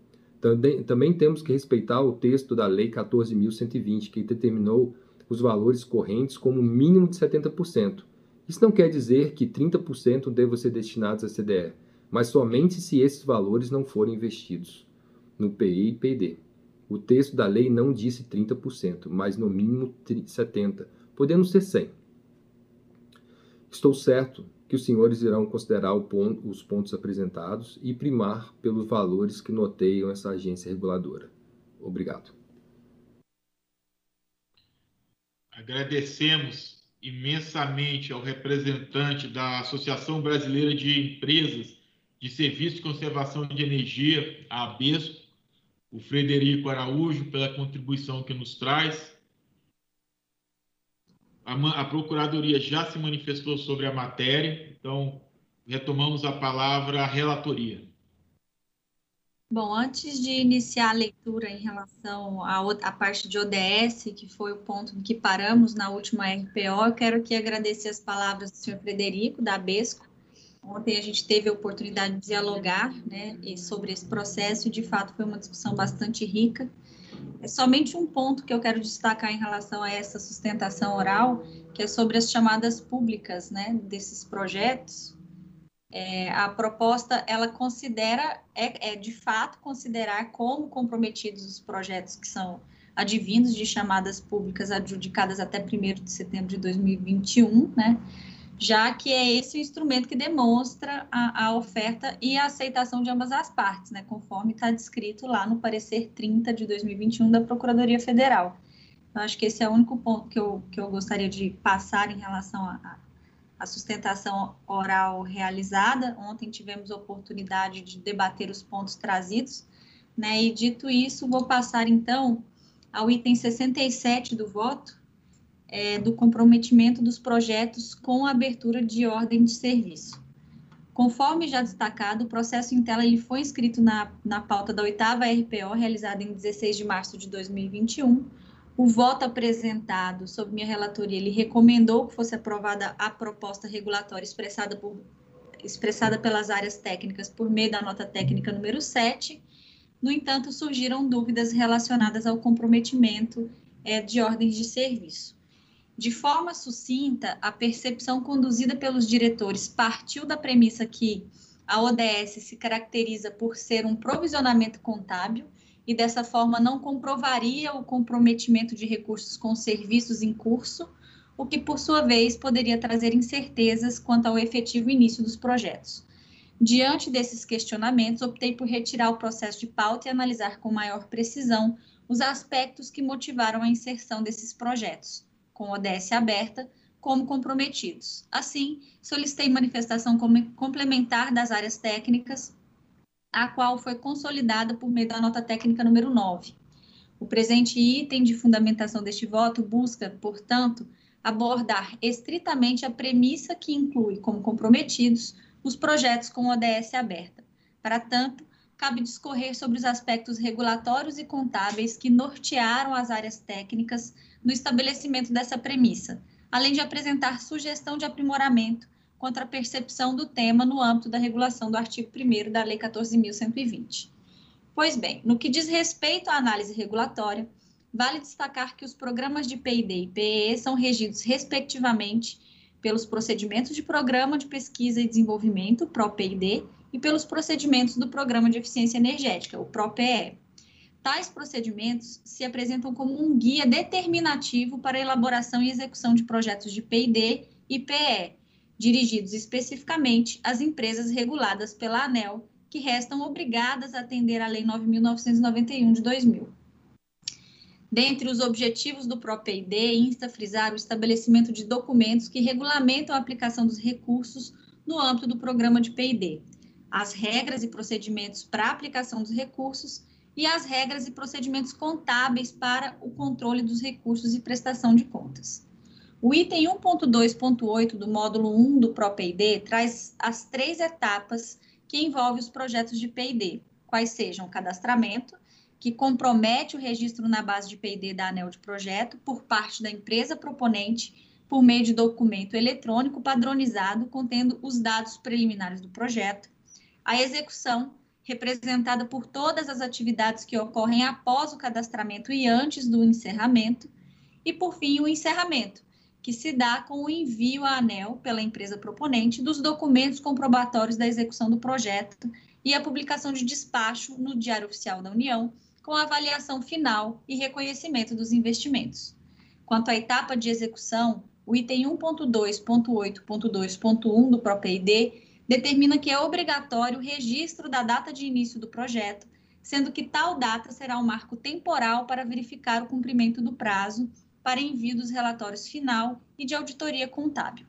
Também, também temos que respeitar o texto da Lei quatorze mil cento e vinte, que determinou os valores correntes como mínimo de setenta por cento. Isso não quer dizer que trinta por cento devam ser destinados a C D E, mas somente se esses valores não forem investidos no P I e P D. O texto da lei não disse trinta por cento, mas no mínimo setenta por cento, podendo ser cem por cento. Estou certo que os senhores irão considerar o ponto, os pontos apresentados e primar pelos valores que noteiam essa agência reguladora. Obrigado. Agradecemos imensamente ao representante da Associação Brasileira de Empresas de Serviço de Conservação de Energia, a ABESCO, o Frederico Araújo, pela contribuição que nos traz. A, a Procuradoria já se manifestou sobre a matéria, então retomamos a palavra à relatoria. Bom, antes de iniciar a leitura em relação à parte de O D S, que foi o ponto em que paramos na última R P O, eu quero aqui agradecer as palavras do senhor Frederico, da ABESCO. Ontem a gente teve a oportunidade de dialogar, né, sobre esse processo e, de fato, foi uma discussão bastante rica. É somente um ponto que eu quero destacar em relação a essa sustentação oral, que é sobre as chamadas públicas, né, desses projetos. É, a proposta, ela considera, é, é de fato considerar como comprometidos os projetos que são advindos de chamadas públicas adjudicadas até primeiro de setembro de dois mil e vinte e um, né, já que é esse o instrumento que demonstra a, a oferta e a aceitação de ambas as partes, né, conforme está descrito lá no parecer trinta de dois mil e vinte e um da Procuradoria Federal. Eu acho que esse é o único ponto que eu, que eu gostaria de passar em relação à sustentação oral realizada. Ontem tivemos a oportunidade de debater os pontos trazidos, né, e dito isso, vou passar então ao item sessenta e sete do voto, É, do comprometimento dos projetos com a abertura de ordem de serviço. Conforme já destacado, o processo em tela ele foi inscrito na, na pauta da oitava R P O, realizada em dezesseis de março de dois mil e vinte e um. O voto apresentado sob minha relatoria, ele recomendou que fosse aprovada a proposta regulatória expressada, por, expressada pelas áreas técnicas por meio da nota técnica número sete. No entanto, surgiram dúvidas relacionadas ao comprometimento é, de ordens de serviço. De forma sucinta, a percepção conduzida pelos diretores partiu da premissa que a O D S se caracteriza por ser um provisionamento contábil e, dessa forma, não comprovaria o comprometimento de recursos com serviços em curso, o que, por sua vez, poderia trazer incertezas quanto ao efetivo início dos projetos. Diante desses questionamentos, optei por retirar o processo de pauta e analisar com maior precisão os aspectos que motivaram a inserção desses projetos, com O D S aberta, como comprometidos. Assim, solicitei manifestação complementar das áreas técnicas, a qual foi consolidada por meio da nota técnica número nove. O presente item de fundamentação deste voto busca, portanto, abordar estritamente a premissa que inclui como comprometidos os projetos com O D S aberta. Para tanto, cabe discorrer sobre os aspectos regulatórios e contábeis que nortearam as áreas técnicas no estabelecimento dessa premissa, além de apresentar sugestão de aprimoramento contra a percepção do tema no âmbito da regulação do artigo primeiro da Lei quatorze mil cento e vinte. Pois bem, no que diz respeito à análise regulatória, vale destacar que os programas de P I D e P E E são regidos, respectivamente, pelos procedimentos de Programa de Pesquisa e Desenvolvimento, P R O P E D, e pelos procedimentos do Programa de Eficiência Energética, o P R O P E. Tais procedimentos se apresentam como um guia determinativo para a elaboração e execução de projetos de P I D e P E E, dirigidos especificamente às empresas reguladas pela ANEEL, que restam obrigadas a atender à Lei nove mil novecentos e noventa e um de dois mil. Dentre os objetivos do P R O P E D, insta frisar o estabelecimento de documentos que regulamentam a aplicação dos recursos no âmbito do programa de P I D, as regras e procedimentos para a aplicação dos recursos e as regras e procedimentos contábeis para o controle dos recursos e prestação de contas. O item um ponto dois ponto oito do módulo um do P R O P E D traz as três etapas que envolvem os projetos de P I D, quais sejam o cadastramento, que compromete o registro na base de P I D da ANEEL de projeto por parte da empresa proponente por meio de documento eletrônico padronizado contendo os dados preliminares do projeto, a execução, representada por todas as atividades que ocorrem após o cadastramento e antes do encerramento, e, por fim, o encerramento, que se dá com o envio à ANEEL pela empresa proponente dos documentos comprobatórios da execução do projeto e a publicação de despacho no Diário Oficial da União, com a avaliação final e reconhecimento dos investimentos. Quanto à etapa de execução, o item um ponto dois ponto oito ponto dois ponto um do P R O P E D determina que é obrigatório o registro da data de início do projeto, sendo que tal data será um marco temporal para verificar o cumprimento do prazo para envio dos relatórios final e de auditoria contábil.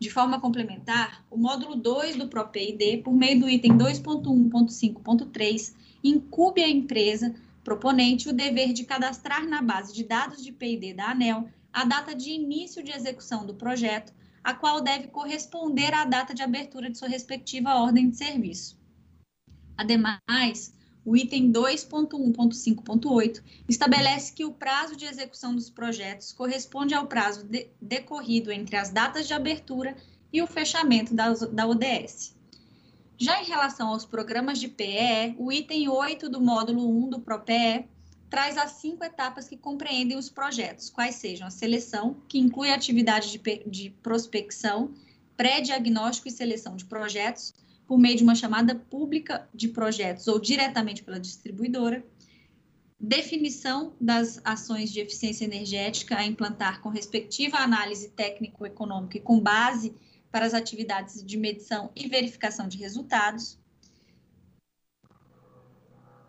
De forma complementar, o módulo dois do P R O P E D, por meio do item dois ponto um ponto cinco ponto três, incumbe à empresa proponente o dever de cadastrar na base de dados de P I D da ANEEL a data de início de execução do projeto, a qual deve corresponder à data de abertura de sua respectiva ordem de serviço. Ademais, o item dois ponto um ponto cinco ponto oito estabelece que o prazo de execução dos projetos corresponde ao prazo de, decorrido entre as datas de abertura e o fechamento da, da O D S. Já em relação aos programas de P E E, o item oito do módulo um do P R O P E traz as cinco etapas que compreendem os projetos, quais sejam a seleção, que inclui a atividade de, de prospecção, pré-diagnóstico e seleção de projetos, por meio de uma chamada pública de projetos ou diretamente pela distribuidora, definição das ações de eficiência energética a implantar com respectiva análise técnico-econômica e com base para as atividades de medição e verificação de resultados.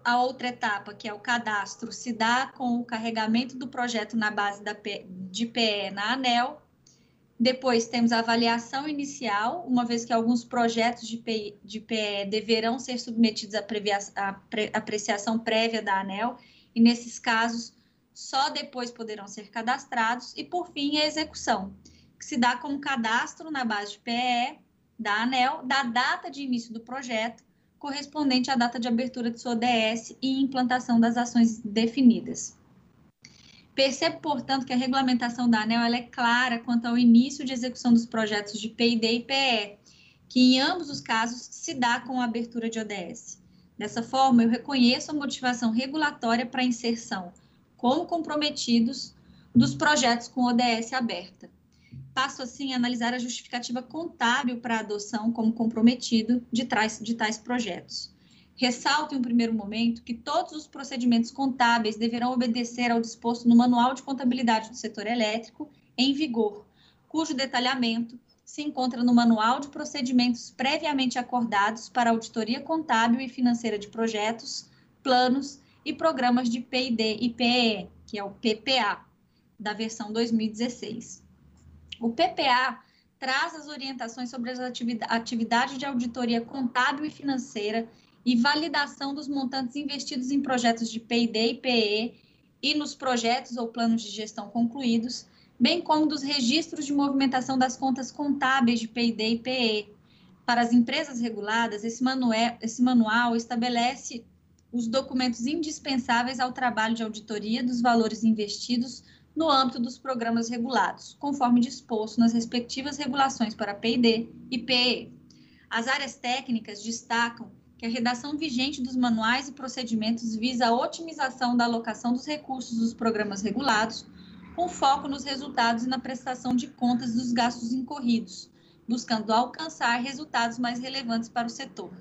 A outra etapa, que é o cadastro, se dá com o carregamento do projeto na base da P... de P E na ANEEL. Depois temos a avaliação inicial, uma vez que alguns projetos de P E E, de P E E deverão ser submetidos à apreciação prévia da ANEEL, e nesses casos só depois poderão ser cadastrados. E por fim a execução, que se dá como cadastro na base de P E E da ANEEL da data de início do projeto, correspondente à data de abertura de sua O D S e implantação das ações definidas. Percebo, portanto, que a regulamentação da ANEEL ela é clara quanto ao início de execução dos projetos de P I D e P E E, que em ambos os casos se dá com a abertura de O D S. Dessa forma, eu reconheço a motivação regulatória para a inserção, como comprometidos, dos projetos com O D S aberta. Passo, assim, a analisar a justificativa contábil para a adoção como comprometido de tais, de tais projetos. Ressalto, em um primeiro momento, que todos os procedimentos contábeis deverão obedecer ao disposto no Manual de Contabilidade do Setor Elétrico, em vigor, cujo detalhamento se encontra no Manual de Procedimentos previamente acordados para auditoria contábil e financeira de projetos, planos e programas de P e D e P E, que é o P P A, da versão dois mil e dezesseis. O P P A traz as orientações sobre as atividades de auditoria contábil e financeira e validação dos montantes investidos em projetos de P e D e P E e nos projetos ou planos de gestão concluídos, bem como dos registros de movimentação das contas contábeis de P e D e P E. Para as empresas reguladas, esse manual, esse manual estabelece os documentos indispensáveis ao trabalho de auditoria dos valores investidos no âmbito dos programas regulados, conforme disposto nas respectivas regulações para P e D e P E. As áreas técnicas destacam que a redação vigente dos manuais e procedimentos visa a otimização da alocação dos recursos dos programas regulados, com foco nos resultados e na prestação de contas dos gastos incorridos, buscando alcançar resultados mais relevantes para o setor.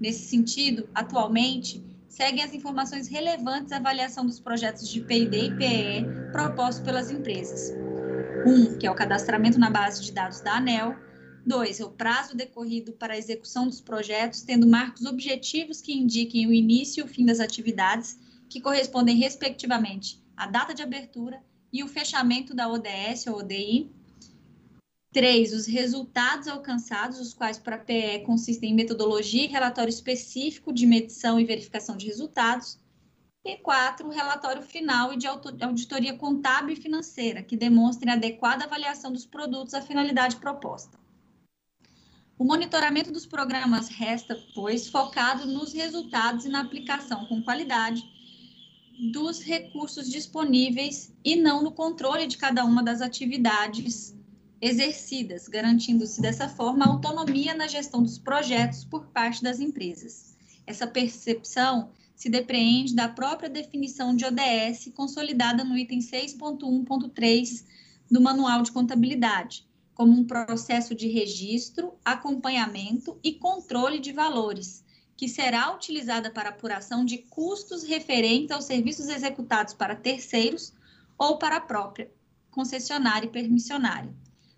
Nesse sentido, atualmente, seguem as informações relevantes à avaliação dos projetos de P e D e P E propostos pelas empresas. um. Um, que é o cadastramento na base de dados da ANEEL. dois. É o prazo decorrido para a execução dos projetos, tendo marcos objetivos que indiquem o início e o fim das atividades, que correspondem, respectivamente, à data de abertura e o fechamento da O D S ou O D I. três. Os resultados alcançados, os quais para P E consistem em metodologia e relatório específico de medição e verificação de resultados. E quatro. O relatório final e de auditoria contábil e financeira, que demonstre a adequada avaliação dos produtos à finalidade proposta. O monitoramento dos programas resta, pois, focado nos resultados e na aplicação com qualidade dos recursos disponíveis e não no controle de cada uma das atividades exercidas, garantindo-se dessa forma autonomia na gestão dos projetos por parte das empresas. Essa percepção se depreende da própria definição de O D S consolidada no item seis ponto um ponto três do Manual de Contabilidade, como um processo de registro, acompanhamento e controle de valores, que será utilizada para apuração de custos referentes aos serviços executados para terceiros ou para a própria concessionária e permissionária.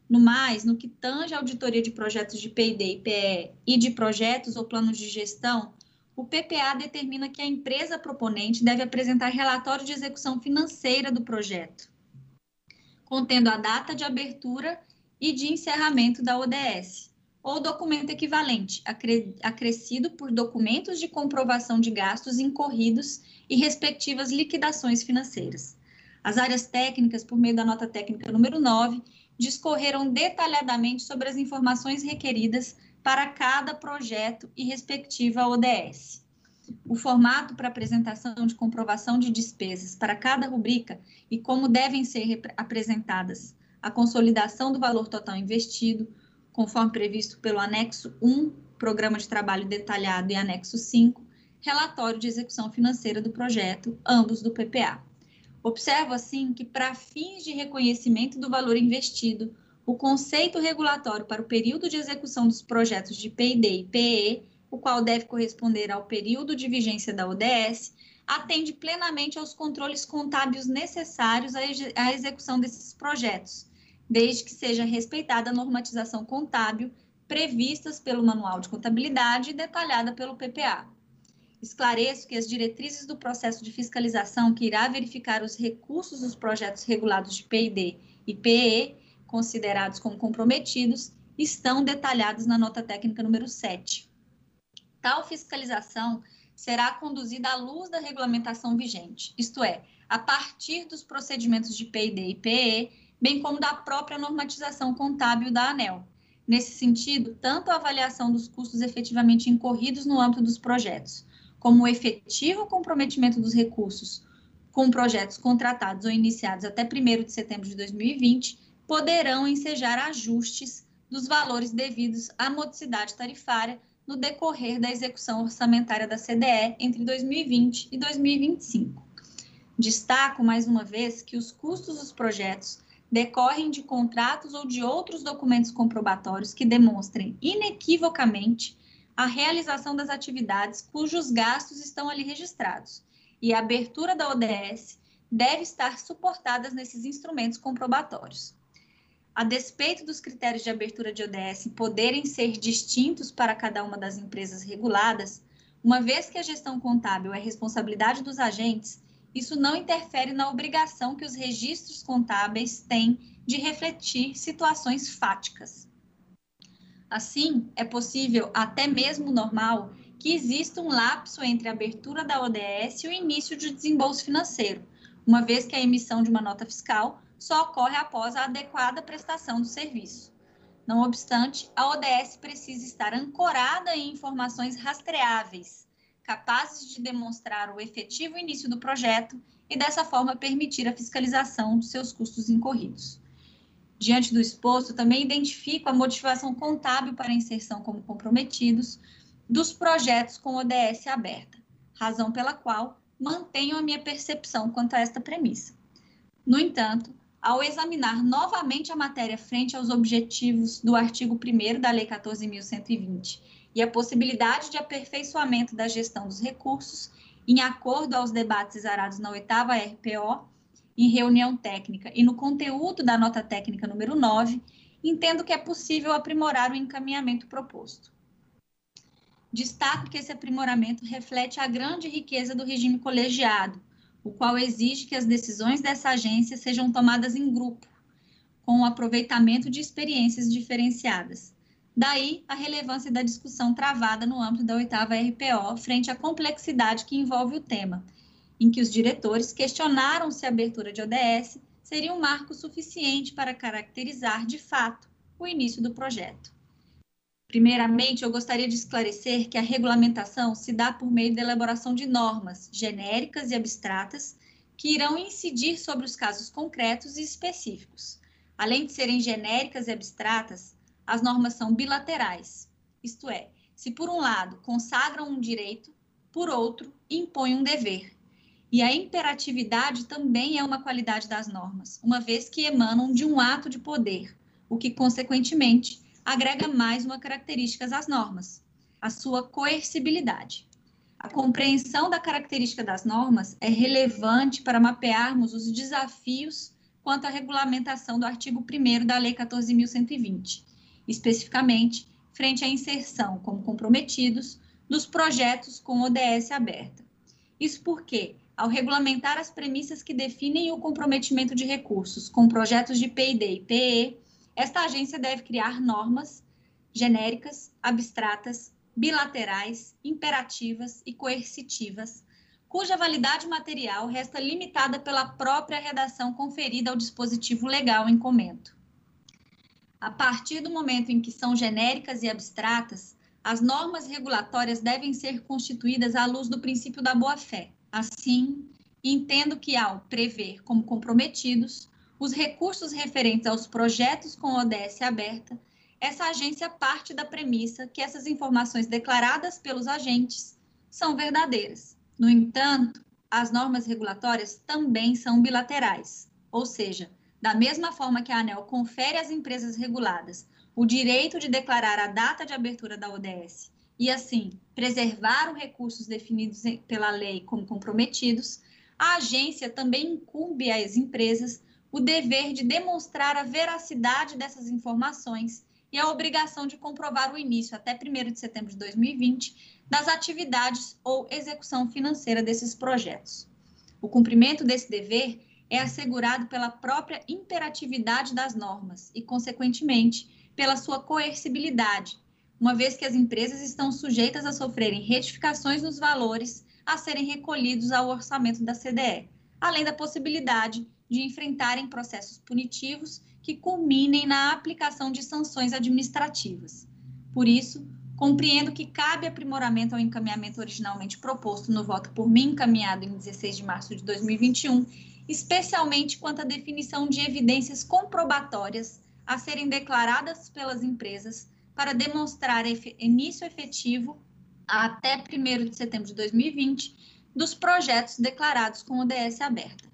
No mais, no que tange a auditoria de projetos de P e D e P E e de projetos ou planos de gestão, o P P A determina que a empresa proponente deve apresentar relatório de execução financeira do projeto, contendo a data de abertura e de encerramento da O D S, ou documento equivalente, acrescido por documentos de comprovação de gastos incorridos e respectivas liquidações financeiras. As áreas técnicas, por meio da nota técnica número nove, discorreram detalhadamente sobre as informações requeridas para cada projeto e respectiva O D S. O formato para apresentação de comprovação de despesas para cada rubrica e como devem ser apresentadas a consolidação do valor total investido, conforme previsto pelo anexo um, Programa de Trabalho Detalhado, e anexo cinco, Relatório de Execução Financeira do Projeto, ambos do P P A. Observo, assim, que para fins de reconhecimento do valor investido, o conceito regulatório para o período de execução dos projetos de P e D e P E, o qual deve corresponder ao período de vigência da O D S, atende plenamente aos controles contábeis necessários à execução desses projetos, desde que seja respeitada a normatização contábil previstas pelo Manual de Contabilidade e detalhada pelo P P A. Esclareço que as diretrizes do processo de fiscalização que irá verificar os recursos dos projetos regulados de P e D e P E, considerados como comprometidos, estão detalhados na nota técnica número sete. Tal fiscalização será conduzida à luz da regulamentação vigente, isto é, a partir dos procedimentos de P e D e P E, bem como da própria normatização contábil da ANEEL. Nesse sentido, tanto a avaliação dos custos efetivamente incorridos no âmbito dos projetos, como o efetivo comprometimento dos recursos com projetos contratados ou iniciados até primeiro de setembro de dois mil e vinte, poderão ensejar ajustes dos valores devidos à modicidade tarifária no decorrer da execução orçamentária da C D E entre dois mil e vinte e dois mil e vinte e cinco. Destaco, mais uma vez, que os custos dos projetos decorrem de contratos ou de outros documentos comprobatórios que demonstrem inequivocamente a realização das atividades cujos gastos estão ali registrados, e a abertura da O D S deve estar suportada nesses instrumentos comprobatórios. a despeito dos critérios de abertura de O D S poderem ser distintos para cada uma das empresas reguladas, uma vez que a gestão contábil é responsabilidade dos agentes, isso não interfere na obrigação que os registros contábeis têm de refletir situações fáticas. Assim, é possível, até mesmo normal, que exista um lapso entre a abertura da O D S e o início de desembolso financeiro, uma vez que a emissão de uma nota fiscal só ocorre após a adequada prestação do serviço. Não obstante, a O D S precisa estar ancorada em informações rastreáveis, capazes de demonstrar o efetivo início do projeto e, dessa forma, permitir a fiscalização dos seus custos incorridos. Diante do exposto, também identifico a motivação contábil para inserção como comprometidos dos projetos com O D S aberta, razão pela qual mantenho a minha percepção quanto a esta premissa. No entanto, ao examinar novamente a matéria frente aos objetivos do artigo primeiro da Lei quatorze mil cento e vinte e a possibilidade de aperfeiçoamento da gestão dos recursos, em acordo aos debates exarados na oitava R P O, em reunião técnica e no conteúdo da nota técnica número nove, entendo que é possível aprimorar o encaminhamento proposto. Destaco que esse aprimoramento reflete a grande riqueza do regime colegiado, o qual exige que as decisões dessa agência sejam tomadas em grupo, com o aproveitamento de experiências diferenciadas. Daí, a relevância da discussão travada no âmbito da oitava R P O, frente à complexidade que envolve o tema, em que os diretores questionaram se a abertura de O D S seria um marco suficiente para caracterizar, de fato, o início do projeto. Primeiramente, eu gostaria de esclarecer que a regulamentação se dá por meio da elaboração de normas genéricas e abstratas que irão incidir sobre os casos concretos e específicos. Além de serem genéricas e abstratas, as normas são bilaterais, isto é, se por um lado consagram um direito, por outro impõem um dever. E a imperatividade também é uma qualidade das normas, uma vez que emanam de um ato de poder, o que, consequentemente, agrega mais uma característica às normas, a sua coercibilidade. A compreensão da característica das normas é relevante para mapearmos os desafios quanto à regulamentação do artigo primeiro da Lei quatorze mil cento e vinte, especificamente frente à inserção, como comprometidos, dos projetos com O D S aberta. Isso porque, ao regulamentar as premissas que definem o comprometimento de recursos com projetos de P e D e P E, esta agência deve criar normas genéricas, abstratas, bilaterais, imperativas e coercitivas, cuja validade material resta limitada pela própria redação conferida ao dispositivo legal em comento. A partir do momento em que são genéricas e abstratas, as normas regulatórias devem ser constituídas à luz do princípio da boa-fé. Assim, entendo que, ao prever como comprometidos os recursos referentes aos projetos com O D S aberta, essa agência parte da premissa que essas informações declaradas pelos agentes são verdadeiras. No entanto, as normas regulatórias também são bilaterais, ou seja, da mesma forma que a ANEEL confere às empresas reguladas o direito de declarar a data de abertura da O D S e, assim, preservar os recursos definidos pela lei como comprometidos, a agência também incumbe às empresas o dever de demonstrar a veracidade dessas informações e a obrigação de comprovar o início, até primeiro de setembro de dois mil e vinte, das atividades ou execução financeira desses projetos. O cumprimento desse dever é assegurado pela própria imperatividade das normas e, consequentemente, pela sua coercibilidade, uma vez que as empresas estão sujeitas a sofrerem retificações nos valores a serem recolhidos ao orçamento da C D E, além da possibilidade de enfrentarem processos punitivos que culminem na aplicação de sanções administrativas. Por isso, compreendo que cabe aprimoramento ao encaminhamento originalmente proposto no voto por mim encaminhado em dezesseis de março de dois mil e vinte e um, especialmente quanto à definição de evidências comprobatórias a serem declaradas pelas empresas para demonstrar início efetivo até primeiro de setembro de dois mil e vinte dos projetos declarados com O D S aberta.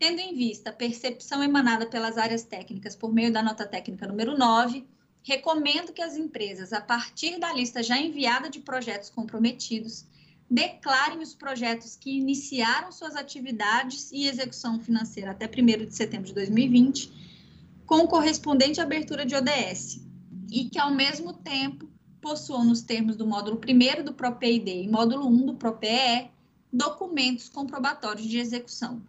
Tendo em vista a percepção emanada pelas áreas técnicas por meio da nota técnica número nove, recomendo que as empresas, a partir da lista já enviada de projetos comprometidos, declarem os projetos que iniciaram suas atividades e execução financeira até primeiro de setembro de dois mil e vinte, com correspondente abertura de O D S e que, ao mesmo tempo, possuam nos termos do módulo primeiro do P R O P E e D e módulo um do P R O P E documentos comprobatórios de execução.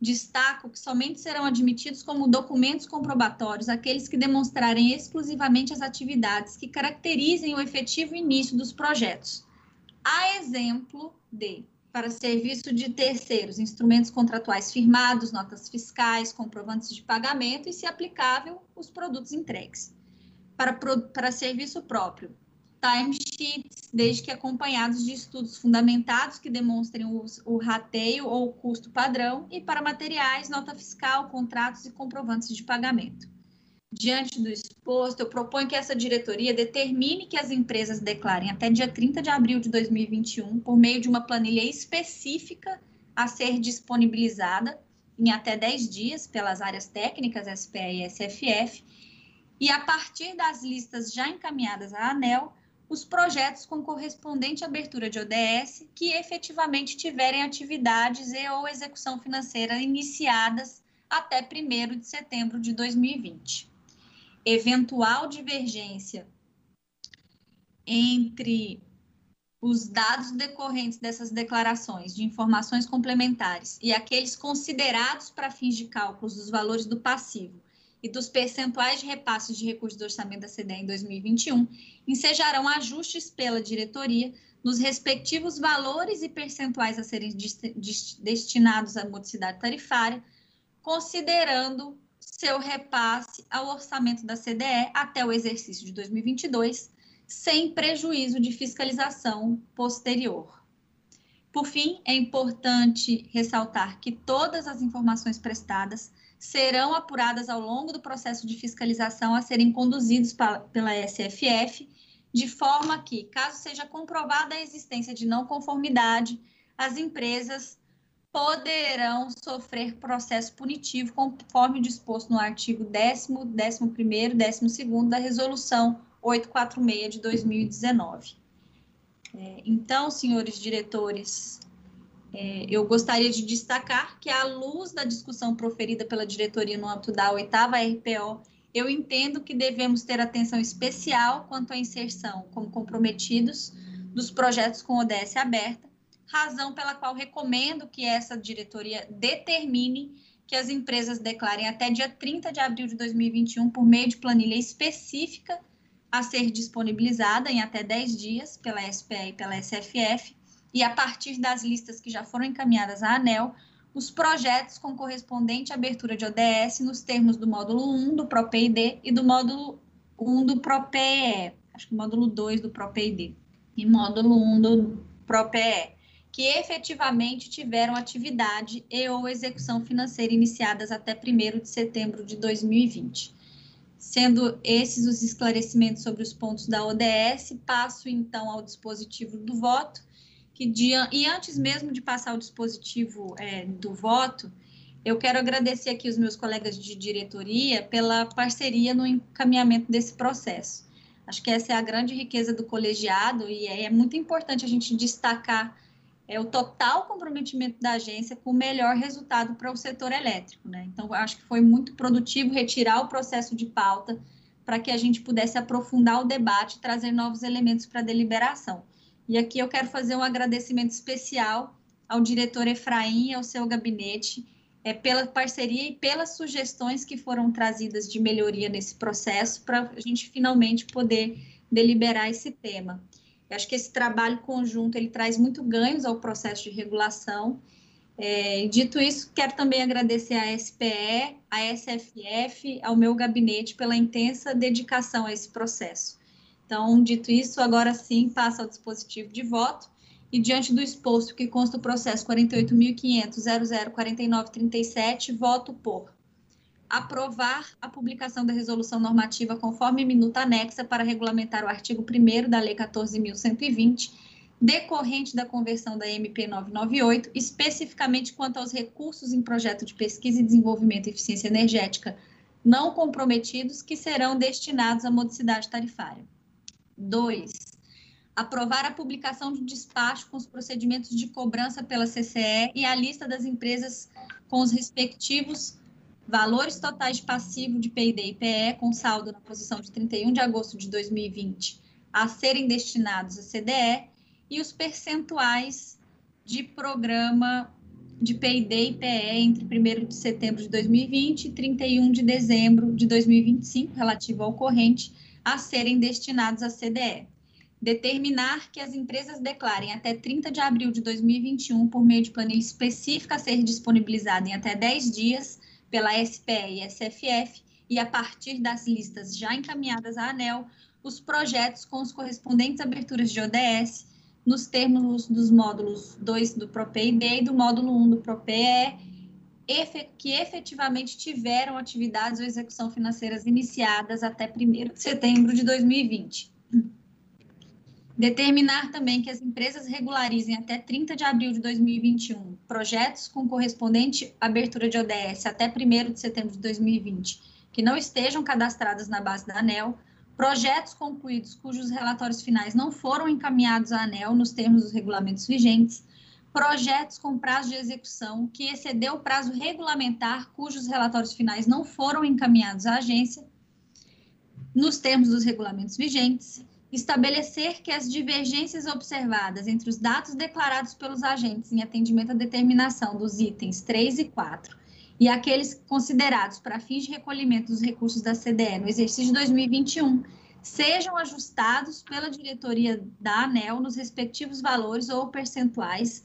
Destaco que somente serão admitidos como documentos comprobatórios aqueles que demonstrarem exclusivamente as atividades que caracterizem o efetivo início dos projetos, a exemplo de, para serviço de terceiros, instrumentos contratuais firmados, notas fiscais, comprovantes de pagamento e, se aplicável, os produtos entregues. Para, para serviço próprio, timesheets, desde que acompanhados de estudos fundamentados que demonstrem os, o rateio ou o custo padrão, e para materiais, nota fiscal, contratos e comprovantes de pagamento. Diante do exposto, eu proponho que essa diretoria determine que as empresas declarem até dia trinta de abril de dois mil e vinte e um, por meio de uma planilha específica a ser disponibilizada em até dez dias pelas áreas técnicas S P E e S F F, e a partir das listas já encaminhadas à ANEEL, os projetos com correspondente abertura de O D S que efetivamente tiverem atividades e ou execução financeira iniciadas até primeiro de setembro de dois mil e vinte. Eventual divergência entre os dados decorrentes dessas declarações de informações complementares e aqueles considerados para fins de cálculos dos valores do passivo e dos percentuais de repasses de recursos do orçamento da C D E em dois mil e vinte e um, ensejarão ajustes pela diretoria nos respectivos valores e percentuais a serem destinados à modicidade tarifária, considerando seu repasse ao orçamento da C D E até o exercício de dois mil e vinte e dois, sem prejuízo de fiscalização posterior. Por fim, é importante ressaltar que todas as informações prestadas serão apuradas ao longo do processo de fiscalização a serem conduzidos pela S F F, de forma que, caso seja comprovada a existência de não conformidade, as empresas poderão sofrer processo punitivo, conforme disposto no artigo décimo, décimo primeiro e décimo segundo da Resolução oitocentos e quarenta e seis de dois mil e dezenove. Então, senhores diretores, eu gostaria de destacar que, à luz da discussão proferida pela diretoria no âmbito da oitava R P O, eu entendo que devemos ter atenção especial quanto à inserção como comprometidos dos projetos com O D S aberta, razão pela qual recomendo que essa diretoria determine que as empresas declarem até dia trinta de abril de dois mil e vinte e um, por meio de planilha específica a ser disponibilizada em até dez dias pela S P E e pela S F F, e a partir das listas que já foram encaminhadas à ANEEL, os projetos com correspondente abertura de O D S nos termos do módulo um do P R O P E I D e do módulo um do P R O P E, acho que módulo dois do P R O P E I D e módulo um do P R O P E, que efetivamente tiveram atividade e ou execução financeira iniciadas até primeiro de setembro de dois mil e vinte. Sendo esses os esclarecimentos sobre os pontos da O D S, passo então ao dispositivo do voto. Que de, e antes mesmo de passar o dispositivo é, do voto, eu quero agradecer aqui os meus colegas de diretoria pela parceria no encaminhamento desse processo. Acho que essa é a grande riqueza do colegiado e é, é muito importante a gente destacar é, o total comprometimento da agência com o melhor resultado para o setor elétrico, né? Então, acho que foi muito produtivo retirar o processo de pauta para que a gente pudesse aprofundar o debate e trazer novos elementos para a deliberação. E aqui eu quero fazer um agradecimento especial ao diretor Efraim e ao seu gabinete é, pela parceria e pelas sugestões que foram trazidas de melhoria nesse processo para a gente finalmente poder deliberar esse tema. Eu acho que esse trabalho conjunto ele traz muito ganhos ao processo de regulação. É, dito isso, quero também agradecer à S P E, à S F F, ao meu gabinete pela intensa dedicação a esse processo. Então, dito isso, agora sim passa ao dispositivo de voto e, diante do exposto que consta o processo quarenta e oito mil quinhentos ponto zero zero quatro nove três sete, voto por aprovar a publicação da resolução normativa conforme minuta anexa para regulamentar o artigo primeiro da Lei quatorze mil cento e vinte, decorrente da conversão da M P novecentos e noventa e oito, especificamente quanto aos recursos em projeto de pesquisa e desenvolvimento e eficiência energética não comprometidos que serão destinados à modicidade tarifária. dois. Aprovar a publicação de despacho com os procedimentos de cobrança pela C C E e a lista das empresas com os respectivos valores totais de passivo de P I D e P E com saldo na posição de trinta e um de agosto de dois mil e vinte a serem destinados a C D E e os percentuais de programa de P I D e P E entre primeiro de setembro de dois mil e vinte e trinta e um de dezembro de dois mil e vinte e cinco, relativo ao corrente, a serem destinados a C D E. Determinar que as empresas declarem até trinta de abril de dois mil e vinte e um, por meio de planilha específica a ser disponibilizada em até dez dias pela S P E e S F F e a partir das listas já encaminhadas à ANEEL, os projetos com os correspondentes aberturas de O D S nos termos dos módulos dois do P R O P E D e do módulo um do P R O P E, que efetivamente tiveram atividades ou execução financeiras iniciadas até primeiro de setembro de dois mil e vinte. Determinar também que as empresas regularizem até trinta de abril de dois mil e vinte e um projetos com correspondente abertura de O D S até primeiro de setembro de dois mil e vinte, que não estejam cadastradas na base da ANEEL, projetos concluídos cujos relatórios finais não foram encaminhados à ANEEL nos termos dos regulamentos vigentes, projetos com prazo de execução que excedeu o prazo regulamentar cujos relatórios finais não foram encaminhados à agência nos termos dos regulamentos vigentes, estabelecer que as divergências observadas entre os dados declarados pelos agentes em atendimento à determinação dos itens três e quatro e aqueles considerados para fins de recolhimento dos recursos da C D E no exercício de dois mil e vinte e um sejam ajustados pela diretoria da ANEEL nos respectivos valores ou percentuais,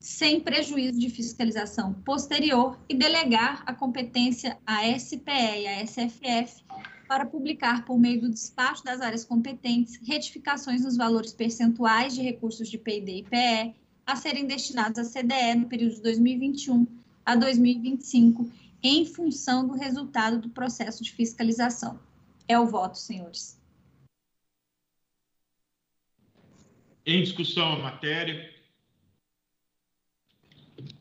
sem prejuízo de fiscalização posterior, e delegar a competência à S P E e à S F F para publicar, por meio do despacho das áreas competentes, retificações nos valores percentuais de recursos de P I D e P E a serem destinados à C D E no período de dois mil e vinte e um a dois mil e vinte e cinco, em função do resultado do processo de fiscalização. É o voto, senhores. Em discussão a matéria.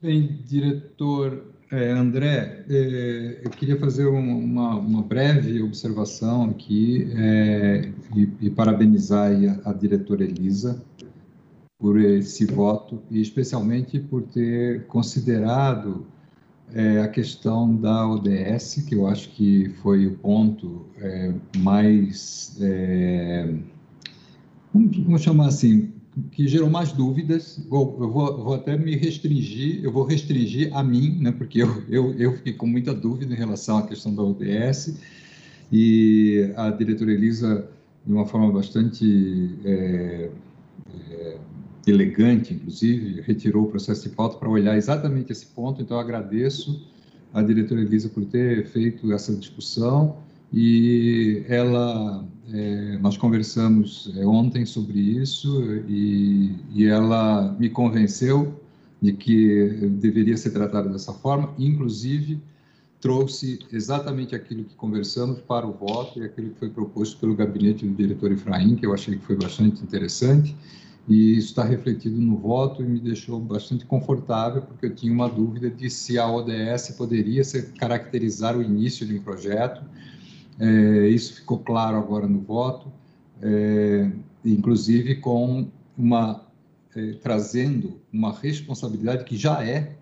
Bem, diretor... É, André, é, eu queria fazer uma, uma breve observação aqui é, e, e parabenizar a, a diretora Elisa por esse voto e especialmente por ter considerado é, a questão da O D S, que eu acho que foi o ponto é, mais, é, vamos chamar assim, que gerou mais dúvidas. Eu vou, eu vou até me restringir, eu vou restringir a mim, né, porque eu, eu, eu fiquei com muita dúvida em relação à questão da O D S, e a diretora Elisa, de uma forma bastante é, é, elegante, inclusive, retirou o processo de pauta para olhar exatamente esse ponto, então eu agradeço à diretora Elisa por ter feito essa discussão, e ela... É, nós conversamos ontem sobre isso e, e ela me convenceu de que deveria ser tratado dessa forma, inclusive trouxe exatamente aquilo que conversamos para o voto e aquilo que foi proposto pelo gabinete do diretor Efraim, que eu achei que foi bastante interessante, e isso está refletido no voto e me deixou bastante confortável, porque eu tinha uma dúvida de se a O D S poderia ser, caracterizar o início de um projeto. É, isso ficou claro agora no voto, é, inclusive com uma, é, trazendo uma responsabilidade que já é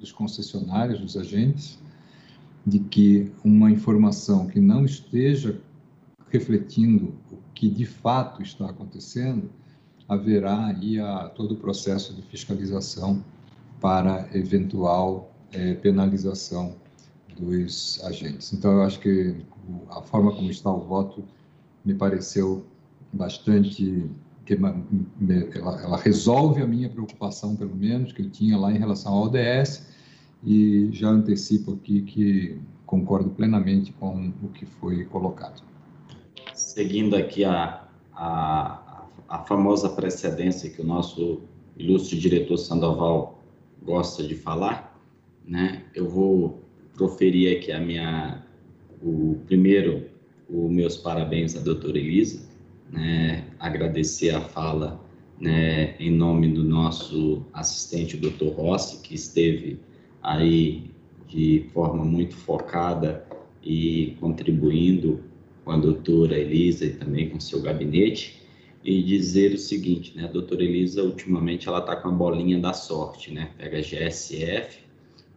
dos concessionários, dos agentes, de que uma informação que não esteja refletindo o que de fato está acontecendo, haverá aí a, todo o processo de fiscalização para eventual é, penalização dos agentes. Então, eu acho que a forma como está o voto me pareceu bastante... que ela, ela resolve a minha preocupação, pelo menos, que eu tinha lá em relação ao O D S, e já antecipo aqui que concordo plenamente com o que foi colocado. Seguindo aqui a, a, a famosa precedência que o nosso ilustre diretor Sandoval gosta de falar, né? Eu vou... proferir aqui a minha, o primeiro, os meus parabéns à doutora Elisa, né, agradecer a fala, né, em nome do nosso assistente, o doutor Rossi, que esteve aí de forma muito focada e contribuindo com a doutora Elisa e também com seu gabinete, e dizer o seguinte, né, a doutora Elisa, ultimamente, ela está com a bolinha da sorte, né, pega a G S F,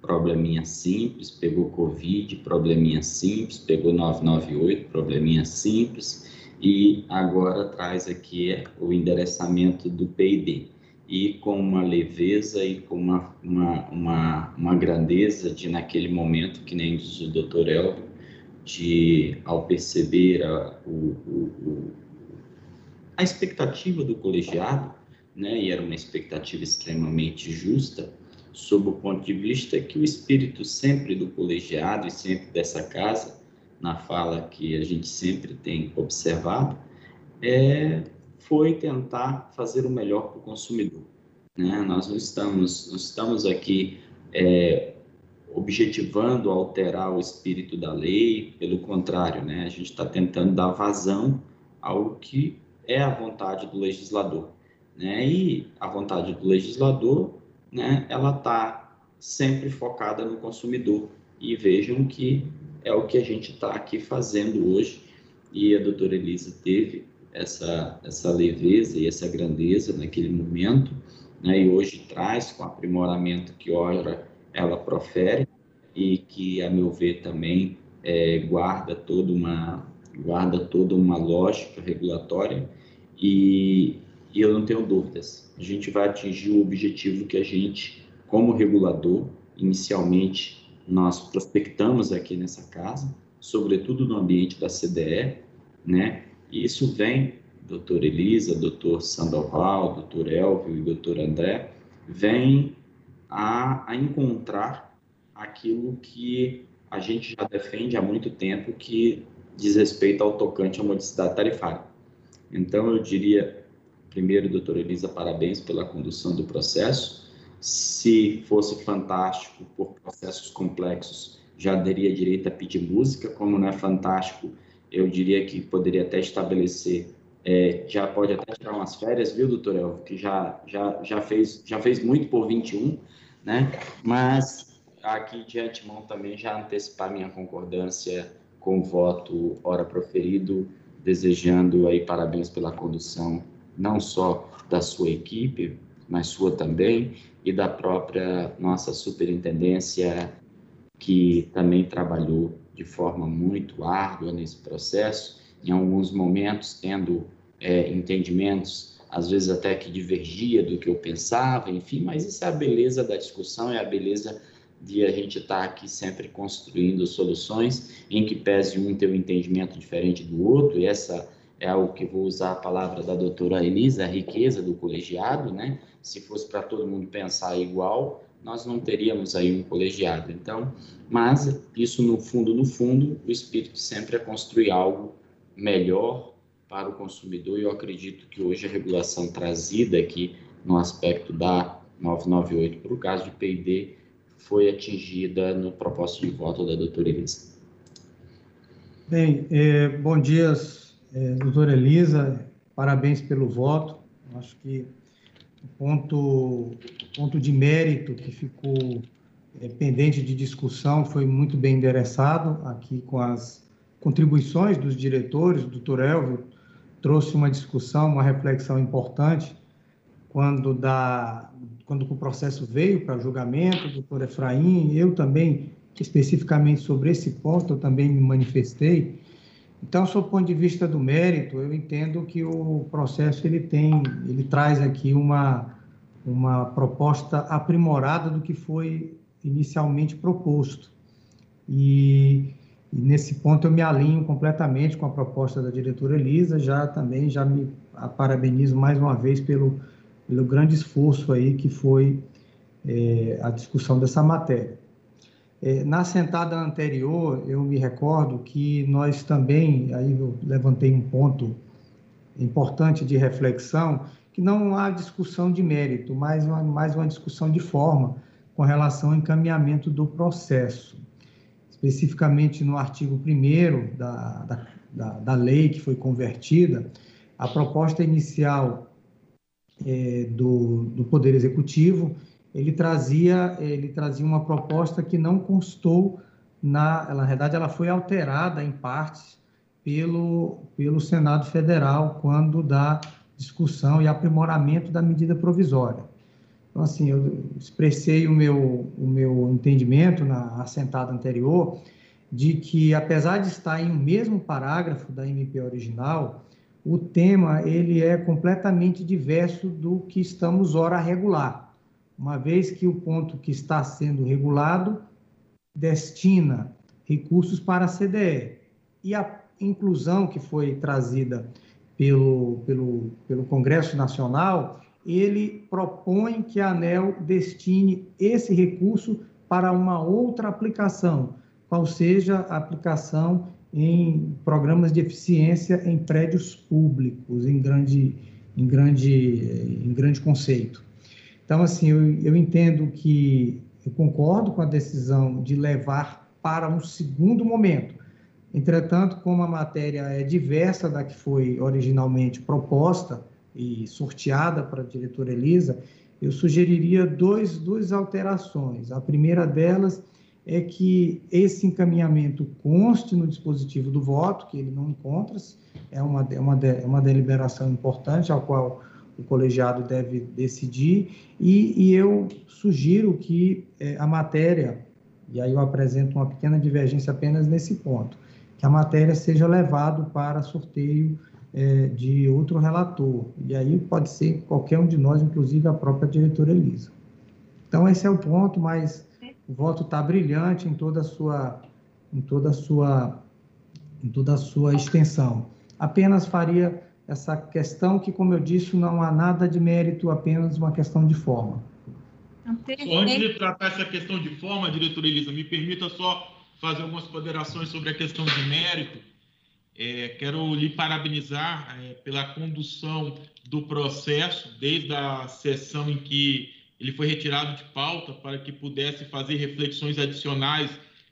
probleminha simples, pegou COVID, probleminha simples, pegou nove nove oito, probleminha simples, e agora traz aqui o endereçamento do P e D. E com uma leveza e com uma, uma, uma, uma grandeza de, naquele momento, que nem diz o doutor Hélvio, de, ao perceber a, o, o, a expectativa do colegiado, né, e era uma expectativa extremamente justa, sob o ponto de vista que o espírito sempre do colegiado e sempre dessa casa, na fala que a gente sempre tem observado, é... foi tentar fazer o melhor para o consumidor, né? Nós não estamos, não estamos aqui é, objetivando alterar o espírito da lei, pelo contrário, né? A gente está tentando dar vazão ao que é a vontade do legislador, né? E a vontade do legislador, né, ela está sempre focada no consumidor, e vejam que é o que a gente está aqui fazendo hoje, e a doutora Elisa teve Essa, essa leveza e essa grandeza naquele momento, né, e hoje traz com aprimoramento que ora ela profere e que, a meu ver, também é, guarda, toda uma, guarda toda uma lógica regulatória, e, e eu não tenho dúvidas, a gente vai atingir o objetivo que a gente, como regulador, inicialmente nós prospectamos aqui nessa casa, sobretudo no ambiente da C D E, né? E isso vem, doutora Elisa, doutor Sandoval, doutor Hélvio e doutor André, vem a, a encontrar aquilo que a gente já defende há muito tempo, que diz respeito ao tocante à modicidade tarifária. Então, eu diria, primeiro, doutora Elisa, parabéns pela condução do processo. Se fosse fantástico por processos complexos, já daria direito a pedir música, como não é fantástico, eu diria que poderia até estabelecer, é, já pode até tirar umas férias, viu, doutor Hélvio, que já, já, já, fez, já fez muito por vinte e um, né? Mas aqui de antemão também já antecipar minha concordância com o voto ora proferido, desejando aí parabéns pela condução, não só da sua equipe, mas sua também, e da própria nossa superintendência, que também trabalhou de forma muito árdua nesse processo, em alguns momentos tendo é, entendimentos, às vezes até que divergia do que eu pensava, enfim, mas isso é a beleza da discussão, é a beleza de a gente estar aqui sempre construindo soluções em que pese um ter um entendimento diferente do outro, e essa é o que vou usar a palavra da doutora Elisa, a riqueza do colegiado, né? Se fosse para todo mundo pensar igual, nós não teríamos aí um colegiado, então, mas isso no fundo, no fundo, o espírito sempre é construir algo melhor para o consumidor, e eu acredito que hoje a regulação trazida aqui no aspecto da nove nove oito, para o caso de P e D, foi atingida no propósito de voto da doutora Elisa. Bem, eh, bom dia, eh, doutora Elisa, parabéns pelo voto, acho que o ponto, ponto de mérito que ficou é, pendente de discussão foi muito bem endereçado aqui com as contribuições dos diretores. O doutor Hélvio trouxe uma discussão, uma reflexão importante quando, da, quando o processo veio para julgamento, o doutor Efraim, eu também, especificamente sobre esse ponto, eu também me manifestei. Então, sob o ponto de vista do mérito, eu entendo que o processo ele tem, ele traz aqui uma uma proposta aprimorada do que foi inicialmente proposto. E, e nesse ponto eu me alinho completamente com a proposta da diretora Elisa, já também já me parabenizo mais uma vez pelo pelo grande esforço aí que foi é, a discussão dessa matéria. Na sentada anterior, eu me recordo que nós também, aí eu levantei um ponto importante de reflexão, que não há discussão de mérito, mas uma, mais uma discussão de forma com relação ao encaminhamento do processo. Especificamente no artigo primeiro da, da, da, da lei que foi convertida, a proposta inicial é, do, do Poder Executivo, Ele trazia, ele trazia uma proposta que não constou, na, na verdade ela foi alterada em partes pelo, pelo Senado Federal, quando da discussão e aprimoramento da medida provisória. Então, assim, eu expressei o meu, o meu entendimento na assentada anterior de que, apesar de estar em um mesmo parágrafo da M P original, o tema ele é completamente diverso do que estamos ora a regular, uma vez que o ponto que está sendo regulado destina recursos para a C D E. E a inclusão que foi trazida pelo, pelo, pelo Congresso Nacional, ele propõe que a ANEEL destine esse recurso para uma outra aplicação, qual seja a aplicação em programas de eficiência em prédios públicos, em grande, em grande, em grande conceito. Então, assim, eu, eu entendo que, eu concordo com a decisão de levar para um segundo momento. Entretanto, como a matéria é diversa da que foi originalmente proposta e sorteada para a diretora Elisa, eu sugeriria dois, duas alterações. A primeira delas é que esse encaminhamento conste no dispositivo do voto, que ele não encontra-se, é uma, uma, uma deliberação importante ao qual o colegiado deve decidir, e, e eu sugiro que eh, a matéria, e aí eu apresento uma pequena divergência apenas nesse ponto, que a matéria seja levada para sorteio eh, de outro relator, e aí pode ser qualquer um de nós, inclusive a própria diretora Elisa. Então, esse é o ponto, mas o voto está brilhante em toda a sua, em toda a sua, em toda a sua extensão. Apenas faria essa questão que, como eu disse, não há nada de mérito, apenas uma questão de forma. Só antes de tratar essa questão de forma, diretora Elisa, me permita só fazer algumas ponderações sobre a questão de mérito. É, quero lhe parabenizar é, pela condução do processo, desde a sessão em que ele foi retirado de pauta para que pudesse fazer reflexões adicionais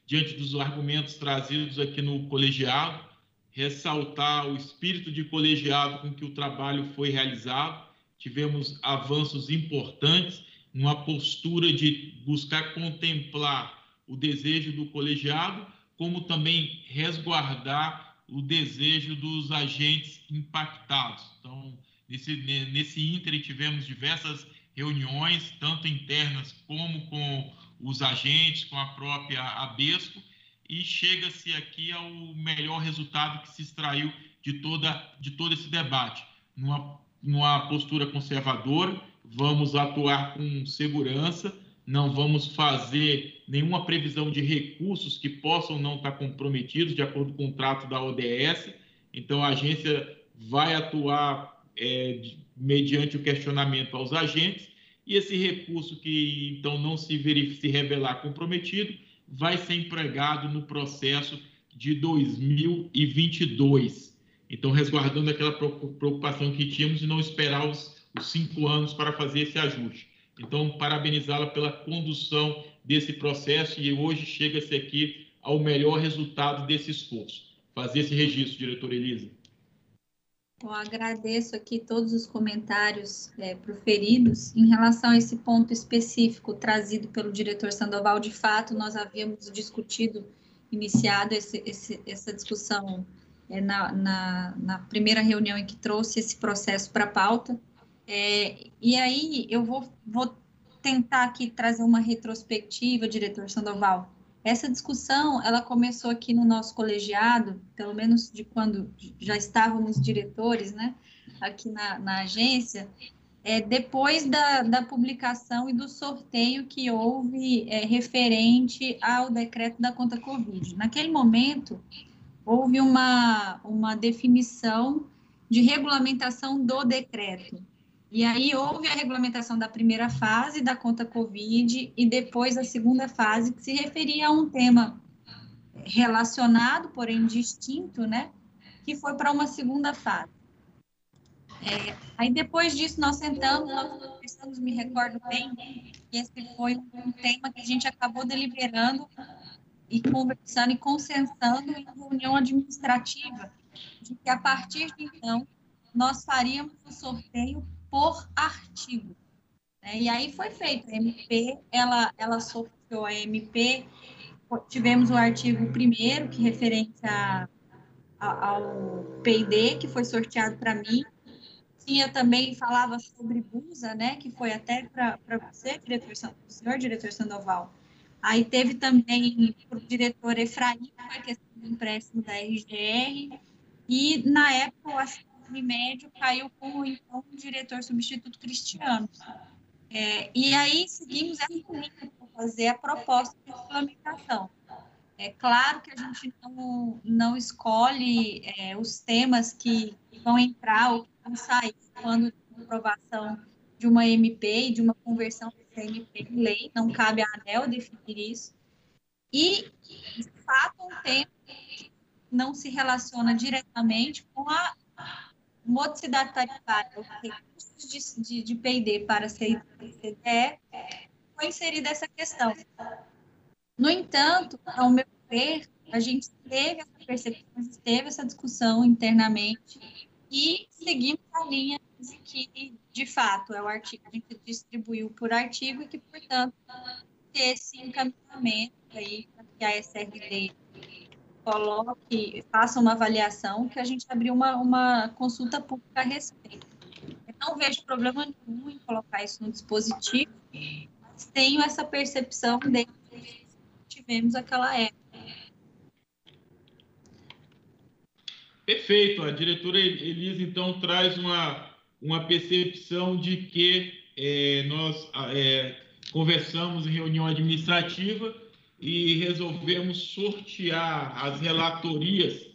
diante dos argumentos trazidos aqui no colegiado, ressaltar o espírito de colegiado com que o trabalho foi realizado. Tivemos avanços importantes numa postura de buscar contemplar o desejo do colegiado, como também resguardar o desejo dos agentes impactados. Então, nesse, nesse ínterim, tivemos diversas reuniões, tanto internas como com os agentes, com a própria ABESCO, e chega-se aqui ao melhor resultado que se extraiu de, toda, de todo esse debate. Numa, numa postura conservadora, vamos atuar com segurança, não vamos fazer nenhuma previsão de recursos que possam não estar comprometidos, de acordo com o contrato da O D S. Então, a agência vai atuar é, de, mediante o questionamento aos agentes, e esse recurso que, então, não se, verific, se revelar comprometido, vai ser empregado no processo de dois mil e vinte e dois. Então, resguardando aquela preocupação que tínhamos de não esperar os, os cinco anos para fazer esse ajuste. Então, parabenizá-la pela condução desse processo e hoje chega-se aqui ao melhor resultado desse esforço. Fazer esse registro, diretora Elisa. Eu agradeço aqui todos os comentários é, proferidos. Em relação a esse ponto específico trazido pelo diretor Sandoval, de fato, nós havíamos discutido, iniciado esse, esse, essa discussão é, na, na, na primeira reunião em que trouxe esse processo para a pauta. É, e aí eu vou, vou tentar aqui trazer uma retrospectiva, diretor Sandoval. Essa discussão, ela começou aqui no nosso colegiado, pelo menos de quando já estávamos diretores, né, aqui na, na agência, é, depois da, da publicação e do sorteio que houve é, referente ao decreto da conta COVID. Naquele momento, houve uma, uma definição de regulamentação do decreto. E aí houve a regulamentação da primeira fase da conta COVID e depois a segunda fase, que se referia a um tema relacionado, porém distinto, né? Que foi para uma segunda fase. É, aí depois disso nós sentamos, nós conversamos, me recordo bem, que esse foi um tema que a gente acabou deliberando e conversando e consensando em reunião administrativa, de que a partir de então nós faríamos o sorteio por artigo, né? E aí foi feito a M P, ela, ela sorteou a M P, tivemos o artigo primeiro, que referente a, a, ao P e D, que foi sorteado para mim, tinha também, falava sobre B U S A, né, que foi até para você, diretor, o senhor diretor Sandoval. Aí teve também o diretor Efraim, a questão do empréstimo da R G R, e na época o acima médio caiu com então, o diretor substituto Cristiano. É, e aí seguimos essa linha para fazer a proposta de regulamentação. É claro que a gente não, não escolhe é, os temas que vão entrar ou que vão sair quando a aprovação de uma M P e de uma conversão da M P em lei, não cabe à ANEEL definir isso. E, de fato, um tema que não se relaciona diretamente com a modicidade tarifária, os recursos de, de, de P e D para C D E, foi inserida essa questão. No entanto, ao meu ver, a gente teve essa percepção, teve essa discussão internamente e seguimos a linha de que, de fato, é o artigo, a gente distribuiu por artigo e que, portanto, ter esse encaminhamento aí para que a S R D coloque, faça uma avaliação, que a gente abriu uma, uma consulta pública a respeito. Eu não vejo problema nenhum em colocar isso no dispositivo, mas tenho essa percepção de que tivemos aquela época. Perfeito. A diretora Elisa, então, traz uma, uma percepção de que é, nós é, conversamos em reunião administrativa e resolvemos sortear as relatorias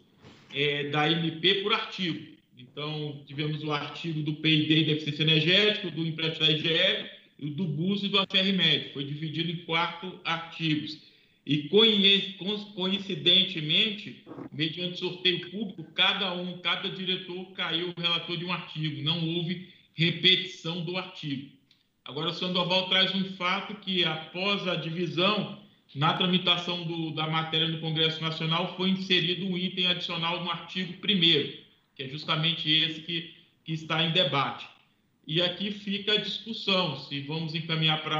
é, da M P por artigo. Então, tivemos o artigo do P e D da eficiência energética, do empréstimo da I G F, do B U S e do A C R M E D. Foi dividido em quatro artigos. E coincidentemente, mediante sorteio público, cada um, cada diretor caiu o relator de um artigo, não houve repetição do artigo. Agora, o Sandoval traz um fato que, após a divisão, na tramitação do, da matéria no Congresso Nacional, foi inserido um item adicional no artigo primeiro, que é justamente esse que, que está em debate. E aqui fica a discussão, se vamos encaminhar para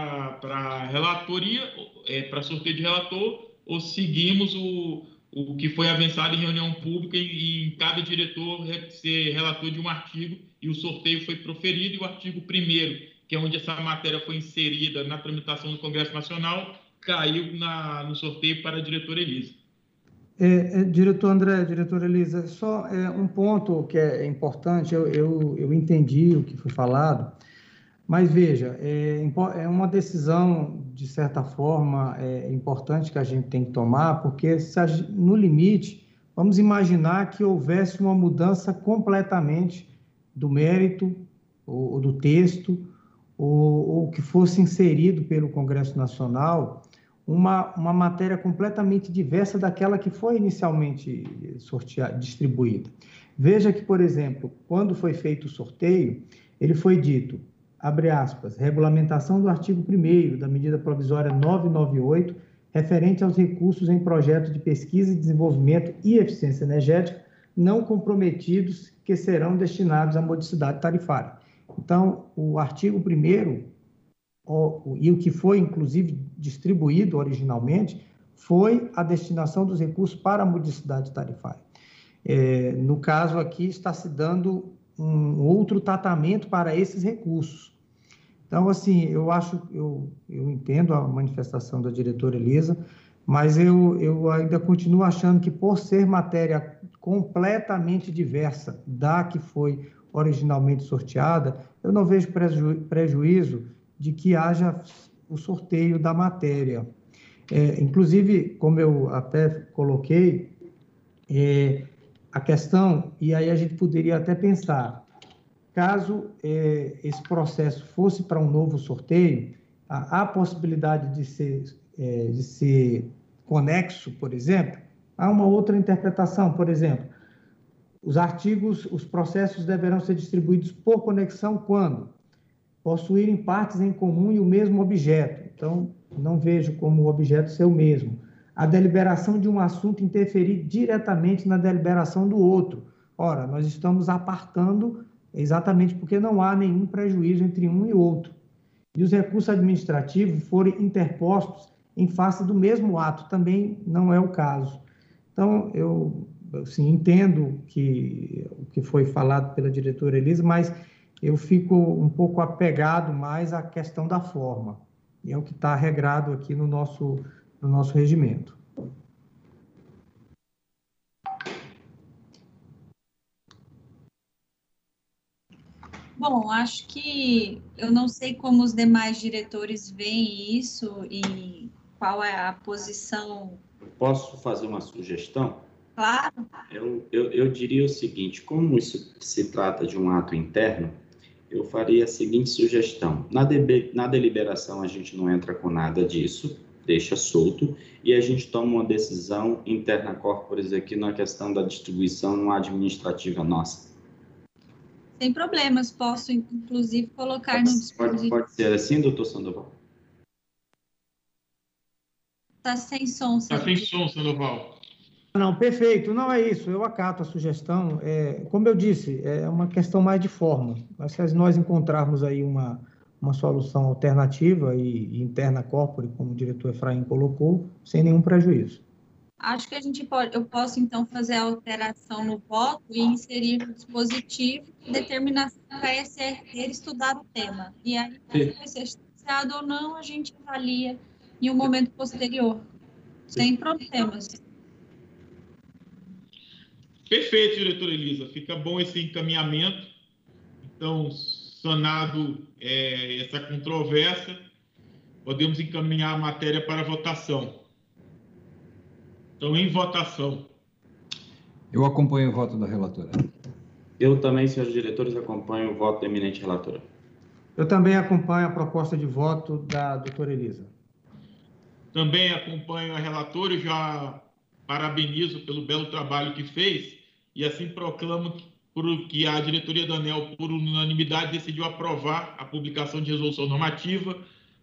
a relatoria, é, para sorteio de relator, ou seguimos o, o que foi avançado em reunião pública e, e cada diretor ser relator de um artigo, e o sorteio foi proferido, e o artigo primeiro, que é onde essa matéria foi inserida na tramitação do Congresso Nacional, caiu na, no sorteio para a diretora Elisa. É, é, diretor André, diretora Elisa, só é, um ponto que é importante, eu, eu, eu entendi o que foi falado, mas veja, é, é uma decisão, de certa forma, é, importante que a gente tem que tomar, porque se a, no limite, vamos imaginar que houvesse uma mudança completamente do mérito ou, ou do texto, ou, ou que fosse inserido pelo Congresso Nacional, Uma, uma matéria completamente diversa daquela que foi inicialmente sorteada, distribuída. Veja que, por exemplo, quando foi feito o sorteio, ele foi dito, abre aspas, regulamentação do artigo primeiro da medida provisória novecentos e noventa e oito, referente aos recursos em projetos de pesquisa e desenvolvimento e eficiência energética não comprometidos que serão destinados à modicidade tarifária. Então, o artigo primeiro e o que foi, inclusive, distribuído originalmente, foi a destinação dos recursos para a modicidade tarifária. É, no caso aqui, está se dando um outro tratamento para esses recursos. Então, assim, eu acho, eu, eu entendo a manifestação da diretora Elisa, mas eu, eu ainda continuo achando que, por ser matéria completamente diversa da que foi originalmente sorteada, eu não vejo preju- prejuízo de que haja o sorteio da matéria. É, inclusive, como eu até coloquei, é, a questão, e aí a gente poderia até pensar, caso é, esse processo fosse para um novo sorteio, há a possibilidade de ser, é, de ser conexo, por exemplo, a uma outra interpretação, por exemplo, os artigos, os processos deverão ser distribuídos por conexão quando? Possuírem partes em comum e o mesmo objeto. Então, não vejo como o objeto ser o mesmo. A deliberação de um assunto interferir diretamente na deliberação do outro. Ora, nós estamos apartando exatamente porque não há nenhum prejuízo entre um e outro. E os recursos administrativos forem interpostos em face do mesmo ato, também não é o caso. Então, eu assim, entendo que, o que foi falado pela diretora Elisa, mas eu fico um pouco apegado mais à questão da forma. E é o que está regrado aqui no nosso, no nosso regimento. Bom, acho que eu não sei como os demais diretores veem isso e qual é a posição. Posso fazer uma sugestão? Claro. Eu, eu, eu diria o seguinte, como isso se trata de um ato interno, eu faria a seguinte sugestão. Na, debe, na deliberação a gente não entra com nada disso, deixa solto, e a gente toma uma decisão interna corporis aqui na questão da distribuição administrativa nossa. Sem problemas, posso inclusive colocar pode, no dispositivo. Pode, pode ser assim, doutor Sandoval? Está sem som, Sandoval. Está sem som, Sandoval. Não, perfeito, não é isso, eu acato a sugestão. É, como eu disse, é uma questão mais de forma. Mas se nós encontrarmos aí uma, uma solução alternativa e, e interna corpore, como o diretor Efraim colocou, sem nenhum prejuízo. Acho que a gente pode, eu posso então fazer a alteração no voto e inserir o dispositivo de determinação para a S R D estudar o tema. E aí, se é estudiado ou não, a gente avalia em um momento posterior, sim, sem problemas. Perfeito, diretora Elisa. Fica bom esse encaminhamento. Então, sanado é, essa controvérsia, podemos encaminhar a matéria para votação. Então, em votação. Eu acompanho o voto da relatora. Eu também, senhores diretores, acompanho o voto da eminente relatora. Eu também acompanho a proposta de voto da doutora Elisa. Também acompanho a relatora e já parabenizo pelo belo trabalho que fez e assim proclamo que a diretoria da ANEEL, por unanimidade, decidiu aprovar a publicação de resolução normativa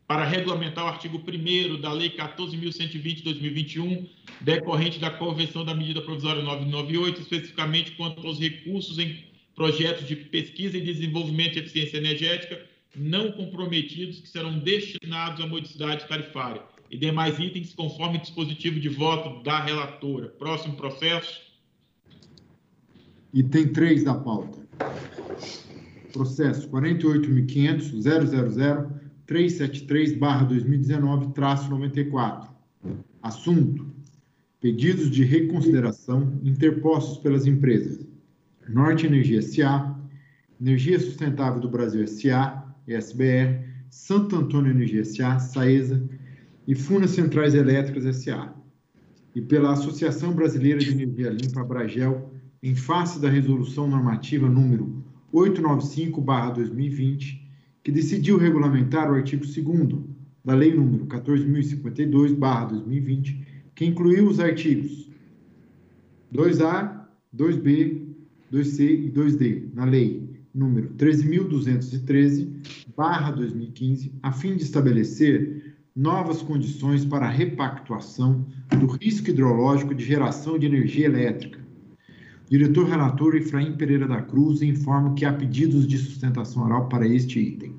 para regulamentar o artigo primeiro da Lei quatorze mil cento e vinte de dois mil e vinte e um, decorrente da Convenção da Medida Provisória novecentos e noventa e oito, especificamente quanto aos recursos em projetos de pesquisa e desenvolvimento de eficiência energética não comprometidos que serão destinados à modicidade tarifária e demais itens conforme o dispositivo de voto da relatora. Próximo processo. Item três da pauta. Processo quarenta e oito mil e quinhentos ponto zero zero zero três sete três barra dois mil e dezenove traço noventa e quatro. Assunto: pedidos de reconsideração interpostos pelas empresas Norte Energia S A, Energia Sustentável do Brasil S A, S B E, Santo Antônio Energia S A, SAESA e Funas Centrais Elétricas S A e pela Associação Brasileira de Energia Limpa, Abragel, em face da Resolução Normativa número oitocentos e noventa e cinco barra dois mil e vinte, que decidiu regulamentar o artigo segundo da Lei número quatorze mil e cinquenta e dois barra dois mil e vinte, que incluiu os artigos dois A, dois B, dois C e dois D, na Lei número treze mil duzentos e treze barra dois mil e quinze, a fim de estabelecer novas condições para a repactuação do risco hidrológico de geração de energia elétrica. O diretor relator Efraim Pereira da Cruz informa que há pedidos de sustentação oral para este item.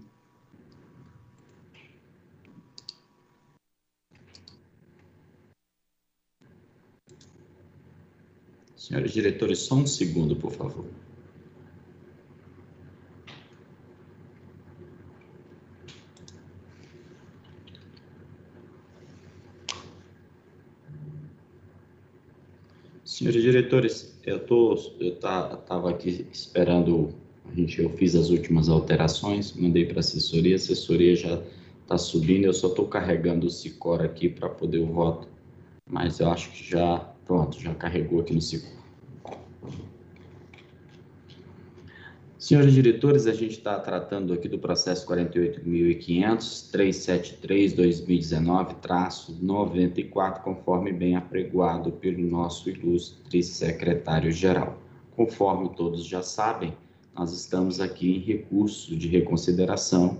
Senhores diretores, só um segundo, por favor. Senhores diretores, eu estava aqui esperando, a gente, eu fiz as últimas alterações, mandei para a assessoria, a assessoria já está subindo, eu só estou carregando o Sicor aqui para poder o voto, mas eu acho que já, pronto, já carregou aqui no Sicor. Senhores diretores, a gente está tratando aqui do processo quarenta e oito mil e quinhentos trezentos e setenta e três barra dois mil e dezenove traço noventa e quatro, conforme bem apregoado pelo nosso ilustre secretário-geral. Conforme todos já sabem, nós estamos aqui em recurso de reconsideração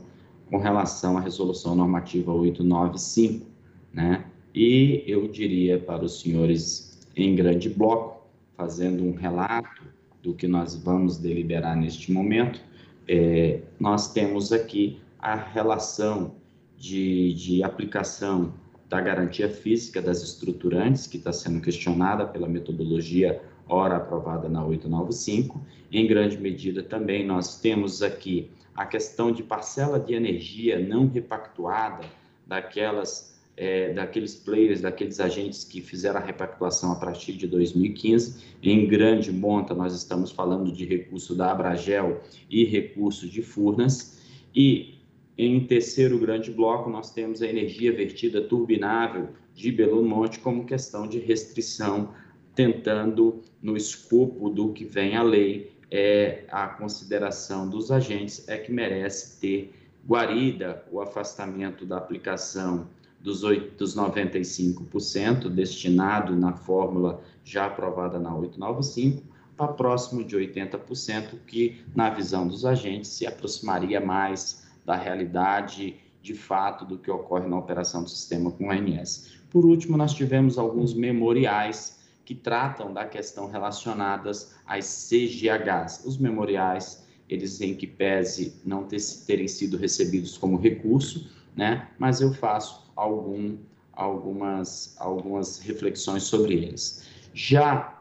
com relação à Resolução Normativa oitocentos e noventa e cinco, né? E eu diria para os senhores, em grande bloco, fazendo um relato do que nós vamos deliberar neste momento, é, nós temos aqui a relação de, de aplicação da garantia física das estruturantes, que está sendo questionada pela metodologia ora aprovada na oitocentos e noventa e cinco. Em grande medida também nós temos aqui a questão de parcela de energia não repactuada daquelas, é, daqueles players, daqueles agentes que fizeram a repactuação a partir de dois mil e quinze. Em grande monta nós estamos falando de recurso da Abragel e recurso de Furnas. E em terceiro grande bloco nós temos a energia vertida turbinável de Belo Monte como questão de restrição, tentando, no escopo do que vem a lei, é, a consideração dos agentes é que merece ter guarida o afastamento da aplicação dos, dos noventa e cinco por cento destinado na fórmula já aprovada na oitocentos e noventa e cinco para próximo de oitenta por cento, que, na visão dos agentes, se aproximaria mais da realidade de fato do que ocorre na operação do sistema com o A N S. Por último, nós tivemos alguns memoriais que tratam da questão relacionadas às C G Hs. Os memoriais, eles em que pese não ter, terem sido recebidos como recurso, né? Mas eu faço algum, algumas, algumas reflexões sobre eles. Já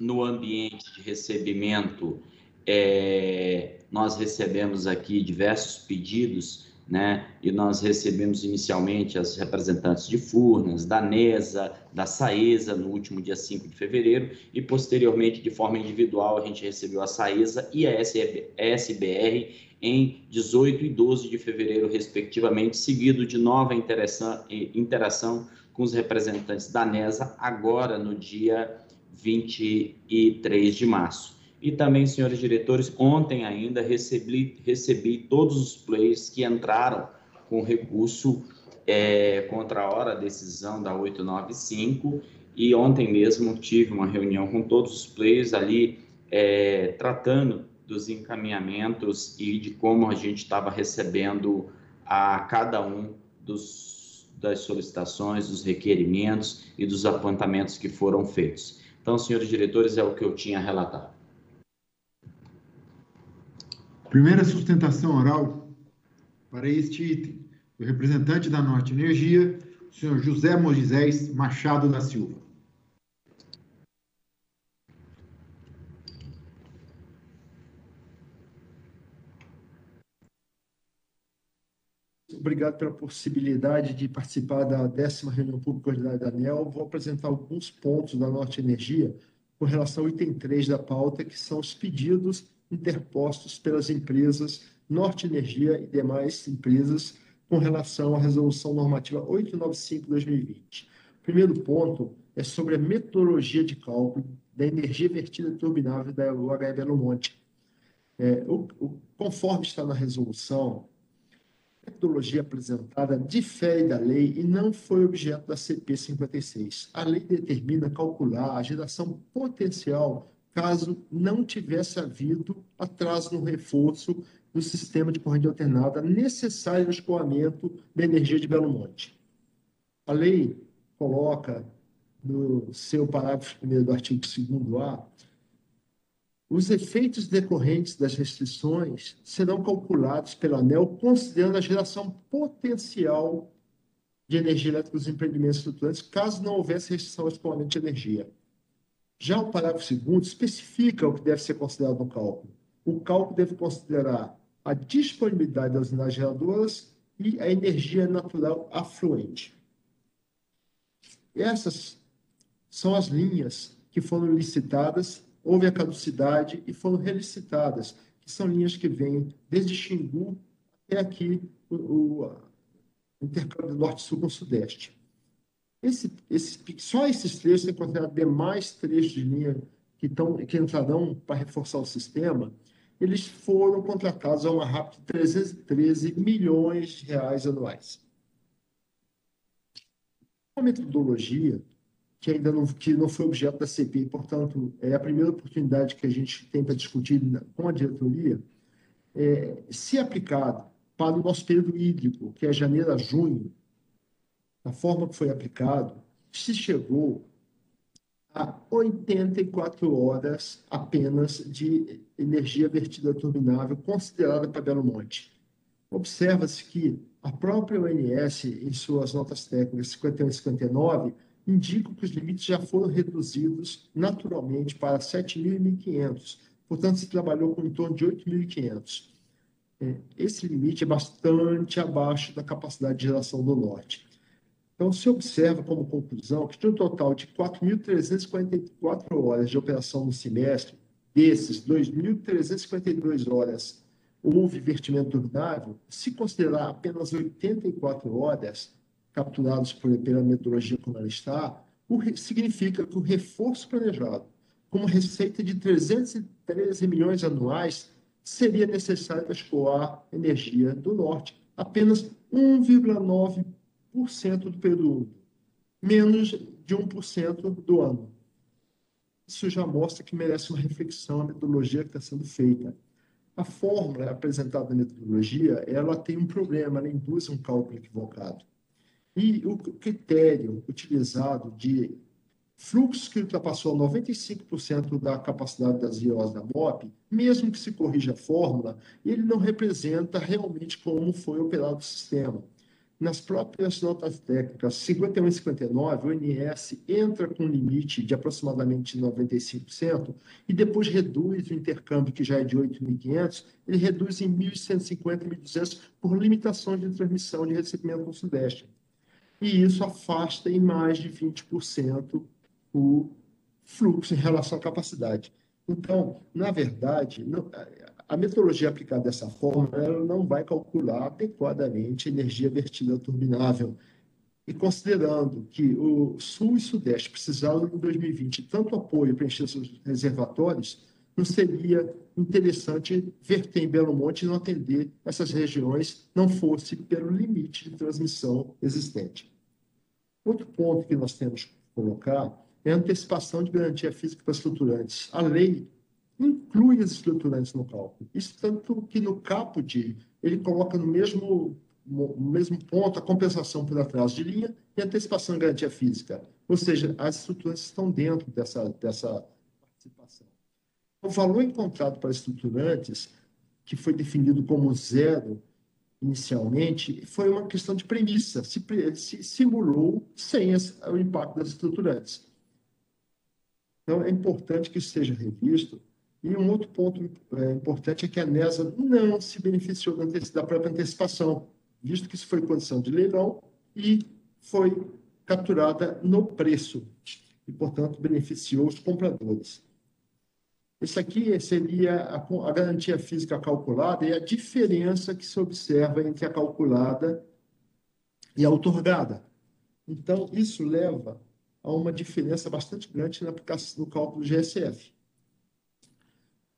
no ambiente de recebimento, é, nós recebemos aqui diversos pedidos, né? E nós recebemos inicialmente as representantes de Furnas, da NESA, da SAESA, no último dia cinco de fevereiro, e posteriormente, de forma individual, a gente recebeu a SAESA e a S B R em dezoito e doze de fevereiro, respectivamente, seguido de nova interação com os representantes da NESA, agora no dia vinte e três de março. E também, senhores diretores, ontem ainda recebi, recebi todos os players que entraram com recurso é, contra a hora decisão da oitocentos e noventa e cinco, e ontem mesmo tive uma reunião com todos os players ali, é, tratando dos encaminhamentos e de como a gente estava recebendo a cada um dos, das solicitações, dos requerimentos e dos apontamentos que foram feitos. Então, senhores diretores, é o que eu tinha a relatar. Primeira sustentação oral para este item, do representante da Norte Energia, o senhor José Moisés Machado da Silva. Obrigado pela possibilidade de participar da décima reunião pública ordinária da ANEEL. Vou apresentar alguns pontos da Norte Energia com relação ao item três da pauta, que são os pedidos interpostos pelas empresas Norte Energia e demais empresas com relação à resolução normativa oitocentos e noventa e cinco barra dois mil e vinte. O primeiro ponto é sobre a metodologia de cálculo da energia vertida turbinável da U H E Belo Monte. É, o, o, conforme está na resolução, a metodologia apresentada difere da lei e não foi objeto da C P cinquenta e seis. A lei determina calcular a geração potencial caso não tivesse havido atraso no reforço do sistema de corrente alternada necessário ao escoamento da energia de Belo Monte. A lei coloca, no seu parágrafo primeiro do artigo segundo A, os efeitos decorrentes das restrições serão calculados pela ANEEL considerando a geração potencial de energia elétrica dos empreendimentos estruturantes, caso não houvesse restrição ao escoamento de energia. Já o parágrafo segundo especifica o que deve ser considerado no cálculo. O cálculo deve considerar a disponibilidade das unidades geradoras e a energia natural afluente. Essas são as linhas que foram licitadas, houve a caducidade e foram relicitadas, que são linhas que vêm desde Xingu até aqui, o, o intercâmbio norte-sul com sudeste. Esse, esse, só esses trechos, sem considerar demais trechos de linha que, tão, que entrarão para reforçar o sistema, eles foram contratados a uma rápida de trezentos e treze milhões de reais anuais. Uma metodologia que ainda não, que não foi objeto da C P, portanto, é a primeira oportunidade que a gente tem para discutir com a diretoria, é, se aplicado para o nosso período hídrico, que é janeiro a junho, da forma que foi aplicado, se chegou a oitenta e quatro horas apenas de energia vertida turbinável considerada para Belo Monte. Observa-se que a própria O N S, em suas notas técnicas cinquenta e um e cinquenta e nove, indicam que os limites já foram reduzidos naturalmente para sete mil e mil e quinhentos, portanto, se trabalhou com em torno de oito mil e quinhentos. Esse limite é bastante abaixo da capacidade de geração do Norte. Então, se observa como conclusão que de um total de quatro mil trezentas e quarenta e quatro horas de operação no semestre, desses duas mil trezentas e cinquenta e duas horas houve vertimento urnável, se considerar apenas oitenta e quatro horas capturadas por, pela metodologia como ela está, o, significa que o reforço planejado, com uma receita de trezentos e treze milhões anuais, seria necessário para escoar energia do Norte, apenas um vírgula nove por cento do período, menos de um por cento do ano. Isso já mostra que merece uma reflexão a metodologia que está sendo feita. A fórmula apresentada na metodologia, ela tem um problema, ela induz um cálculo equivocado. E o critério utilizado de fluxo que ultrapassou noventa e cinco por cento da capacidade das I O Ss da M O P, mesmo que se corrija a fórmula, ele não representa realmente como foi operado o sistema. Nas próprias notas técnicas cinquenta e um e cinquenta e nove, o O N S entra com um limite de aproximadamente noventa e cinco por cento e depois reduz o intercâmbio, que já é de oito mil e quinhentos, ele reduz em mil cento e cinquenta, mil e duzentos por limitação de transmissão de recebimento no Sudeste. E isso afasta em mais de vinte por cento o fluxo em relação à capacidade. Então, na verdade, não, a metodologia aplicada dessa forma ela não vai calcular adequadamente a energia vertida turbinável. E considerando que o Sul e Sudeste precisaram, em dois mil e vinte, tanto apoio para encher seus reservatórios, não seria interessante verter em Belo Monte e não atender essas regiões, não fosse pelo limite de transmissão existente. Outro ponto que nós temos que colocar é a antecipação de garantia física para estruturantes. A lei inclui as estruturantes no cálculo. Isso tanto que no caput ele coloca no mesmo, no mesmo ponto a compensação por atraso de linha e a antecipação de garantia física. Ou seja, as estruturantes estão dentro dessa, dessa participação. O valor encontrado para estruturantes, que foi definido como zero inicialmente, foi uma questão de premissa. Se, se simulou sem esse, o impacto das estruturantes. Então, é importante que isso seja revisto. E um outro ponto é, importante é que a ANESA não se beneficiou da, da própria antecipação, visto que isso foi condição de leilão e foi capturada no preço. E, portanto, beneficiou os compradores. Isso aqui seria a garantia física calculada e a diferença que se observa entre a calculada e a outorgada. Então, isso leva a uma diferença bastante grande na aplicação do cálculo do G S F.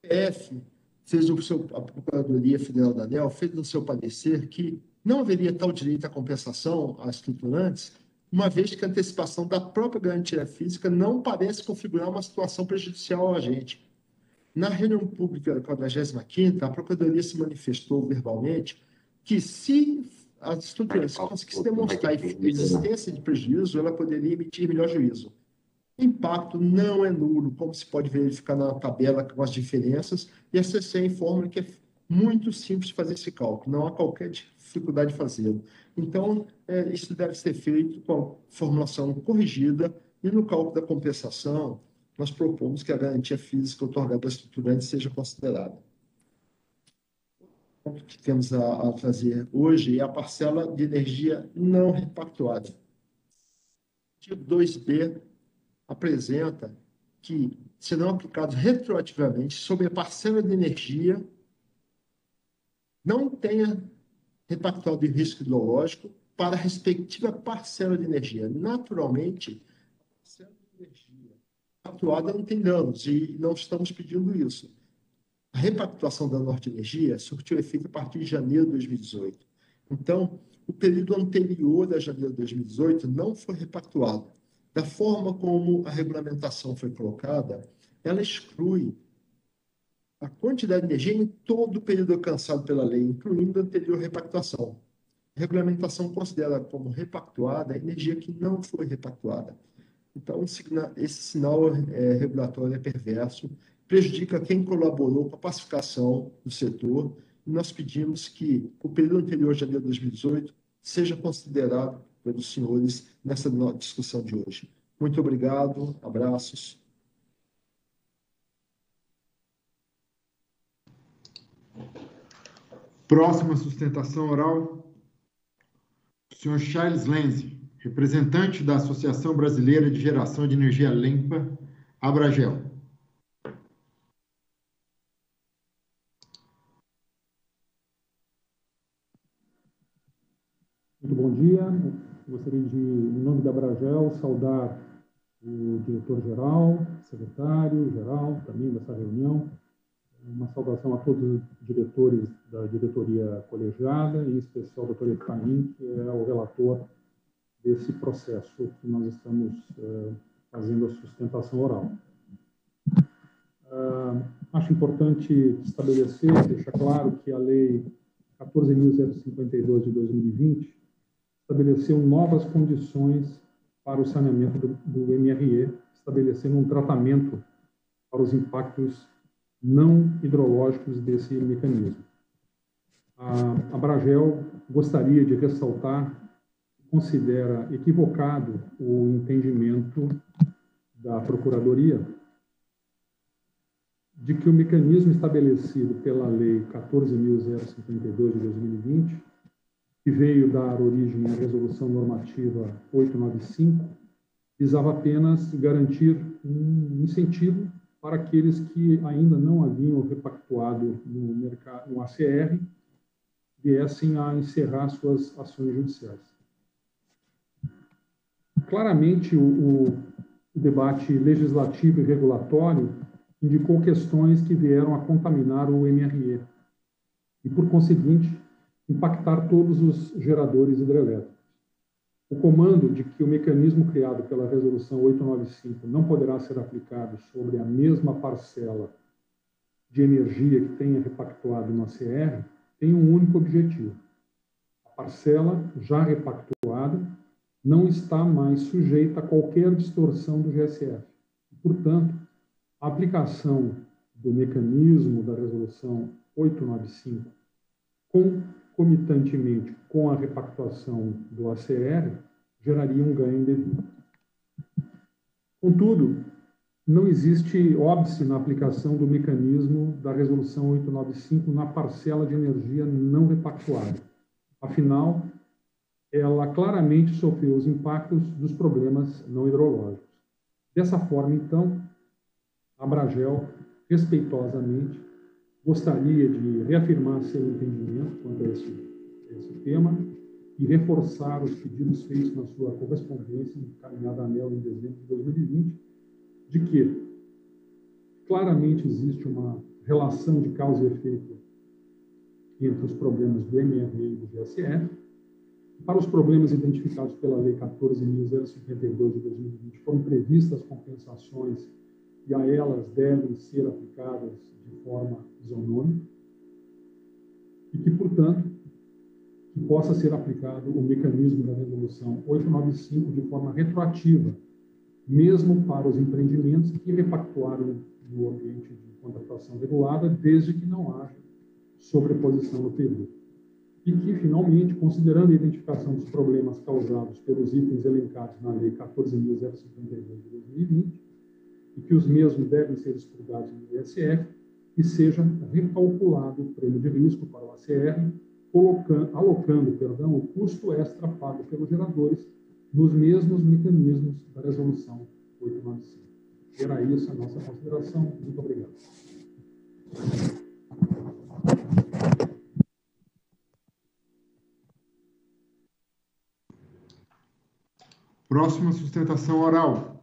F, fez o seu, a Procuradoria Federal da ANEEL fez no seu parecer que não haveria tal direito à compensação às estruturantes, uma vez que a antecipação da própria garantia física não parece configurar uma situação prejudicial ao agente. Na reunião pública da quadragésima quinta, a Procuradoria se manifestou verbalmente que se as estruturas conseguissem demonstrar a existência de prejuízo, ela poderia emitir melhor juízo. O impacto não é nulo, como se pode verificar na tabela com as diferenças, e a C C informa que é muito simples de fazer esse cálculo, não há qualquer dificuldade de fazê-lo. Então, é, isso deve ser feito com a formulação corrigida e no cálculo da compensação, nós propomos que a garantia física outorgada ao estruturante seja considerada. O que temos a, a trazer hoje é a parcela de energia não repactuada. O artigo dois B apresenta que serão aplicados retroativamente sobre a parcela de energia não tenha repactuado de risco hidrológico para a respectiva parcela de energia. Naturalmente, a parcela de energia repactuada não tem danos e não estamos pedindo isso. A repactuação da Norte Energia surtiu efeito a partir de janeiro de dois mil e dezoito. Então, o período anterior a janeiro de dois mil e dezoito não foi repactuado. Da forma como a regulamentação foi colocada, ela exclui a quantidade de energia em todo o período alcançado pela lei, incluindo a anterior repactuação. A regulamentação considera como repactuada a energia que não foi repactuada. Então, esse sinal é, regulatório é perverso, prejudica quem colaborou com a pacificação do setor, e nós pedimos que o período anterior, janeiro de dois mil e dezoito, seja considerado pelos senhores nessa discussão de hoje. Muito obrigado, abraços. Próxima sustentação oral, o senhor Charles Lenzi, representante da Associação Brasileira de Geração de Energia Limpa, Abragel. Muito bom dia. Gostaria de, em nome da Abragel, saudar o diretor-geral, secretário-geral, também dessa reunião. Uma saudação a todos os diretores da diretoria colegiada, em especial ao doutor Efraim, que é o relator desse processo que nós estamos eh, fazendo a sustentação oral. Ah, acho importante estabelecer, deixar claro que a Lei quatorze mil e cinquenta e dois de dois mil e vinte estabeleceu novas condições para o saneamento do, do M R E, estabelecendo um tratamento para os impactos não hidrológicos desse mecanismo. A Abragel gostaria de ressaltar que considera equivocado o entendimento da Procuradoria de que o mecanismo estabelecido pela Lei quatorze mil e cinquenta e dois de dois mil e vinte, que veio dar origem à Resolução Normativa oitocentos e noventa e cinco, visava apenas garantir um incentivo para aqueles que ainda não haviam repactuado no mercado, no A C R, viessem a encerrar suas ações judiciais. Claramente, o, o debate legislativo e regulatório indicou questões que vieram a contaminar o M R E e, por conseguinte, impactar todos os geradores hidrelétricos. O comando de que o mecanismo criado pela Resolução oitocentos e noventa e cinco não poderá ser aplicado sobre a mesma parcela de energia que tenha repactuado no A C R tem um único objetivo. A parcela já repactuada não está mais sujeita a qualquer distorção do G S F. Portanto, a aplicação do mecanismo da Resolução oitocentos e noventa e cinco com concomitantemente com a repactuação do A C R, geraria um ganho indevido. Contudo, não existe óbice na aplicação do mecanismo da Resolução oitocentos e noventa e cinco na parcela de energia não repactuada. Afinal, ela claramente sofreu os impactos dos problemas não hidrológicos. Dessa forma, então, a Abragel, respeitosamente, gostaria de reafirmar seu entendimento quanto a esse, esse tema e reforçar os pedidos feitos na sua correspondência encaminhada à ANEEL em dezembro de dois mil e vinte, de que claramente existe uma relação de causa e efeito entre os problemas do M R E e do G S F. Para os problemas identificados pela Lei quatorze mil e cinquenta e dois de dois mil e vinte, foram previstas compensações e a elas devem ser aplicadas de forma isonômica e que, portanto, que possa ser aplicado o mecanismo da Resolução oitocentos e noventa e cinco de forma retroativa, mesmo para os empreendimentos que repactuaram no ambiente de contratação regulada, desde que não haja sobreposição no período. E que, finalmente, considerando a identificação dos problemas causados pelos itens elencados na Lei quatorze mil e cinquenta e dois de dois mil e vinte, e que os mesmos devem ser expurgados no I S F e seja recalculado o prêmio de risco para o A C R, colocando, alocando perdão, o custo extra pago pelos geradores nos mesmos mecanismos da Resolução oitocentos e noventa e cinco. Era isso a nossa consideração. Muito obrigado. Próxima sustentação oral.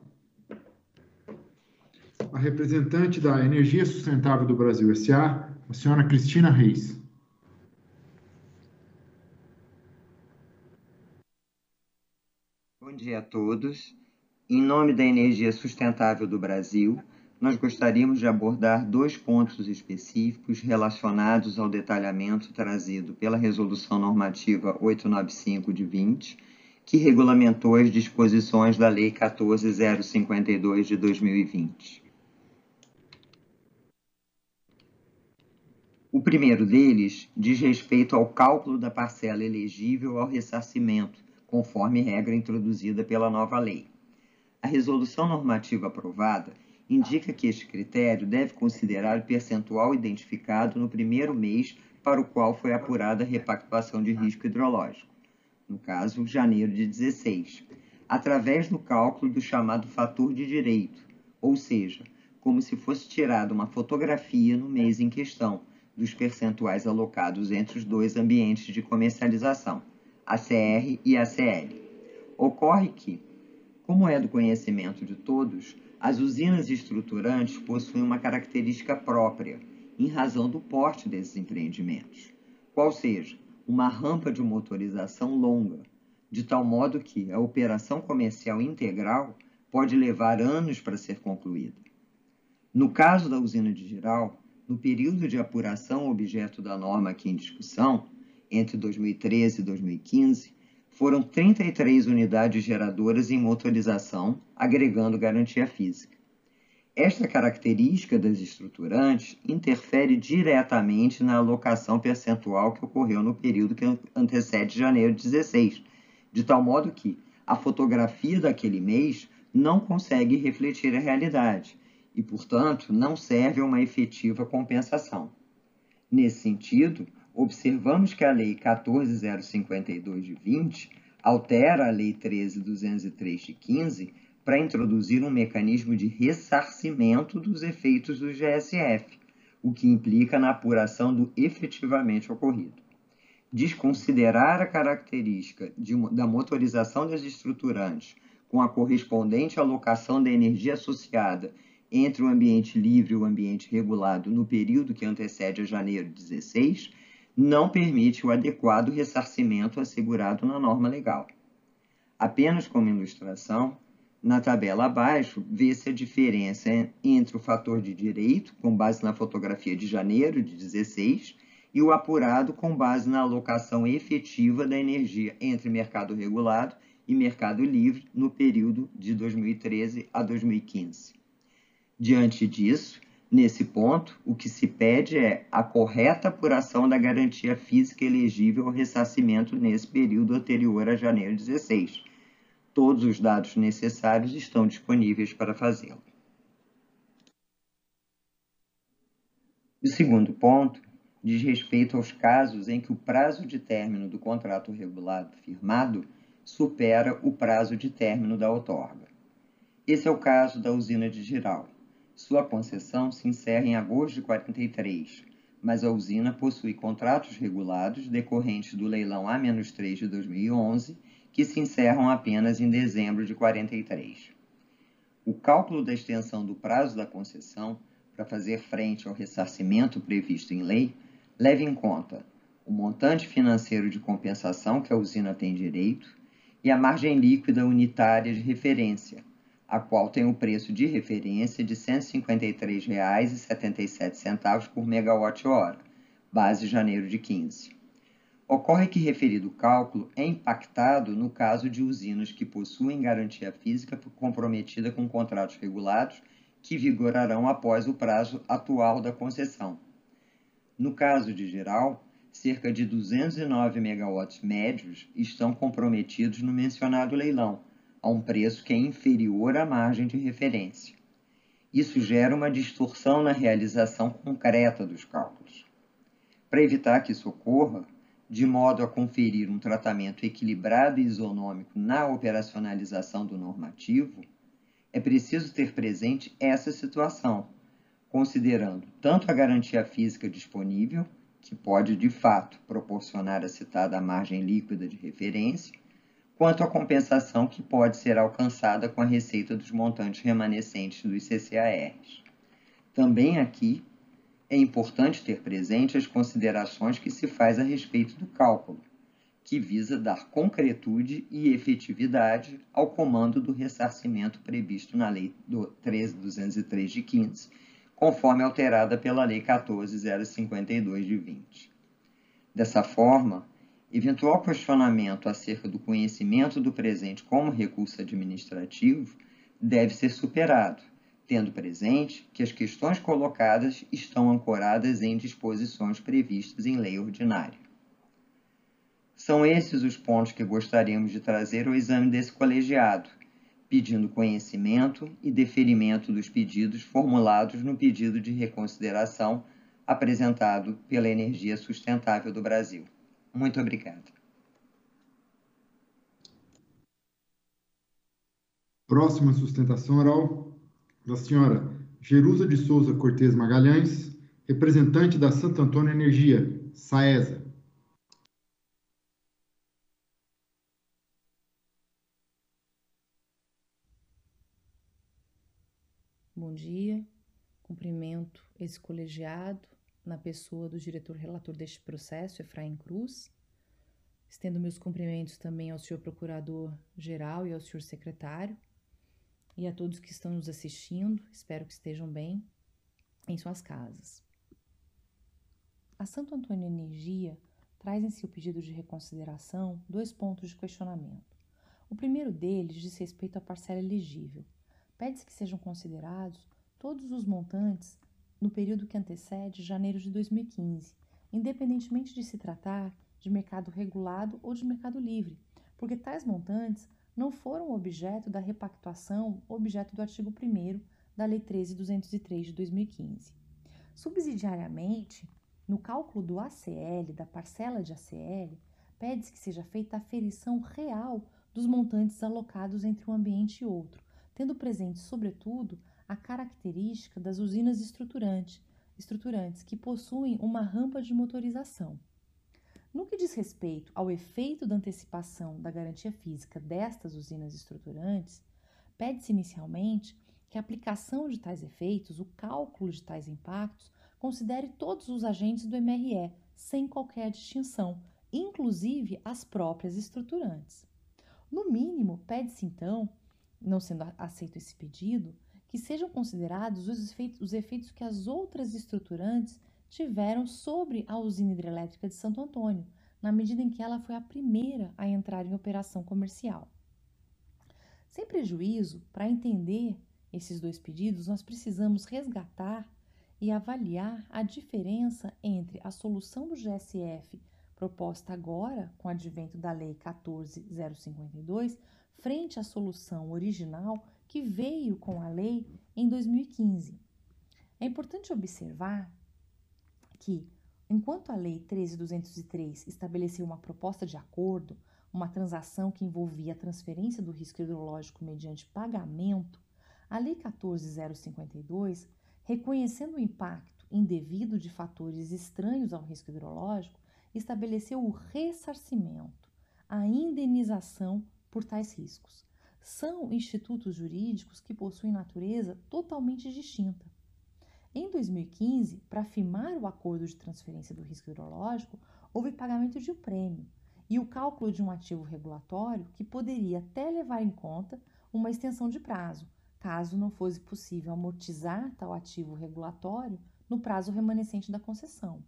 A representante da Energia Sustentável do Brasil S A, a senhora Cristina Reis. Bom dia a todos. Em nome da Energia Sustentável do Brasil, nós gostaríamos de abordar dois pontos específicos relacionados ao detalhamento trazido pela Resolução Normativa oitocentos e noventa e cinco de vinte, que regulamentou as disposições da Lei quatorze mil e cinquenta e dois de dois mil e vinte. O primeiro deles diz respeito ao cálculo da parcela elegível ao ressarcimento, conforme regra introduzida pela nova lei. A resolução normativa aprovada indica que este critério deve considerar o percentual identificado no primeiro mês para o qual foi apurada a repactuação de risco hidrológico, no caso, janeiro de dezesseis, através do cálculo do chamado fator de direito, ou seja, como se fosse tirada uma fotografia no mês em questão dos percentuais alocados entre os dois ambientes de comercialização, A C R e A C L. Ocorre que, como é do conhecimento de todos, as usinas estruturantes possuem uma característica própria, em razão do porte desses empreendimentos, qual seja, uma rampa de motorização longa, de tal modo que a operação comercial integral pode levar anos para ser concluída. No caso da usina de Giral, no período de apuração objeto da norma aqui em discussão, entre dois mil e treze e dois mil e quinze, foram trinta e três unidades geradoras em motorização, agregando garantia física. Esta característica das estruturantes interfere diretamente na alocação percentual que ocorreu no período que antecede janeiro de dezesseis, de tal modo que a fotografia daquele mês não consegue refletir a realidade e, portanto, não serve a uma efetiva compensação. Nesse sentido, observamos que a Lei quatorze mil e cinquenta e dois de vinte altera a Lei treze mil duzentos e três de quinze para introduzir um mecanismo de ressarcimento dos efeitos do G S F, o que implica na apuração do efetivamente ocorrido. Desconsiderar a característica de, da motorização das estruturantes com a correspondente alocação da energia associada entre o ambiente livre e o ambiente regulado no período que antecede a janeiro de dezesseis, não permite o adequado ressarcimento assegurado na norma legal. Apenas como ilustração, na tabela abaixo, vê-se a diferença entre o fator de direito, com base na fotografia de janeiro de dezesseis, e o apurado com base na alocação efetiva da energia entre mercado regulado e mercado livre no período de dois mil e treze a dois mil e quinze. Diante disso, nesse ponto, o que se pede é a correta apuração da garantia física elegível ao ressarcimento nesse período anterior a janeiro de dezesseis. Todos os dados necessários estão disponíveis para fazê-lo. O segundo ponto diz respeito aos casos em que o prazo de término do contrato regulado firmado supera o prazo de término da outorga. Esse é o caso da usina de Giral. Sua concessão se encerra em agosto de quarenta e três, mas a usina possui contratos regulados decorrentes do leilão A três de dois mil e onze, que se encerram apenas em dezembro de quarenta e três. O cálculo da extensão do prazo da concessão para fazer frente ao ressarcimento previsto em lei leva em conta o montante financeiro de compensação que a usina tem direito e a margem líquida unitária de referência, a qual tem o preço de referência de cento e cinquenta e três reais e setenta e sete centavos por megawatt-hora, base janeiro de quinze. Ocorre que referido cálculo é impactado no caso de usinas que possuem garantia física comprometida com contratos regulados que vigorarão após o prazo atual da concessão. No caso de Giral, cerca de duzentos e nove megawatts médios estão comprometidos no mencionado leilão, a um preço que é inferior à margem de referência. Isso gera uma distorção na realização concreta dos cálculos. Para evitar que isso ocorra, de modo a conferir um tratamento equilibrado e isonômico na operacionalização do normativo, é preciso ter presente essa situação, considerando tanto a garantia física disponível, que pode de fato proporcionar a citada margem líquida de referência, quanto à compensação que pode ser alcançada com a receita dos montantes remanescentes dos C C A Rs. Também aqui é importante ter presente as considerações que se faz a respeito do cálculo, que visa dar concretude e efetividade ao comando do ressarcimento previsto na Lei treze mil duzentos e três de quinze, conforme alterada pela Lei quatorze mil e cinquenta e dois de vinte. Dessa forma, eventual questionamento acerca do conhecimento do presente como recurso administrativo deve ser superado, tendo presente que as questões colocadas estão ancoradas em disposições previstas em lei ordinária. São esses os pontos que gostaríamos de trazer ao exame desse colegiado, pedindo conhecimento e deferimento dos pedidos formulados no pedido de reconsideração apresentado pela Energia Sustentável do Brasil. Muito obrigado. Próxima sustentação oral da senhora Jerusa de Souza Cortes Magalhães, representante da Santo Antônio Energia, SAESA. Bom dia, cumprimento esse colegiado na pessoa do diretor relator deste processo, Efraim Cruz. Estendo meus cumprimentos também ao senhor procurador-geral e ao senhor secretário e a todos que estão nos assistindo, espero que estejam bem em suas casas. A Santo Antônio Energia traz em seu pedido de reconsideração dois pontos de questionamento. O primeiro deles diz respeito à parcela elegível. Pede-se que sejam considerados todos os montantes no período que antecede janeiro de dois mil e quinze, independentemente de se tratar de mercado regulado ou de mercado livre, porque tais montantes não foram objeto da repactuação, objeto do artigo primeiro da Lei treze mil duzentos e três de dois mil e quinze. Subsidiariamente, no cálculo do A C L, da parcela de A C L, pede-se que seja feita a aferição real dos montantes alocados entre um ambiente e outro, tendo presente, sobretudo, a característica das usinas estruturantes, estruturantes que possuem uma rampa de motorização. No que diz respeito ao efeito da antecipação da garantia física destas usinas estruturantes, pede-se inicialmente que a aplicação de tais efeitos, o cálculo de tais impactos, considere todos os agentes do M R E, sem qualquer distinção, inclusive as próprias estruturantes. No mínimo, pede-se então, não sendo aceito esse pedido, que sejam considerados os efeitos, os efeitos que as outras estruturantes tiveram sobre a usina hidrelétrica de Santo Antônio, na medida em que ela foi a primeira a entrar em operação comercial. Sem prejuízo, para entender esses dois pedidos, nós precisamos resgatar e avaliar a diferença entre a solução do G S F proposta agora, com o advento da Lei quatorze mil e cinquenta e dois, frente à solução original que veio com a lei em dois mil e quinze. É importante observar que, enquanto a Lei treze mil duzentos e três estabeleceu uma proposta de acordo, uma transação que envolvia a transferência do risco hidrológico mediante pagamento, a Lei quatorze mil e cinquenta e dois, reconhecendo o impacto indevido de fatores estranhos ao risco hidrológico, estabeleceu o ressarcimento, a indenização por tais riscos. São institutos jurídicos que possuem natureza totalmente distinta. Em dois mil e quinze, para firmar o acordo de transferência do risco hidrológico, houve pagamento de um prêmio e o cálculo de um ativo regulatório que poderia até levar em conta uma extensão de prazo, caso não fosse possível amortizar tal ativo regulatório no prazo remanescente da concessão.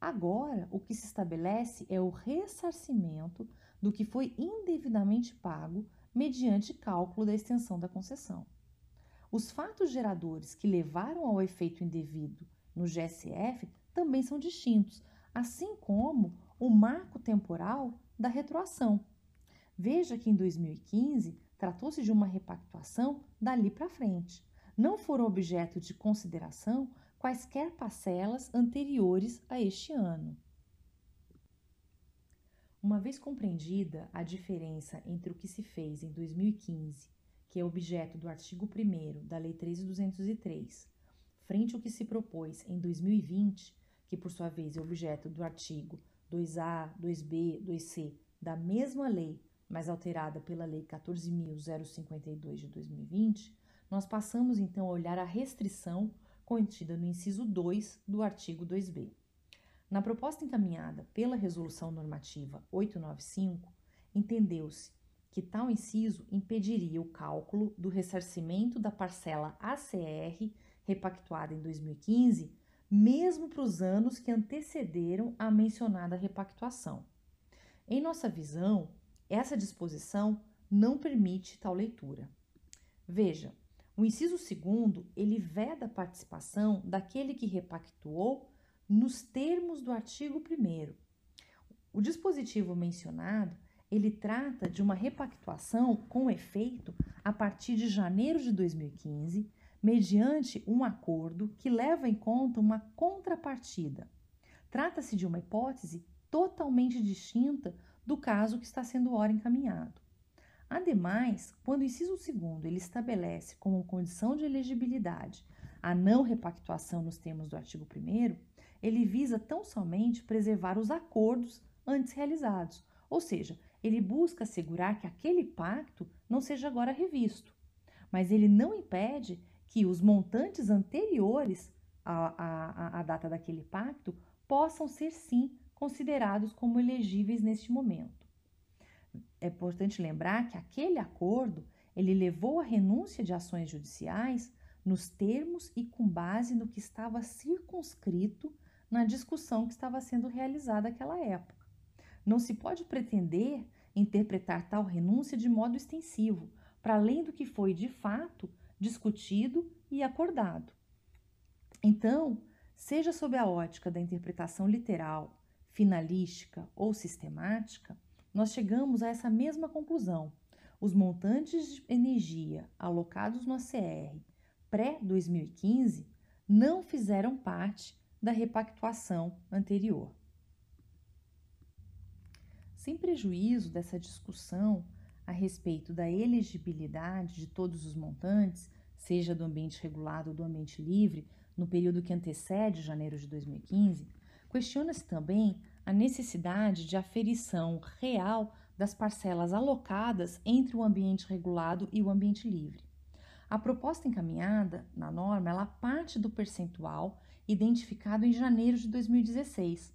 Agora, o que se estabelece é o ressarcimento do que foi indevidamente pago mediante cálculo da extensão da concessão. Os fatos geradores que levaram ao efeito indevido no G S F também são distintos, assim como o marco temporal da retroação. Veja que em dois mil e quinze tratou-se de uma repactuação dali para frente. Não foram objeto de consideração quaisquer parcelas anteriores a este ano. Uma vez compreendida a diferença entre o que se fez em dois mil e quinze, que é objeto do artigo primeiro da Lei treze mil duzentos e três, frente ao que se propôs em dois mil e vinte, que por sua vez é objeto do artigo dois A, dois B, dois C da mesma lei, mas alterada pela Lei quatorze mil e cinquenta e dois de dois mil e vinte, nós passamos então a olhar a restrição contida no inciso dois do artigo dois B. Na proposta encaminhada pela Resolução Normativa oitocentos e noventa e cinco, entendeu-se que tal inciso impediria o cálculo do ressarcimento da parcela A C R repactuada em dois mil e quinze, mesmo para os anos que antecederam a mencionada repactuação. Em nossa visão, essa disposição não permite tal leitura. Veja, o inciso segundo, ele veda a participação daquele que repactuou nos termos do artigo primeiro. O dispositivo mencionado, ele trata de uma repactuação com efeito a partir de janeiro de dois mil e quinze, mediante um acordo que leva em conta uma contrapartida. Trata-se de uma hipótese totalmente distinta do caso que está sendo ora encaminhado. Ademais, quando o inciso segundo ele estabelece como condição de elegibilidade a não repactuação nos termos do artigo primeiro, ele visa tão somente preservar os acordos antes realizados, ou seja, ele busca assegurar que aquele pacto não seja agora revisto, mas ele não impede que os montantes anteriores à, à, à data daquele pacto possam ser sim considerados como elegíveis neste momento. É importante lembrar que aquele acordo ele levou à renúncia de ações judiciais nos termos e com base no que estava circunscrito na discussão que estava sendo realizada naquela época. Não se pode pretender interpretar tal renúncia de modo extensivo, para além do que foi de fato discutido e acordado. Então, seja sob a ótica da interpretação literal, finalística ou sistemática, nós chegamos a essa mesma conclusão. Os montantes de energia alocados no A C R pré dois mil e quinze não fizeram parte da repactuação anterior. Sem prejuízo dessa discussão a respeito da elegibilidade de todos os montantes, seja do ambiente regulado ou do ambiente livre, no período que antecede janeiro de dois mil e quinze, questiona-se também a necessidade de aferição real das parcelas alocadas entre o ambiente regulado e o ambiente livre. A proposta encaminhada na norma, ela parte do percentual identificado em janeiro de dois mil e dezesseis,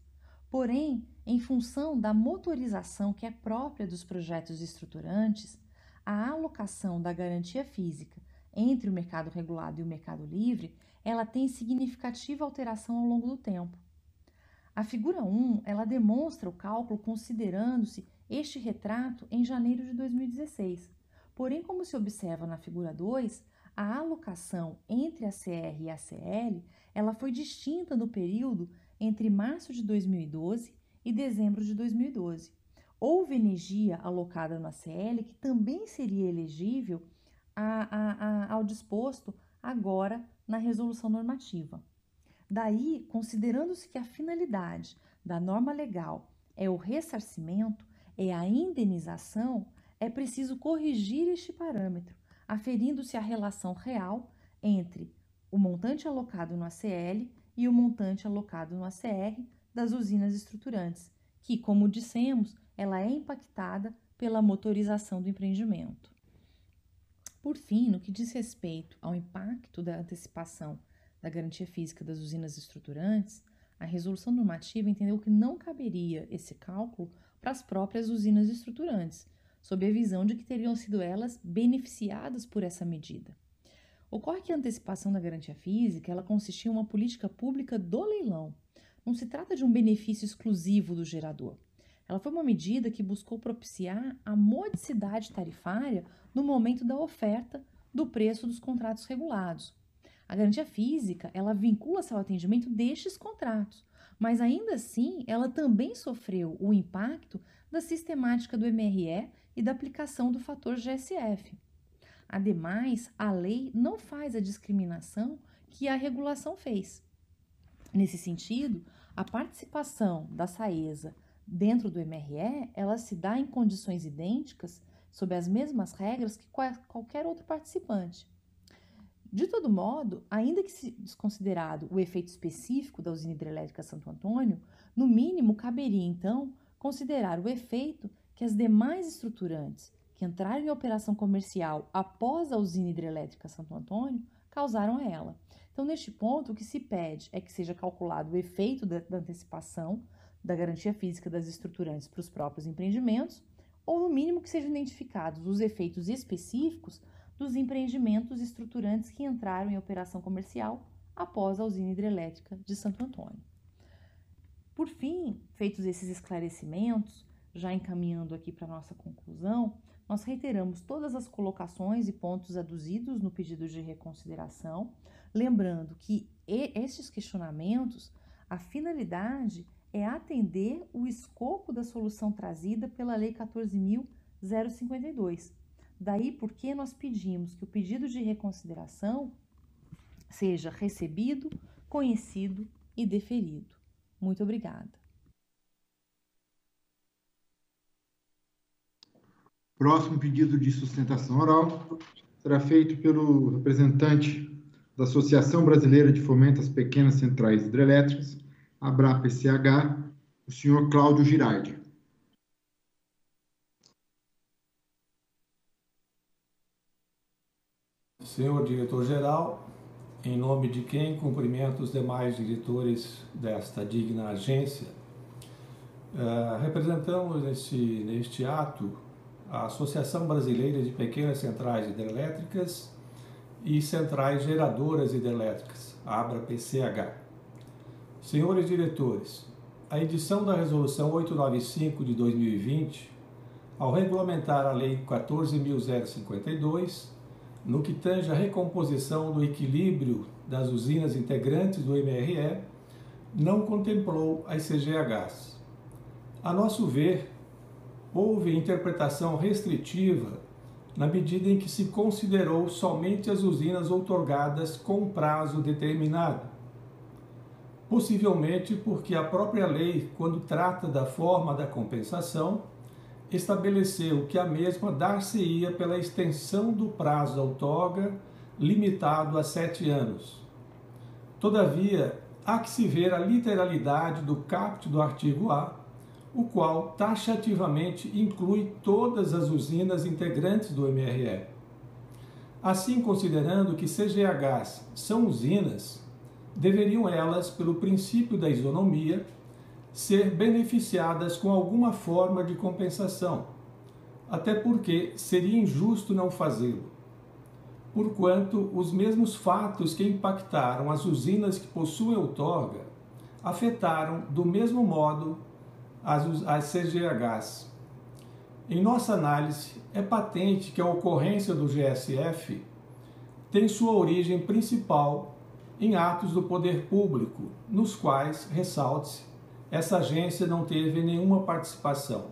porém, em função da motorização que é própria dos projetos estruturantes, a alocação da garantia física entre o mercado regulado e o mercado livre, ela tem significativa alteração ao longo do tempo. A figura um, ela demonstra o cálculo considerando-se este retrato em janeiro de dois mil e dezesseis. Porém, como se observa na figura dois, a alocação entre a C R e a C L, ela foi distinta no período entre março de dois mil e doze e dezembro de dois mil e doze. Houve energia alocada na C L que também seria elegível a, a, a, ao disposto agora na resolução normativa. Daí, considerando-se que a finalidade da norma legal é o ressarcimento, é a indenização, é preciso corrigir este parâmetro, aferindo-se a relação real entre o montante alocado no A C L e o montante alocado no A C R das usinas estruturantes, que, como dissemos, ela é impactada pela motorização do empreendimento. Por fim, no que diz respeito ao impacto da antecipação da garantia física das usinas estruturantes, a resolução normativa entendeu que não caberia esse cálculo para as próprias usinas estruturantes, sob a visão de que teriam sido elas beneficiadas por essa medida. Ocorre que a antecipação da garantia física ela consistia em uma política pública do leilão. Não se trata de um benefício exclusivo do gerador. Ela foi uma medida que buscou propiciar a modicidade tarifária no momento da oferta do preço dos contratos regulados. A garantia física, ela vincula-se ao atendimento destes contratos, mas ainda assim, ela também sofreu o impacto da sistemática do M R E e da aplicação do fator G S F. Ademais, a lei não faz a discriminação que a regulação fez. Nesse sentido, a participação da SAESA dentro do M R E, ela se dá em condições idênticas, sob as mesmas regras que qualquer outro participante. De todo modo, ainda que se desconsiderado o efeito específico da usina hidrelétrica Santo Antônio, no mínimo caberia, então, considerar o efeito que as demais estruturantes que entraram em operação comercial após a usina hidrelétrica Santo Antônio causaram a ela. Então, neste ponto, o que se pede é que seja calculado o efeito da, da antecipação da garantia física das estruturantes para os próprios empreendimentos, ou, no mínimo, que sejam identificados os efeitos específicos dos empreendimentos estruturantes que entraram em operação comercial após a usina hidrelétrica de Santo Antônio. Por fim, feitos esses esclarecimentos, já encaminhando aqui para a nossa conclusão, nós reiteramos todas as colocações e pontos aduzidos no pedido de reconsideração, lembrando que estes questionamentos, a finalidade é atender o escopo da solução trazida pela Lei quatorze mil e cinquenta e dois. Daí porque nós pedimos que o pedido de reconsideração seja recebido, conhecido e deferido. Muito obrigada. Próximo pedido de sustentação oral será feito pelo representante da Associação Brasileira de Fomento às Pequenas Centrais Hidrelétricas, ABRAPCH, o senhor Cláudio Girardi. Senhor diretor-geral, em nome de quem cumprimento os demais diretores desta digna agência, uh, representamos neste, neste ato a Associação Brasileira de Pequenas Centrais Hidrelétricas e Centrais Geradoras Hidrelétricas, ABRAPCH. Senhores diretores, a edição da Resolução oitocentos e noventa e cinco de dois mil e vinte, ao regulamentar a Lei quatorze mil e cinquenta e dois, no que tange a recomposição do equilíbrio das usinas integrantes do M R E, não contemplou as C G Hs. A nosso ver, houve interpretação restritiva na medida em que se considerou somente as usinas outorgadas com prazo determinado. Possivelmente porque a própria lei, quando trata da forma da compensação, estabeleceu que a mesma dar-se-ia pela extensão do prazo da outorga, limitado a sete anos. Todavia, há que se ver a literalidade do caput do artigo A, o qual taxativamente inclui todas as usinas integrantes do M R E. Assim, considerando que C G Hs são usinas, deveriam elas, pelo princípio da isonomia, ser beneficiadas com alguma forma de compensação, até porque seria injusto não fazê-lo, porquanto os mesmos fatos que impactaram as usinas que possuem outorga afetaram, do mesmo modo, as C G Hs. Em nossa análise, é patente que a ocorrência do G S F tem sua origem principal em atos do poder público, nos quais, ressalte-se, essa agência não teve nenhuma participação.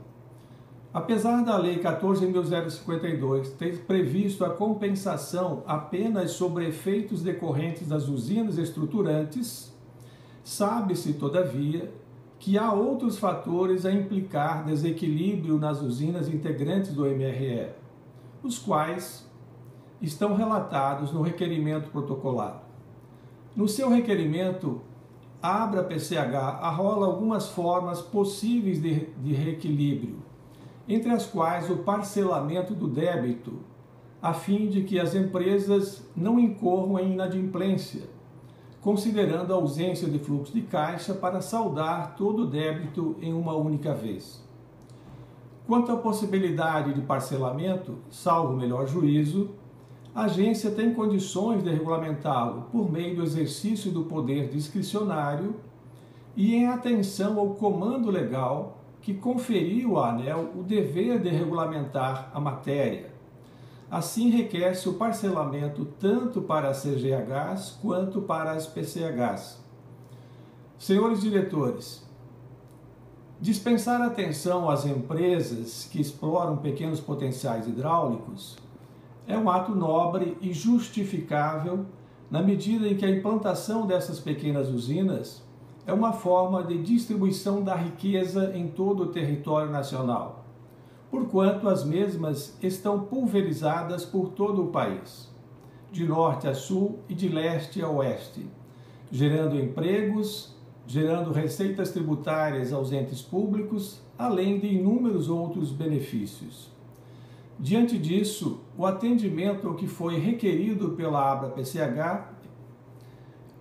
Apesar da Lei quatorze mil e cinquenta e dois ter previsto a compensação apenas sobre efeitos decorrentes das usinas estruturantes, sabe-se, todavia, que há outros fatores a implicar desequilíbrio nas usinas integrantes do M R E, os quais estão relatados no requerimento protocolar. No seu requerimento, a ABRAPCH arrola algumas formas possíveis de, de reequilíbrio, entre as quais o parcelamento do débito, a fim de que as empresas não incorram em inadimplência, considerando a ausência de fluxo de caixa para saldar todo o débito em uma única vez. Quanto à possibilidade de parcelamento, salvo o melhor juízo, a agência tem condições de regulamentá-lo por meio do exercício do poder discricionário e em atenção ao comando legal que conferiu à ANEEL o dever de regulamentar a matéria. Assim, requer-se o parcelamento tanto para as C G Hs quanto para as P C Hs. Senhores diretores, dispensar atenção às empresas que exploram pequenos potenciais hidráulicos é um ato nobre e justificável na medida em que a implantação dessas pequenas usinas é uma forma de distribuição da riqueza em todo o território nacional, porquanto as mesmas estão pulverizadas por todo o país, de norte a sul e de leste a oeste, gerando empregos, gerando receitas tributárias aos entes públicos, além de inúmeros outros benefícios. Diante disso, o atendimento ao que foi requerido pela ABRAPCH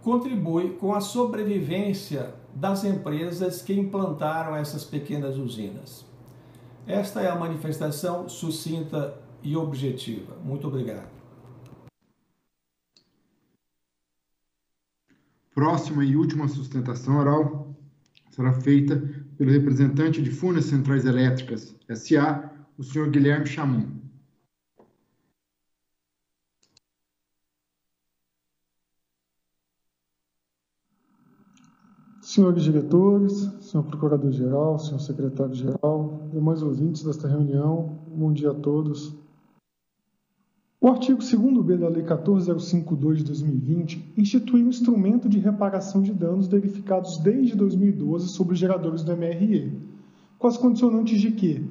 contribui com a sobrevivência das empresas que implantaram essas pequenas usinas. Esta é a manifestação sucinta e objetiva. Muito obrigado. Próxima e última sustentação oral será feita pelo representante de Funas Centrais Elétricas S A, o senhor Guilherme Chamon. Senhores diretores, senhor procurador-geral, senhor secretário-geral, demais ouvintes desta reunião, bom dia a todos. O artigo segundo B da Lei quatorze mil e cinquenta e dois de dois mil e vinte institui um instrumento de reparação de danos verificados desde dois mil e doze sobre os geradores do M R E, com as condicionantes de que,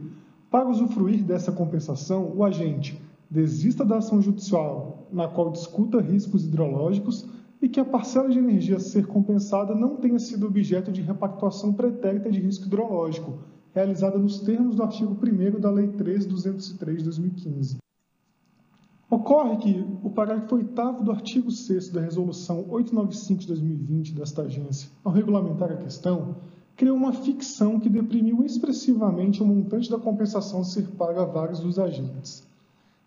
para usufruir dessa compensação, o agente desista da ação judicial na qual discuta riscos hidrológicos e que a parcela de energia a ser compensada não tenha sido objeto de repactuação pretérita de risco hidrológico, realizada nos termos do artigo primeiro da Lei três mil duzentos e três de dois mil e quinze. Ocorre que o parágrafo oitavo do artigo sexto da Resolução oitocentos e noventa e cinco de dois mil e vinte desta agência, ao regulamentar a questão, criou uma ficção que deprimiu expressivamente o montante da compensação a ser paga a vários dos agentes.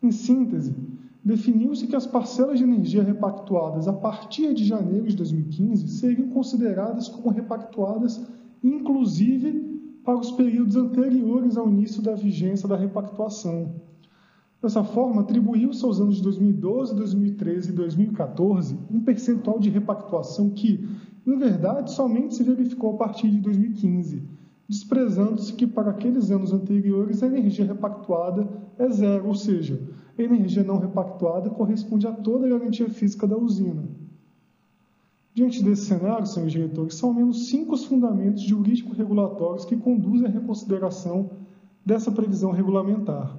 Em síntese, definiu-se que as parcelas de energia repactuadas a partir de janeiro de dois mil e quinze seriam consideradas como repactuadas, inclusive para os períodos anteriores ao início da vigência da repactuação. Dessa forma, atribuiu-se aos anos de dois mil e doze, dois mil e treze e dois mil e quatorze um percentual de repactuação que, em verdade, somente se verificou a partir de dois mil e quinze, desprezando-se que para aqueles anos anteriores a energia repactuada é zero, ou seja, a energia não repactuada corresponde a toda a garantia física da usina. Diante desse cenário, senhores diretores, são ao menos cinco os fundamentos jurídico-regulatórios que conduzem à reconsideração dessa previsão regulamentar.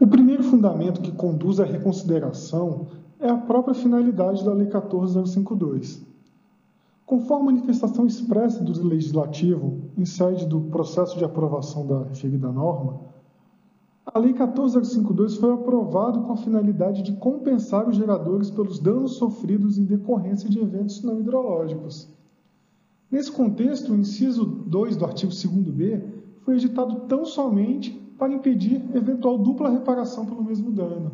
O primeiro fundamento que conduz à reconsideração é a própria finalidade da Lei quatorze mil e cinquenta e dois. Conforme a manifestação expressa do Legislativo, em sede do processo de aprovação da referida norma, a Lei quatorze mil e cinquenta e dois foi aprovada com a finalidade de compensar os geradores pelos danos sofridos em decorrência de eventos não hidrológicos. Nesse contexto, o inciso dois do artigo segundo B foi editado tão somente para impedir eventual dupla reparação pelo mesmo dano.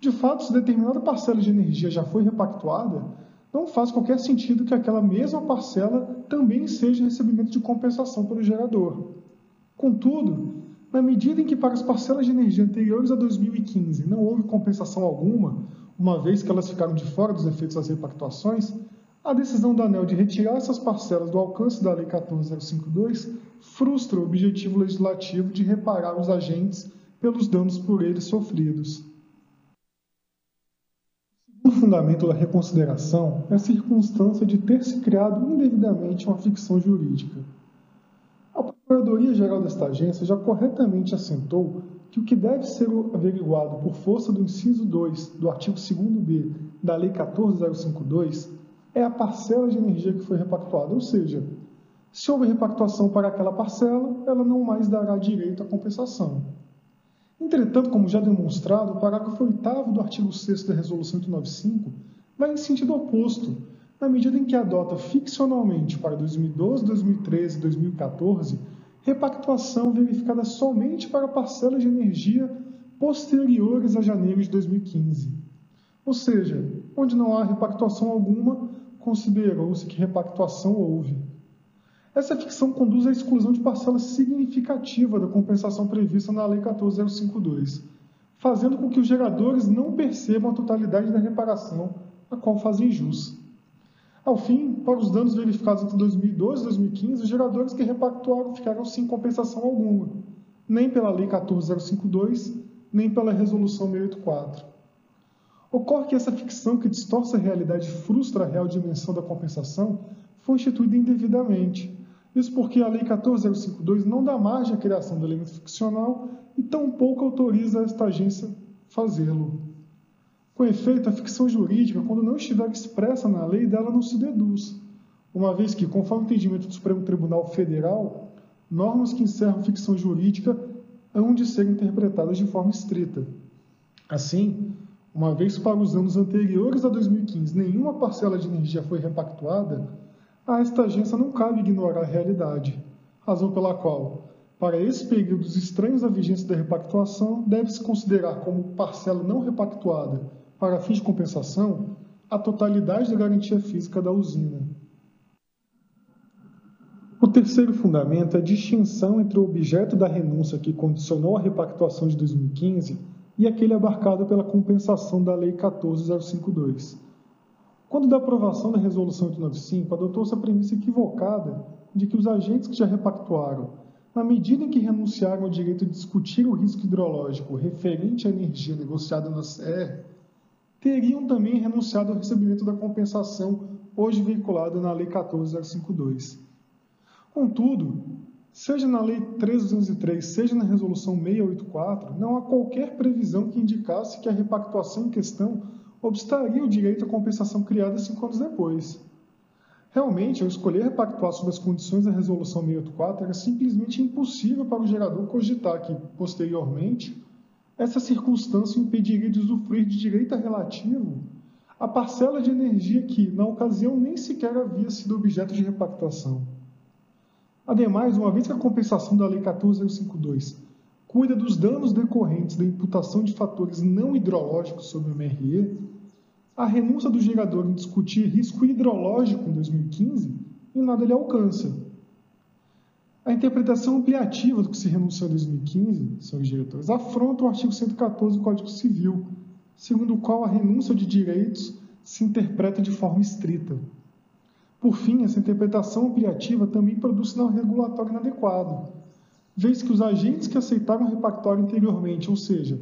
De fato, se determinada parcela de energia já foi repactuada, não faz qualquer sentido que aquela mesma parcela também seja recebimento de compensação pelo gerador. Contudo, na medida em que para as parcelas de energia anteriores a dois mil e quinze não houve compensação alguma, uma vez que elas ficaram de fora dos efeitos das repactuações, a decisão da ANEEL de retirar essas parcelas do alcance da Lei quatorze mil e cinquenta e dois frustra o objetivo legislativo de reparar os agentes pelos danos por eles sofridos. O fundamento da reconsideração é a circunstância de ter se criado indevidamente uma ficção jurídica. A Procuradoria-Geral desta agência já corretamente assentou que o que deve ser averiguado por força do inciso dois do artigo segundo B da Lei quatorze mil e cinquenta e dois é a parcela de energia que foi repactuada, ou seja, se houver repactuação para aquela parcela, ela não mais dará direito à compensação. Entretanto, como já demonstrado, o parágrafo oitavo do artigo sexto da Resolução oitocentos e noventa e cinco vai em sentido oposto, na medida em que adota ficcionalmente para dois mil e doze, dois mil e treze e dois mil e quatorze repactuação verificada somente para parcelas de energia posteriores a janeiro de dois mil e quinze. Ou seja, onde não há repactuação alguma, considerou-se que repactuação houve. Essa ficção conduz à exclusão de parcela significativa da compensação prevista na Lei quatorze mil e cinquenta e dois, fazendo com que os geradores não percebam a totalidade da reparação, a qual fazem jus. Ao fim, para os danos verificados entre dois mil e doze e dois mil e quinze, os geradores que repactuaram ficaram sem compensação alguma, nem pela Lei quatorze mil e cinquenta e dois, nem pela Resolução seiscentos e oitenta e quatro. Ocorre que essa ficção que distorce a realidade e frustra a real dimensão da compensação foi instituída indevidamente. Isso porque a Lei quatorze mil e cinquenta e dois não dá margem à criação do elemento ficcional e tampouco autoriza esta agência fazê-lo. Com efeito, a ficção jurídica, quando não estiver expressa na lei, dela não se deduz, uma vez que, conforme o entendimento do Supremo Tribunal Federal, normas que encerram ficção jurídica hão de ser interpretadas de forma estrita. Assim, uma vez que para os anos anteriores a dois mil e quinze nenhuma parcela de energia foi repactuada, a esta agência não cabe ignorar a realidade, razão pela qual, para esses períodos estranhos à vigência da repactuação, deve-se considerar como parcela não repactuada para fins de compensação a totalidade da garantia física da usina. O terceiro fundamento é a distinção entre o objeto da renúncia que condicionou a repactuação de dois mil e quinze e aquele abarcado pela compensação da Lei quatorze mil e cinquenta e dois. Quando da aprovação da Resolução oitocentos e noventa e cinco, adotou-se a premissa equivocada de que os agentes que já repactuaram, na medida em que renunciaram ao direito de discutir o risco hidrológico referente à energia negociada na S R, teriam também renunciado ao recebimento da compensação hoje veiculada na Lei quatorze mil e cinquenta e dois. Contudo, seja na Lei três mil duzentos e três, seja na Resolução seiscentos e oitenta e quatro, não há qualquer previsão que indicasse que a repactuação em questão obstaria o direito à compensação criada cinco anos depois. Realmente, ao escolher repactuar sobre as condições da Resolução seiscentos e oitenta e quatro, era simplesmente impossível para o gerador cogitar que, posteriormente, essa circunstância o impediria de usufruir de direito relativo à parcela de energia que, na ocasião, nem sequer havia sido objeto de repactuação. Ademais, uma vez que a compensação da Lei quatorze mil e cinquenta e dois cuida dos danos decorrentes da imputação de fatores não hidrológicos sobre o M R E, a renúncia do gerador em discutir risco hidrológico em dois mil e quinze, em nada lhe alcança. A interpretação ampliativa do que se renunciou em dois mil e quinze, senhores diretores, afronta o artigo cento e quatorze do Código Civil, segundo o qual a renúncia de direitos se interpreta de forma estrita. Por fim, essa interpretação ampliativa também produz sinal regulatório inadequado, vez que os agentes que aceitaram repactuar anteriormente, ou seja,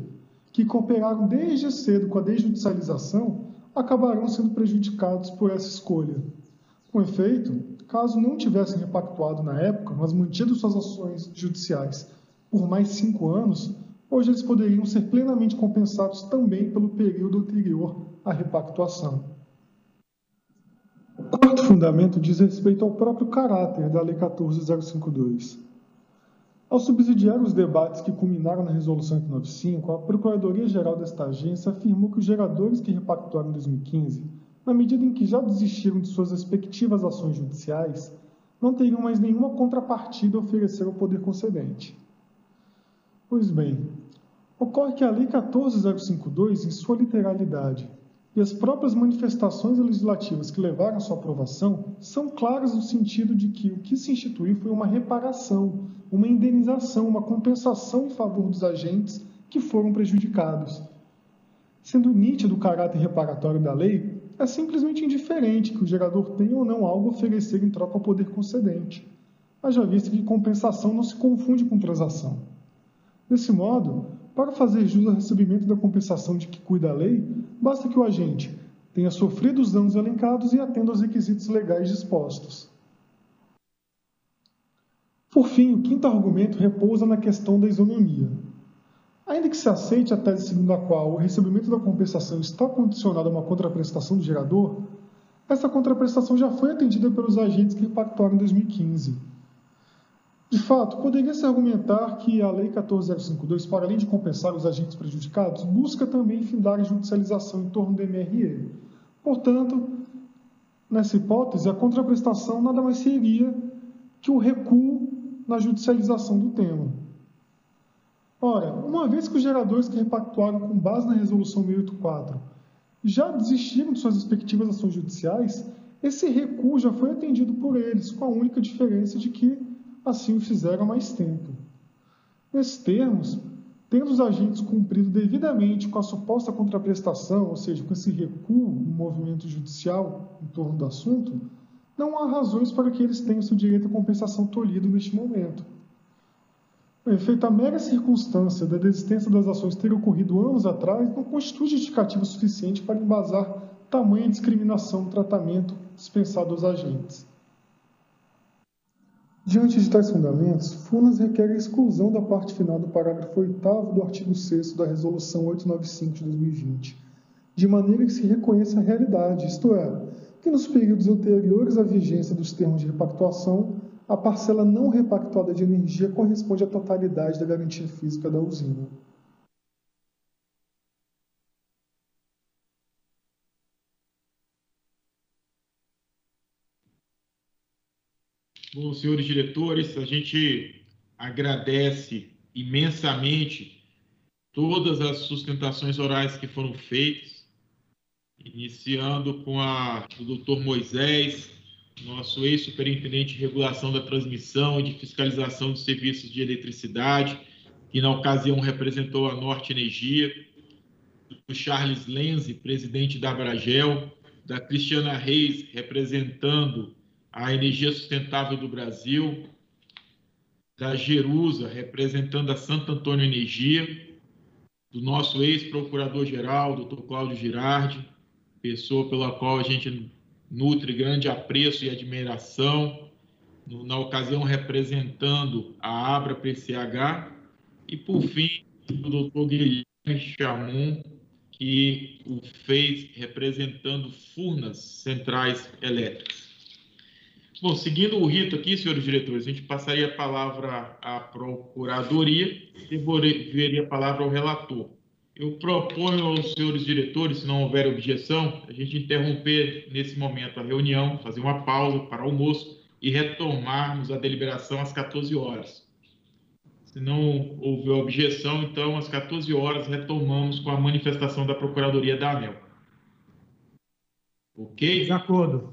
que cooperaram desde cedo com a desjudicialização, acabarão sendo prejudicados por essa escolha. Com efeito, caso não tivessem repactuado na época, mas mantido suas ações judiciais por mais cinco anos, hoje eles poderiam ser plenamente compensados também pelo período anterior à repactuação. O quarto fundamento diz respeito ao próprio caráter da Lei quatorze mil e cinquenta e dois. Ao subsidiar os debates que culminaram na Resolução oitocentos e noventa e cinco, a Procuradoria-Geral desta agência afirmou que os geradores que repactuaram em dois mil e quinze, na medida em que já desistiram de suas respectivas ações judiciais, não teriam mais nenhuma contrapartida a oferecer ao poder concedente. Pois bem, ocorre que a Lei quatorze mil e cinquenta e dois, em sua literalidade, e as próprias manifestações legislativas que levaram à sua aprovação são claras no sentido de que o que se instituiu foi uma reparação, uma indenização, uma compensação em favor dos agentes que foram prejudicados. Sendo nítido o caráter reparatório da lei, é simplesmente indiferente que o gerador tenha ou não algo a oferecer em troca ao poder concedente, haja visto que compensação não se confunde com transação. Desse modo, para fazer jus ao recebimento da compensação de que cuida a lei, basta que o agente tenha sofrido os danos elencados e atenda aos requisitos legais dispostos. Por fim, o quinto argumento repousa na questão da isonomia. Ainda que se aceite a tese segundo a qual o recebimento da compensação está condicionado a uma contraprestação do gerador, essa contraprestação já foi atendida pelos agentes que repactuaram em dois mil e quinze. De fato, poderia-se argumentar que a Lei quatorze mil e cinquenta e dois, para além de compensar os agentes prejudicados, busca também findar a judicialização em torno do M R E. Portanto, nessa hipótese, a contraprestação nada mais seria que o recuo na judicialização do tema. Ora, uma vez que os geradores que repactuaram com base na Resolução seiscentos e oitenta e quatro já desistiram de suas respectivas ações judiciais, esse recuo já foi atendido por eles, com a única diferença de que assim o fizeram há mais tempo. Nesses termos, tendo os agentes cumprido devidamente com a suposta contraprestação, ou seja, com esse recuo no movimento judicial em torno do assunto, não há razões para que eles tenham seu direito à compensação tolhido neste momento. Com efeito, a mera circunstância da desistência das ações ter ocorrido anos atrás não constitui justificativa suficiente para embasar tamanha discriminação no tratamento dispensado aos agentes. Diante de tais fundamentos, F U N A S requer a exclusão da parte final do parágrafo oitavo do artigo sexto da Resolução oitocentos e noventa e cinco de dois mil e vinte, de maneira que se reconheça a realidade, isto é, que nos períodos anteriores à vigência dos termos de repactuação, a parcela não repactuada de energia corresponde à totalidade da garantia física da usina. Bom, senhores diretores, a gente agradece imensamente todas as sustentações orais que foram feitas, iniciando com a do doutor Moisés, nosso ex-superintendente de regulação da transmissão e de fiscalização de serviços de eletricidade, que na ocasião representou a Norte Energia, do Charles Lenz, presidente da Abragel, da Cristiana Reis, representando a Energia Sustentável do Brasil, da Jerusa, representando a Santo Antônio Energia, do nosso ex-procurador-geral, doutor Cláudio Girardi, pessoa pela qual a gente nutre grande apreço e admiração, na ocasião representando a Abra P C H, e, por fim, o doutor Guilherme Chamon, que o fez representando Furnas Centrais Elétricas. Bom, seguindo o rito aqui, senhores diretores, a gente passaria a palavra à Procuradoria e devolveria a palavra ao relator. Eu proponho aos senhores diretores, se não houver objeção, a gente interromper nesse momento a reunião, fazer uma pausa para almoço e retomarmos a deliberação às quatorze horas. Se não houver objeção, então, às quatorze horas, retomamos com a manifestação da Procuradoria da ANEEL. Ok? De acordo.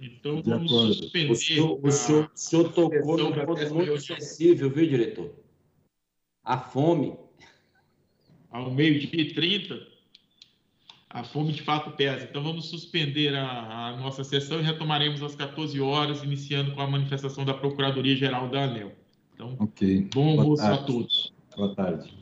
Então, de vamos acordo. Suspender... O senhor, a... o senhor, o senhor tocou num ponto muito sensível, viu, diretor? A fome. Ao meio-dia e trinta, a fome de fato pesa. Então, vamos suspender a, a nossa sessão e retomaremos às quatorze horas, iniciando com a manifestação da Procuradoria-Geral da ANEEL. Então, okay. Bom almoço a todos. Boa tarde.